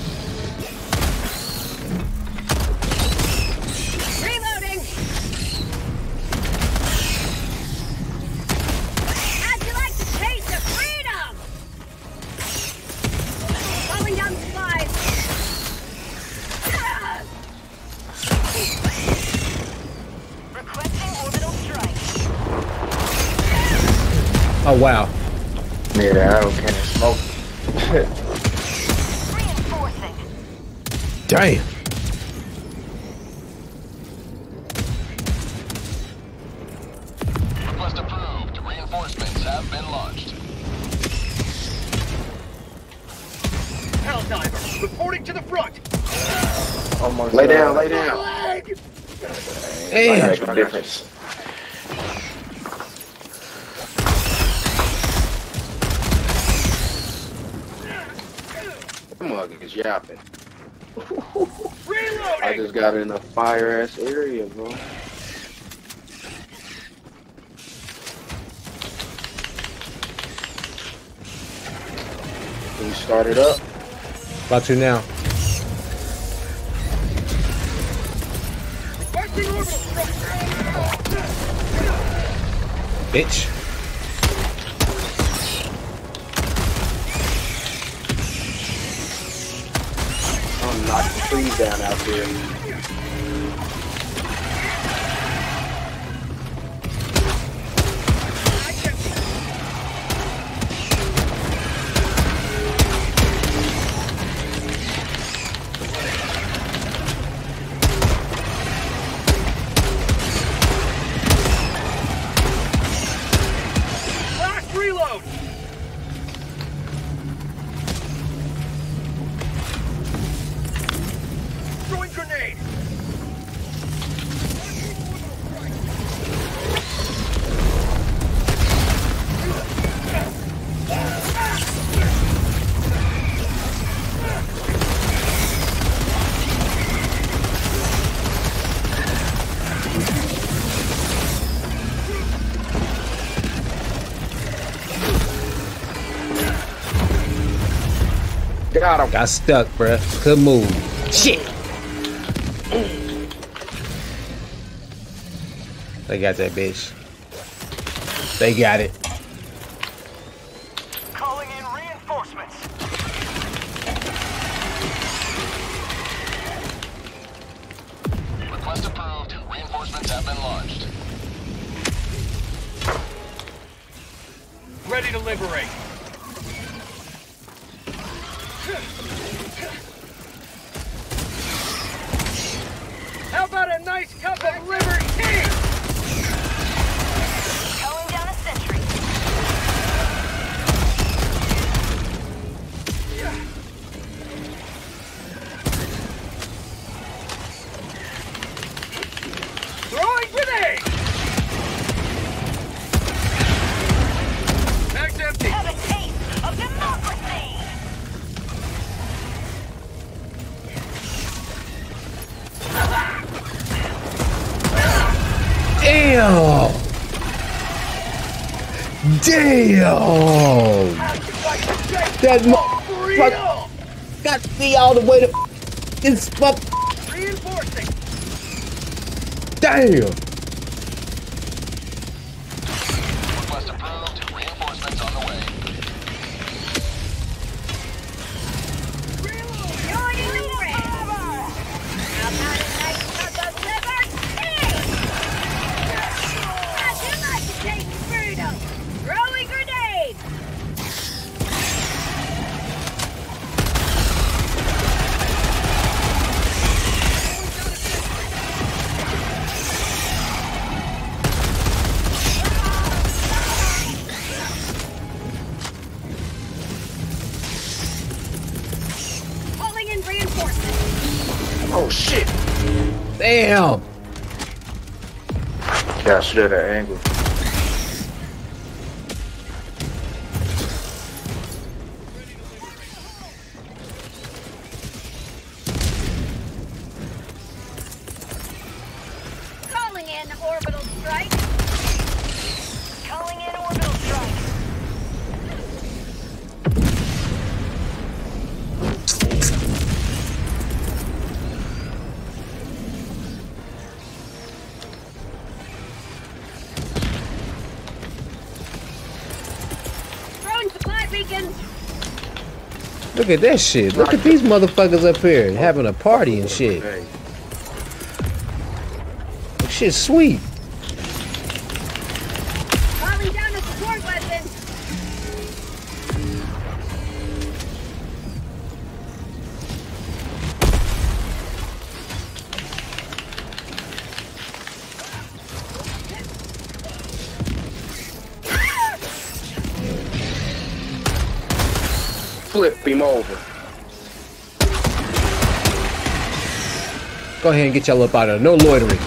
Reloading. How'd you like to taste of freedom? Falling down the slide. Requesting orbital strike. Oh, wow. Yeah, I don't care. Smoke. Shit. Damn. Request approved. Reinforcements have been launched. Helldiver, reporting to the front. Almost lay down, lay down. Hey, I make a difference. That mug is yapping. I just got in a fire ass area, bro. Can you start it up? About to now. Bitch. Knock the trees down out there. Last reload. Got stuck, bruh. Couldn't move. Shit. They got that bitch. They got it. Calling in reinforcements. Request approved. Reinforcements have been launched. Ready to liberate. How about a nice cup of liver tea? Going down a sentry. Throwing grenade! Back empty. Have a taste of democracy! Damn! Damn! That motherfucker got me all the way to this fuck. Reinforcing. Damn! Request approved. Reinforcements Damn! Yeah, I should have that angle. Calling in orbital strike. Calling in orbital strike. Look at that shit. Look at these motherfuckers up here having a party and shit. That shit's sweet. Calling down a support weapon. Flip him over. Go ahead and get y'all up out of there. No loitering.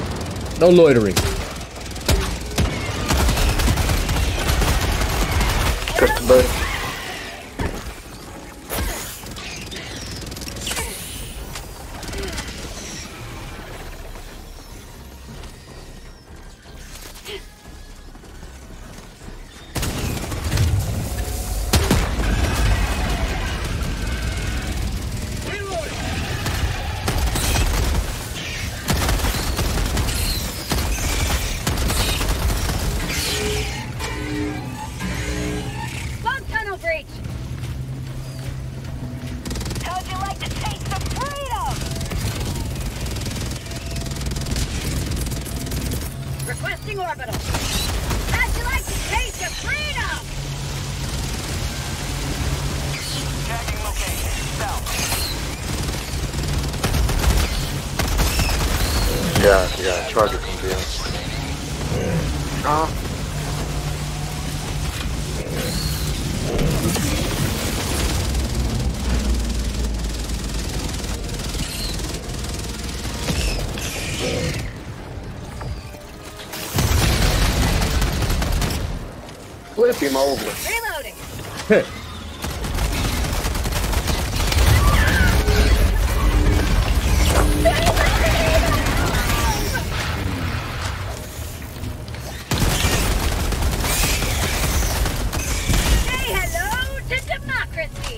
No loitering. Press the button. Him over. Reloading. Say hello to democracy.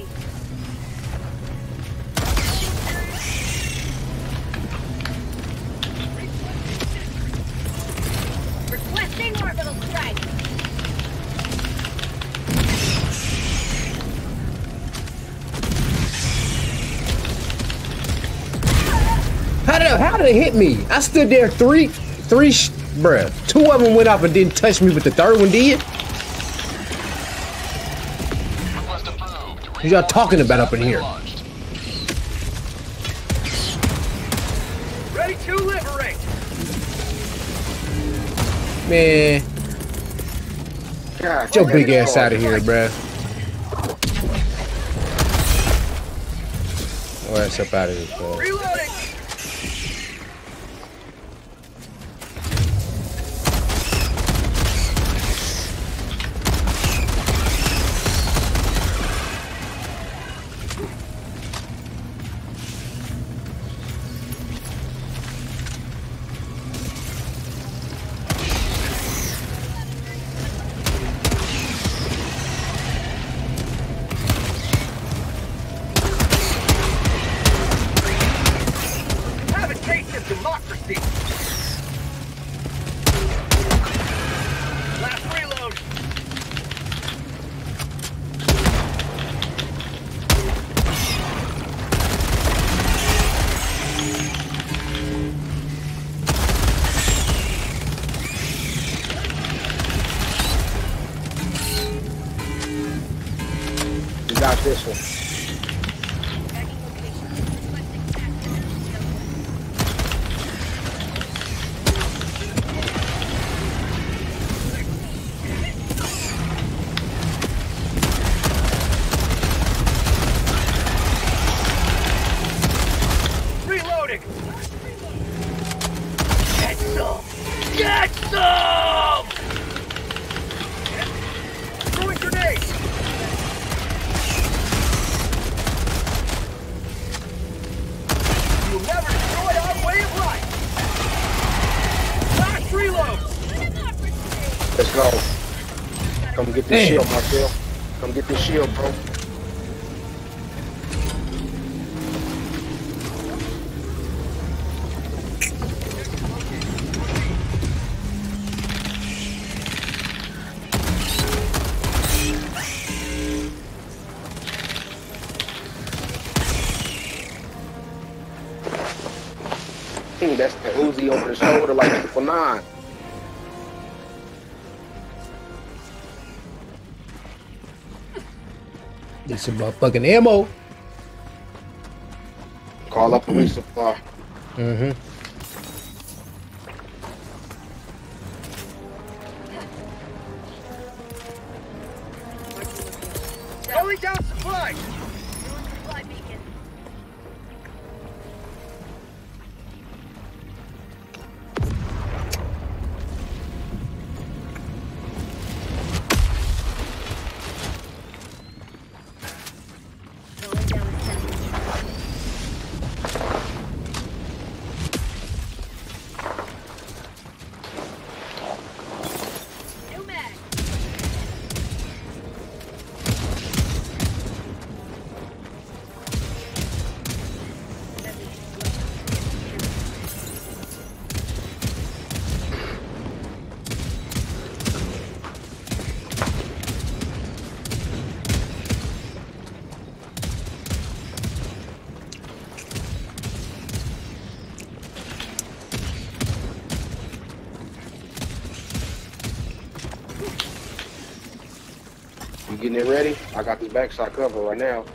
Requesting orbital strike. How did it hit me? I stood there three, three, sh bruh. Two of them went off and didn't touch me, but the third one did. What y'all talking about up in here? Ready to liberate. Man, God, get your big ass out of here, bruh. All right, up out of here, bro. No! Throwing grenades! You'll never destroy our way of life! Last reload! Let's go. Come get this Damn. shield, Martel. Come get this shield, bro. That's the Uzi over the shoulder like triple nine. Need some motherfucking ammo. Call up a resupply. Mm-hmm. Going down supply! Getting it ready. I got this backside cover right now.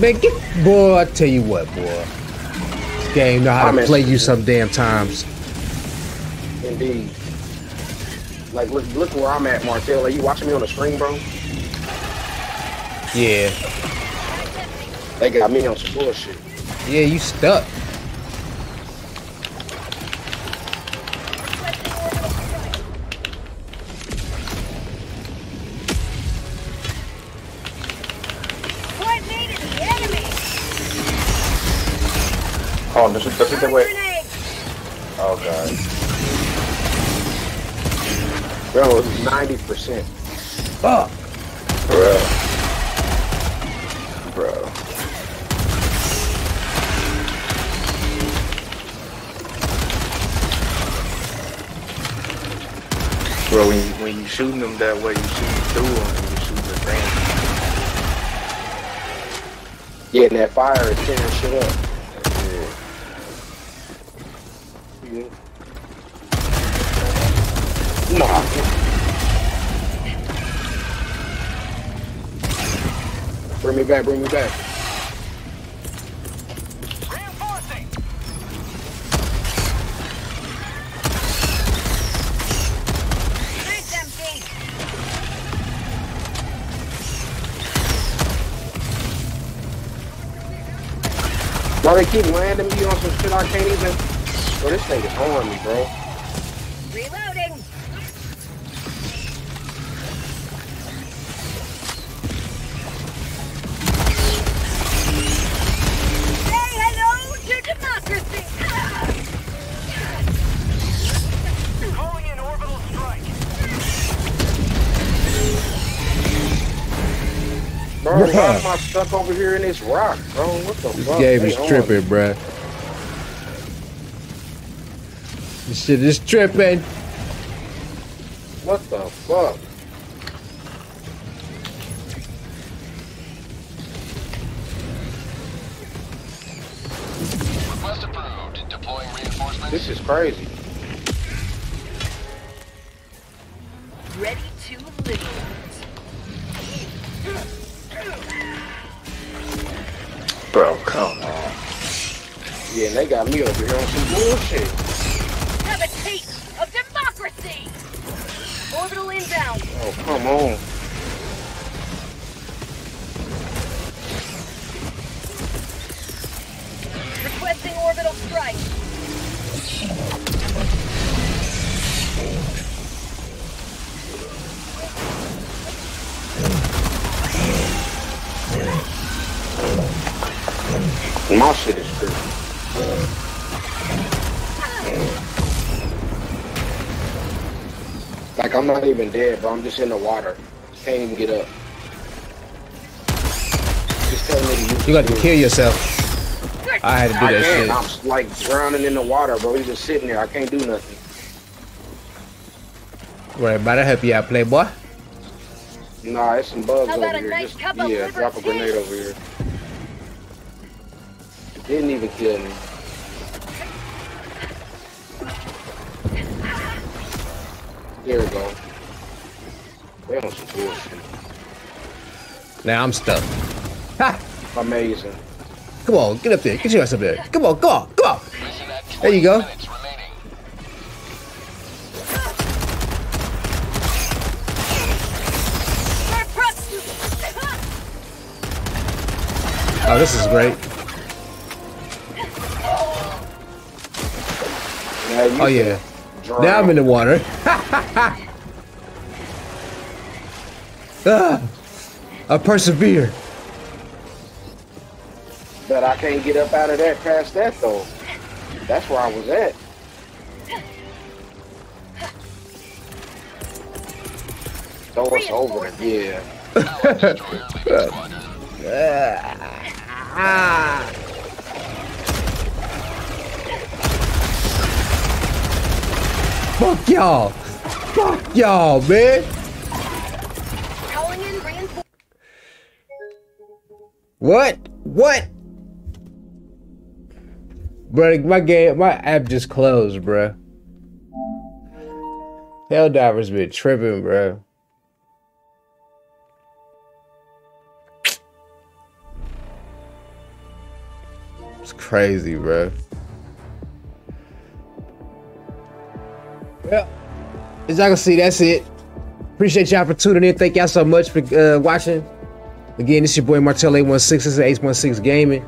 Man, get, boy, I tell you what, boy. This game know how I to play you some damn times. Indeed. Like, look, look where I'm at, Martel. Are you watching me on the stream, bro? Yeah. They got me on some bullshit. Yeah, you stuck. Oh, this is, this is the way. Oh, God. Bro, it's ninety percent. Fuck. Bro. Bro. Bro, when you, when you shooting them that way, you shooting through them and you shooting the thing. Yeah, and that fire is tearing shit up. Bring me back, bring me back. Reinforcing. Why they keep landing me on some shit I can't even? Bro, this thing is on me, bro. Reloading. Say hello to democracy. Calling in orbital strike. Bro, why am I stuck over here in this rock, bro? What the fuck? This game is tripping, bro. This shit is tripping. What the fuck? Request approved. Deploying reinforcements. This is crazy. Ready to live. Bro, come on. Yeah, and they got me over here on some bullshit. Orbital inbound. Oh, come on. Requesting orbital strike. My shit is good. Like, I'm not even dead, but I'm just in the water. Can't even get up. Just tell me to use you got to kill yourself. I had to do that shit. I'm, like, drowning in the water, bro. He's just sitting there. I can't do nothing. Right, better help you out, playboy. Nah, it's some bugs over here. Just, yeah, drop a grenade over here. Didn't even kill me. There we go. They want some bullshit. Now I'm stuck. Ha! Amazing. Come on, get up there. Get your ass up there. Come on, come on, come on. There you go. Oh, this is great. Oh yeah. Now I'm in the water. ah, I persevere. But I can't get up out of that past that though. That's where I was at. So it's over. Yeah. ah. Fuck y'all! Fuck y'all, man! What? What? Bro, my game, my app just closed, bro. Helldivers been tripping, bro. It's crazy, bro. Well, as y'all can see, that's it. Appreciate y'all for tuning in. Thank y'all so much for uh, watching. Again, this is your boy Martel eight one six. This is eight one six Gaming.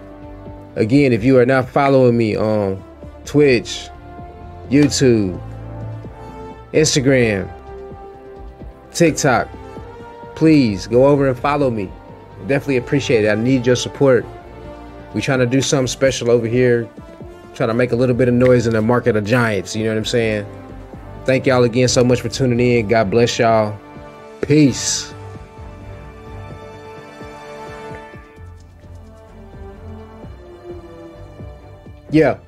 Again, if you are not following me on Twitch, YouTube, Instagram, TikTok, please go over and follow me. Definitely appreciate it. I need your support. We're trying to do something special over here. Trying to make a little bit of noise in the market of giants. You know what I'm saying? Thank y'all again so much for tuning in. God bless y'all. Peace. Yeah.